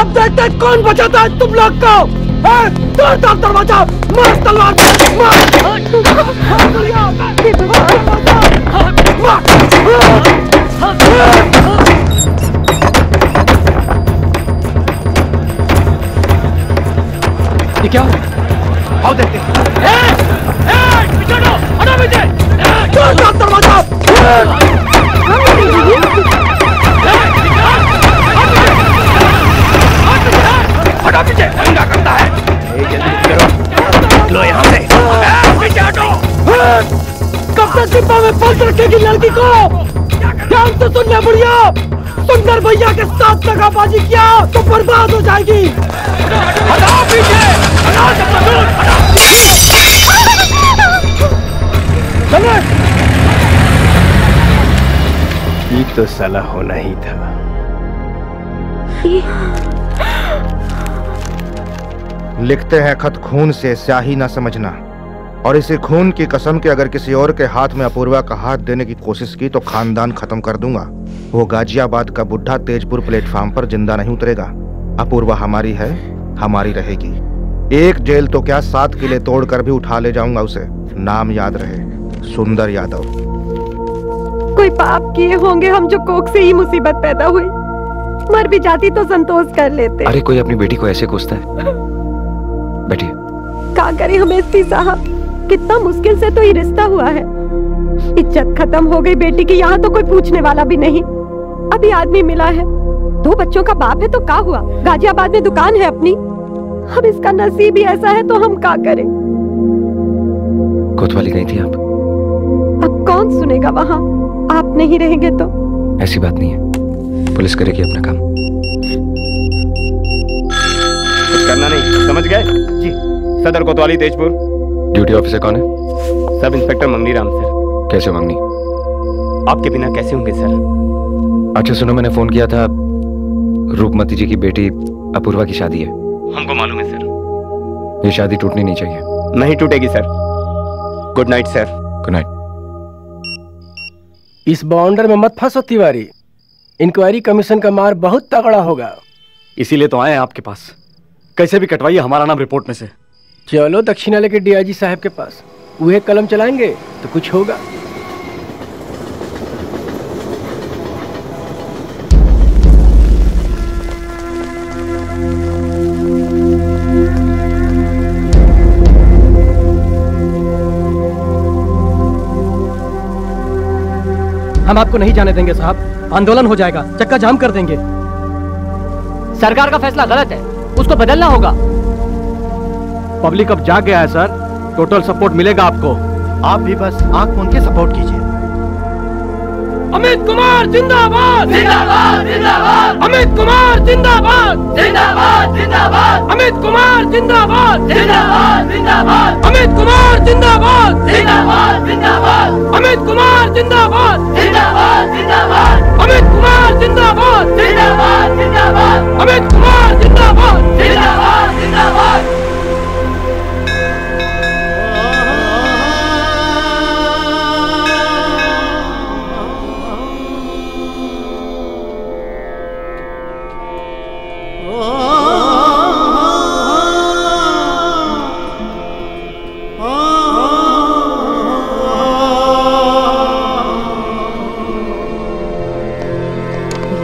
अब देखते कौन बचाता है तुम लोग को? दरवाजा मार, तलवार मार, ये क्या? आओ देखते दरवाजा पीछे दंगा करता है। लो यहाँ से, पीछे हटो। कब तक डिब्बा में बंद रखेगी लड़की को? ध्यान तो सुनना बुढ़िया, सुंदर भैया के साथ दगाबाजी किया तो बर्बाद हो जाएगी। हटाओ पीछे, हटाओ चप्पल, हटाओ। चलो, ठीक तो साला होना ही था। लिखते हैं खत खून से, स्याही ना समझना। और इसी खून की कसम के अगर किसी और के हाथ में अपूर्वा का हाथ देने की कोशिश की तो खानदान खत्म कर दूंगा। वो गाजियाबाद का बुढ़ा तेजपुर प्लेटफार्म पर जिंदा नहीं उतरेगा। अपूर्वा हमारी है, हमारी रहेगी। एक जेल तो क्या सात किले तोड़कर भी उठा ले जाऊंगा उसे। नाम याद रहे, सुंदर यादव। कोई पाप किए होंगे हम जो कोख से ही मुसीबत पैदा हुई। मर भी जाती तो संतोष कर लेते। अरे कोई अपनी बेटी को ऐसे कोसता है? बैठिए। क्या करें हम एसपी साहब, कितना मुश्किल से तो ये रिश्ता हुआ है। इज्जत खत्म हो गई बेटी की, यहाँ तो कोई पूछने वाला भी नहीं। अभी आदमी मिला है, दो बच्चों का बाप है तो क्या हुआ? गाजियाबाद में दुकान है अपनी। अब इसका नसीब ही ऐसा है तो हम क्या करें? कोतवाली गई थी आप? अब कौन सुनेगा वहाँ, आप नहीं रहेंगे तो? ऐसी बात नहीं है, पुलिस करेगी अपना काम। करना नहीं, समझ गए जी? सदर कोतवाली तेजपुर। ड्यूटी ऑफिसर कौन है? Sub inspector Manganiram sir. कैसे मंगनी? आपके बिना कैसे होंगे सर। अच्छा सुनो, मैंने फोन किया था, रूपमती जी की बेटी अपूर्वा की शादी है। हमको मालूम है सर। ये शादी टूटनी नहीं चाहिए। नहीं टूटेगी sir. Good night sir. Good night. इस बाउंडर में मत फंसो तिवारी, इंक्वायरी कमीशन का मार बहुत तगड़ा होगा। इसीलिए तो आए हैं आपके पास, कैसे भी कटवाइए हमारा नाम रिपोर्ट में से। चलो दक्षिणालय के डीआईजी साहब के पास, वह कलम चलाएंगे तो कुछ होगा। हम आपको नहीं जाने देंगे साहब, आंदोलन हो जाएगा, चक्का जाम कर देंगे। सरकार का फैसला गलत है, उसको बदलना होगा। पब्लिक अब जाग गया है सर, टोटल सपोर्ट मिलेगा आपको। आप भी बस आंख मूंद के सपोर्ट कीजिए। अमित कुमार जिंदाबाद जिंदाबाद जिंदाबाद। अमित कुमार जिंदाबाद जिंदाबाद जिंदाबाद। अमित कुमार जिंदाबाद जिंदाबाद जिंदाबाद। अमित कुमार जिंदाबाद जिंदाबाद जिंदाबाद। अमित कुमार जिंदाबाद जिंदाबाद जिंदाबाद। अमित कुमार जिंदाबाद जिंदाबाद जिंदाबाद। अमित कुमार जिंदाबाद जिंदाबाद जिंदाबाद।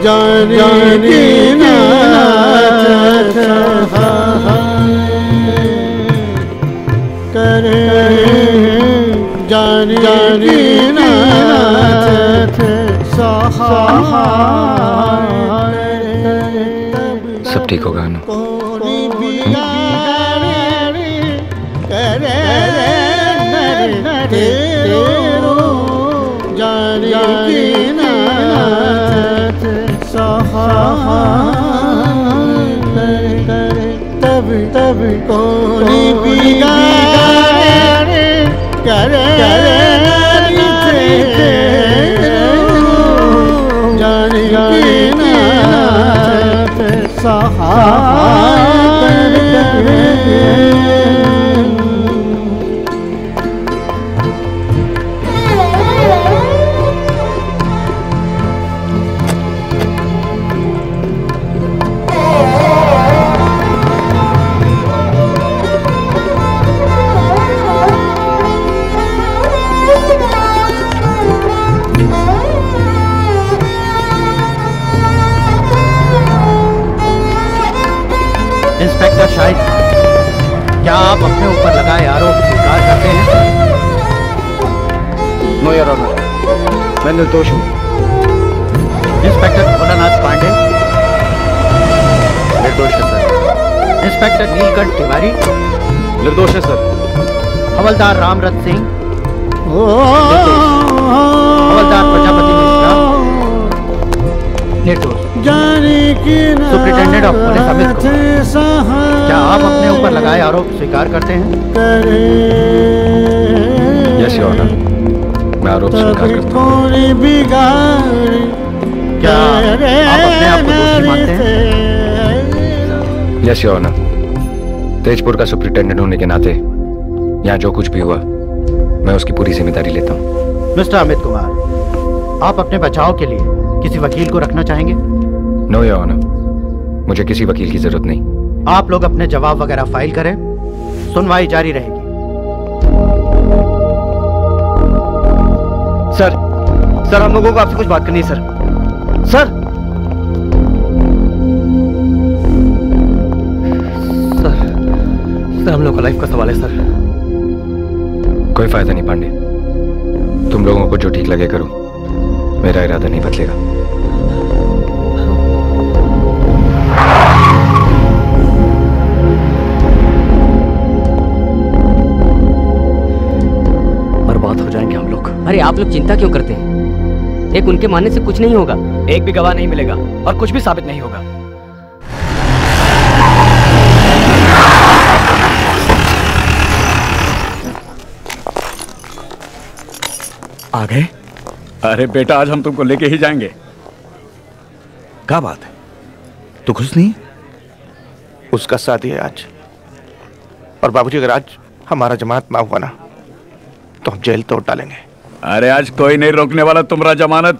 Janani nath sahay kare, janani nath sahay। सब ठीक होगा ना? जानी ना सहाय कर शायद क्या आप अपने ऊपर लगाए आरोप स्वीकार करते हैं? नो योर ऑनर, मैं निर्दोष हूँ। इंस्पेक्टर भोलानाथ पांडे निर्दोष है सर। इंस्पेक्टर नीलकंठ तिवारी निर्दोष है सर। हवलदार रामरथ सिंह, हवलदार प्रजापति मिश्रा निर्दोष। Superintendent of police Amit Kumar, क्या आप अपने ऊपर लगाए आरोप स्वीकार करते हैं? यस योर ऑनर, मैं आरोप स्वीकार करता हूँ। क्या आप अपने आप को दोषी मानते हैं? यस योर ऑनर, तेजपुर का सुप्रिटेंडेंट होने के नाते यहाँ जो कुछ भी हुआ मैं उसकी पूरी जिम्मेदारी लेता हूँ। मिस्टर अमित कुमार, आप अपने बचाव के लिए किसी वकील को रखना चाहेंगे? नो योर ऑनर, मुझे किसी वकील की जरूरत नहीं। आप लोग अपने जवाब वगैरह फाइल करें, सुनवाई जारी रहेगी। सर, सर हम लोगों को आपसे कुछ बात करनी है सर। सर, सर, सर हम लोग का लाइफ का सवाल है सर। कोई फायदा नहीं पांडे, तुम लोगों को जो ठीक लगे करो, मेरा इरादा नहीं बदलेगा। अरे आप लोग चिंता क्यों करते हैं? एक उनके मानने से कुछ नहीं होगा, एक भी गवाह नहीं मिलेगा और कुछ भी साबित नहीं होगा। आ गए? अरे बेटा, आज हम तुमको लेके ही जाएंगे। क्या बात है, तू खुश नहीं? उसका शादी है आज, और बाबूजी अगर आज हमारा जमानत ना हुआ ना तो हम जेल तोड़ डालेंगे। अरे आज कोई नहीं रोकने वाला तुम्हारा जमानत।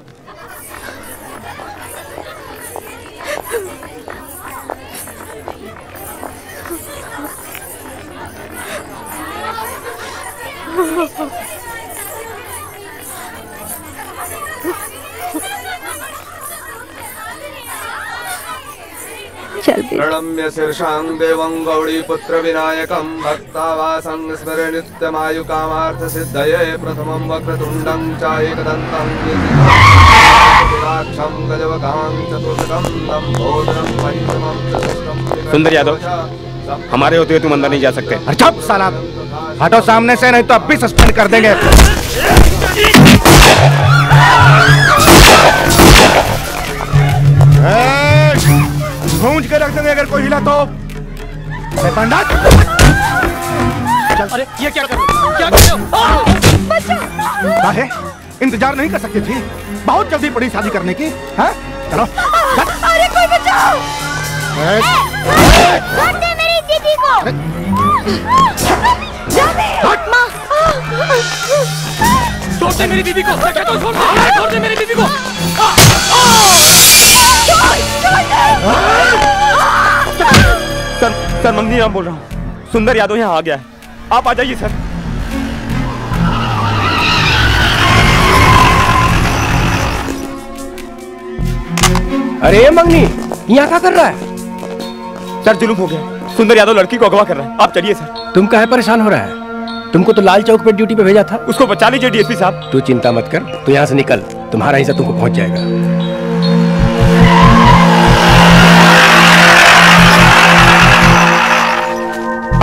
प्रणम्य शीर्षां देवं गौड़ी पुत्र विनायकं भक्तावासं स्मरे नित्यमायु कामार्थ सिद्धये प्रथमं वक्रतुंडं चाएकदन्तं विराक्षं गजवकां चतुर्भुजं लंबोदरं पंचमं चतुष्टं। सुंदर यादव, हमारे होते हुए तुम अंदर नहीं जा सकते। चुप साला, हटो सामने से नहीं तो अब भी सस्पेंड कर देंगे। भूंज के रख देंगे अगर कोई हिला तो। पंडा, अरे ये क्या कर क्या कर रहे? इंतजार नहीं कर सकती थी? बहुत जल्दी पड़ी शादी करने की है? चलो। अरे कोई बचाओ। दे मेरी दीदी को। माँ, छोड़ दे मेरी दीदी को। छोड़ दे मेरी दीदी को। सर, सर मंगनीराम बोल रहा हूँ। सुंदर यादव यहाँ आ गया है, आप आ जाइए सर। अरे मंगनी, यहाँ क्या कर रहा है? सर जुलूम हो गया, सुंदर यादव लड़की को अगवा कर रहा है, आप चलिए सर। तुम काहे परेशान हो रहा है? तुमको तो लाल चौक पे ड्यूटी पे भेजा था, उसको बचा लीजिए डीएसपी साहब। तू चिंता मत कर, तू यहाँ से निकल, तुम्हारा हिस्सा तुमको पहुँच जाएगा।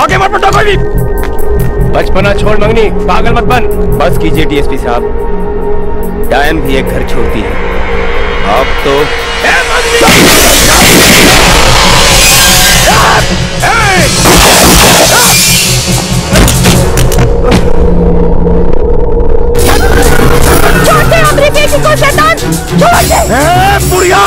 आगे मत बढ़ो कोई भी। बचपना छोड़ मंगनी, पागल मत बन। बस कीजिए डीएसपी साहब, डायन भी एक घर छोड़ती है। अब तो ए मंगनी, छोड़ दे अपनी बेटी को शैतान, छोड़ दे। ए बुढ़िया,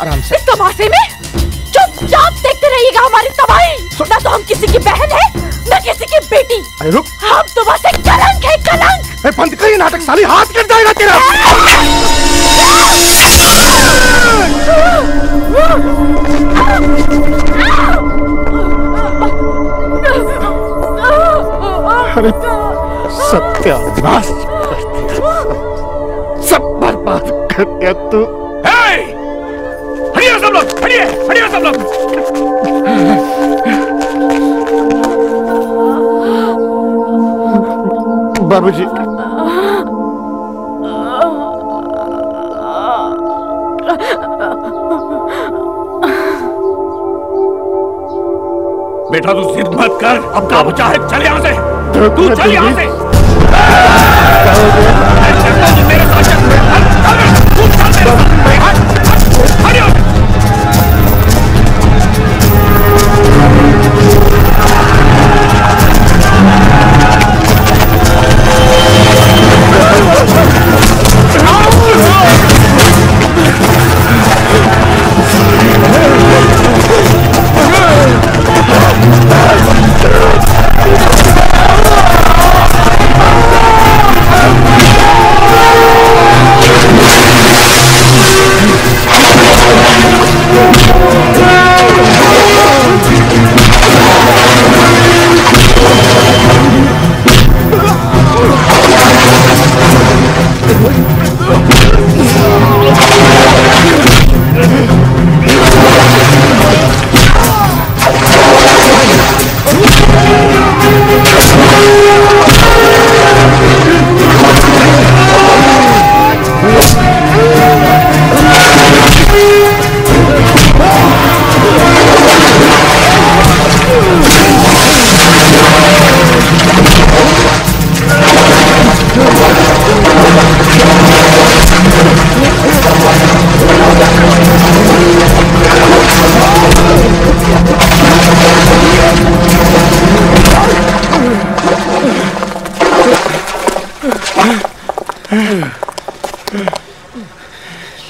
आराम से। इस तमाशे में चुपचाप देखते रहिएगा हमारी तबाही। ना तो हम किसी की बहन है ना किसी की बेटी। अरे रुक, हम तो बस एक कलंक है, कलंक। ए बंद करिए नाटक, साली हाथ कट जाएगा तेरा। अरे सत्यानाश कर दिया, सब बर्बाद कर दिया तू। हटिए सब लोग, हटिए हटिए सब लोग। बाबूजी बेटा तू जिद मत कर, अब क्या बचा है, चल यहाँ से। तू चल यहाँ से, तू मेरे साथ चल।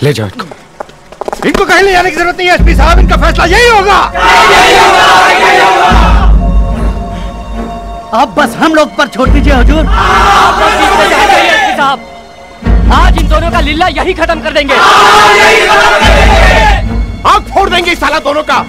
ले जाओ इनको, इनको कहीं ले जाने की जरूरत नहीं है। एसपी साहब, इनका फैसला यही होगा। यही होगा, यही होगा। अब बस हम लोग पर छोड़ दीजिए हुजूर। एसपी साहब, आज इन दोनों का लीला यही खत्म कर देंगे। आग फोड़ देंगे इस साला दोनों का।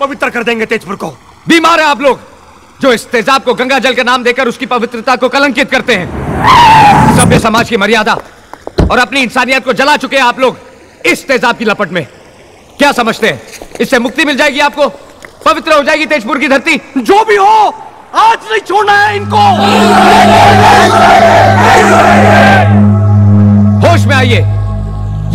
पवित्र कर देंगे तेजपुर को। बीमार है आप लोग जो इस तेजाब को गंगा जल के नाम देकर उसकी पवित्रता को कलंकित करते हैं। सभ्य समाज की मर्यादा और अपनी इंसानियत को जला चुके हैं आप लोग इस तेजाब की लपट में। क्या समझते हैं इससे मुक्ति मिल जाएगी आपको, पवित्र हो जाएगी तेजपुर की धरती? जो भी हो आज नहीं छोड़ना है इनको। होश में आइए,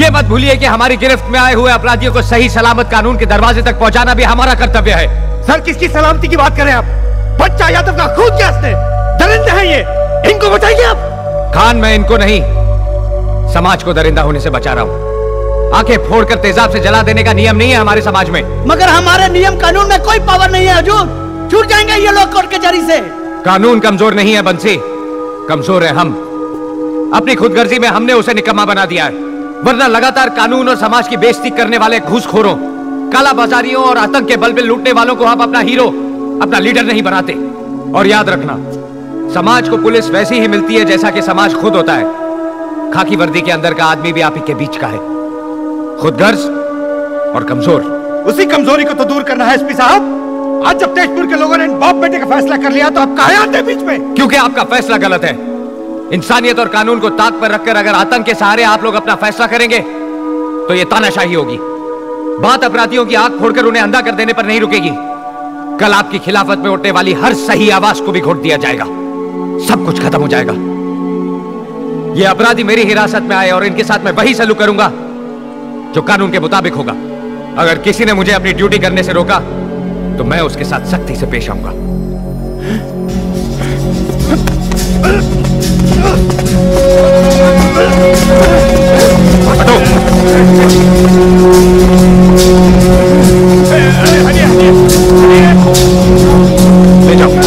ये मत भूलिए कि हमारी गिरफ्त में आए हुए अपराधियों को सही सलामत कानून के दरवाजे तक पहुंचाना भी हमारा कर्तव्य है। सर किसकी सलामती की बात करें आप? बच्चा यादव का खून प्यासते दरिंदा है ये, इनको बचाइए आप। खान, मैं इनको नहीं समाज को दरिंदा होने से बचा रहा हूँ। आंखें फोड़कर तेजाब से जला देने का नियम नहीं है हमारे समाज में। मगर हमारे नियम कानून में कोई पावर नहीं है हुजूर, छूट जाएंगे ये लोग कोर्ट कचहरी से। कानून कमजोर नहीं है बंसी, कमजोर है हम। अपनी खुदगर्जी में हमने उसे निकम्मा बना दिया है, वरना लगातार कानून और समाज की बेइज्जती करने वाले घूसखोरों काला बाजारियों और आतंक के बल पे लूटने वालों को आप अपना हीरो, अपना लीडर नहीं बनाते। और याद रखना, समाज को पुलिस वैसी ही मिलती है जैसा कि समाज खुद होता है। खाकी वर्दी के अंदर का आदमी भी आप ही के बीच का है, खुदगर्ज और कमजोर। उसी कमजोरी को तो दूर करना है एसपी साहब। आज जब तेजपुर के लोगों ने इन बाप बेटे का फैसला कर लिया तो आप कहां आते हैं बीच में? क्योंकि आपका फैसला गलत है। इंसानियत और कानून को ताक पर रखकर अगर आतंक के सहारे आप लोग अपना फैसला करेंगे तो यह तानाशाही होगी। बात अपराधियों की आंख फोड़कर उन्हें अंधा कर देने पर नहीं रुकेगी। कल आपकी खिलाफत में उठने वाली हर सही आवाज को भी घोट दिया जाएगा। सब कुछ खत्म हो जाएगा। ये अपराधी मेरी हिरासत में आए और इनके साथ मैं वही सलूक करूंगा जो कानून के मुताबिक होगा। अगर किसी ने मुझे अपनी ड्यूटी करने से रोका तो मैं उसके साथ सख्ती से पेश आऊंगा। ले जाओ।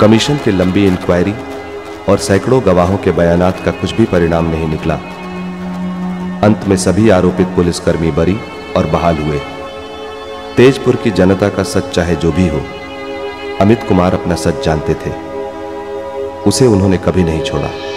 कमीशन की लंबी इंक्वायरी और सैकड़ों गवाहों के बयानात का कुछ भी परिणाम नहीं निकला। अंत में सभी आरोपित पुलिसकर्मी बरी और बहाल हुए। तेजपुर की जनता का सच चाहे जो भी हो, अमित कुमार अपना सच जानते थे। उसे उन्होंने कभी नहीं छोड़ा।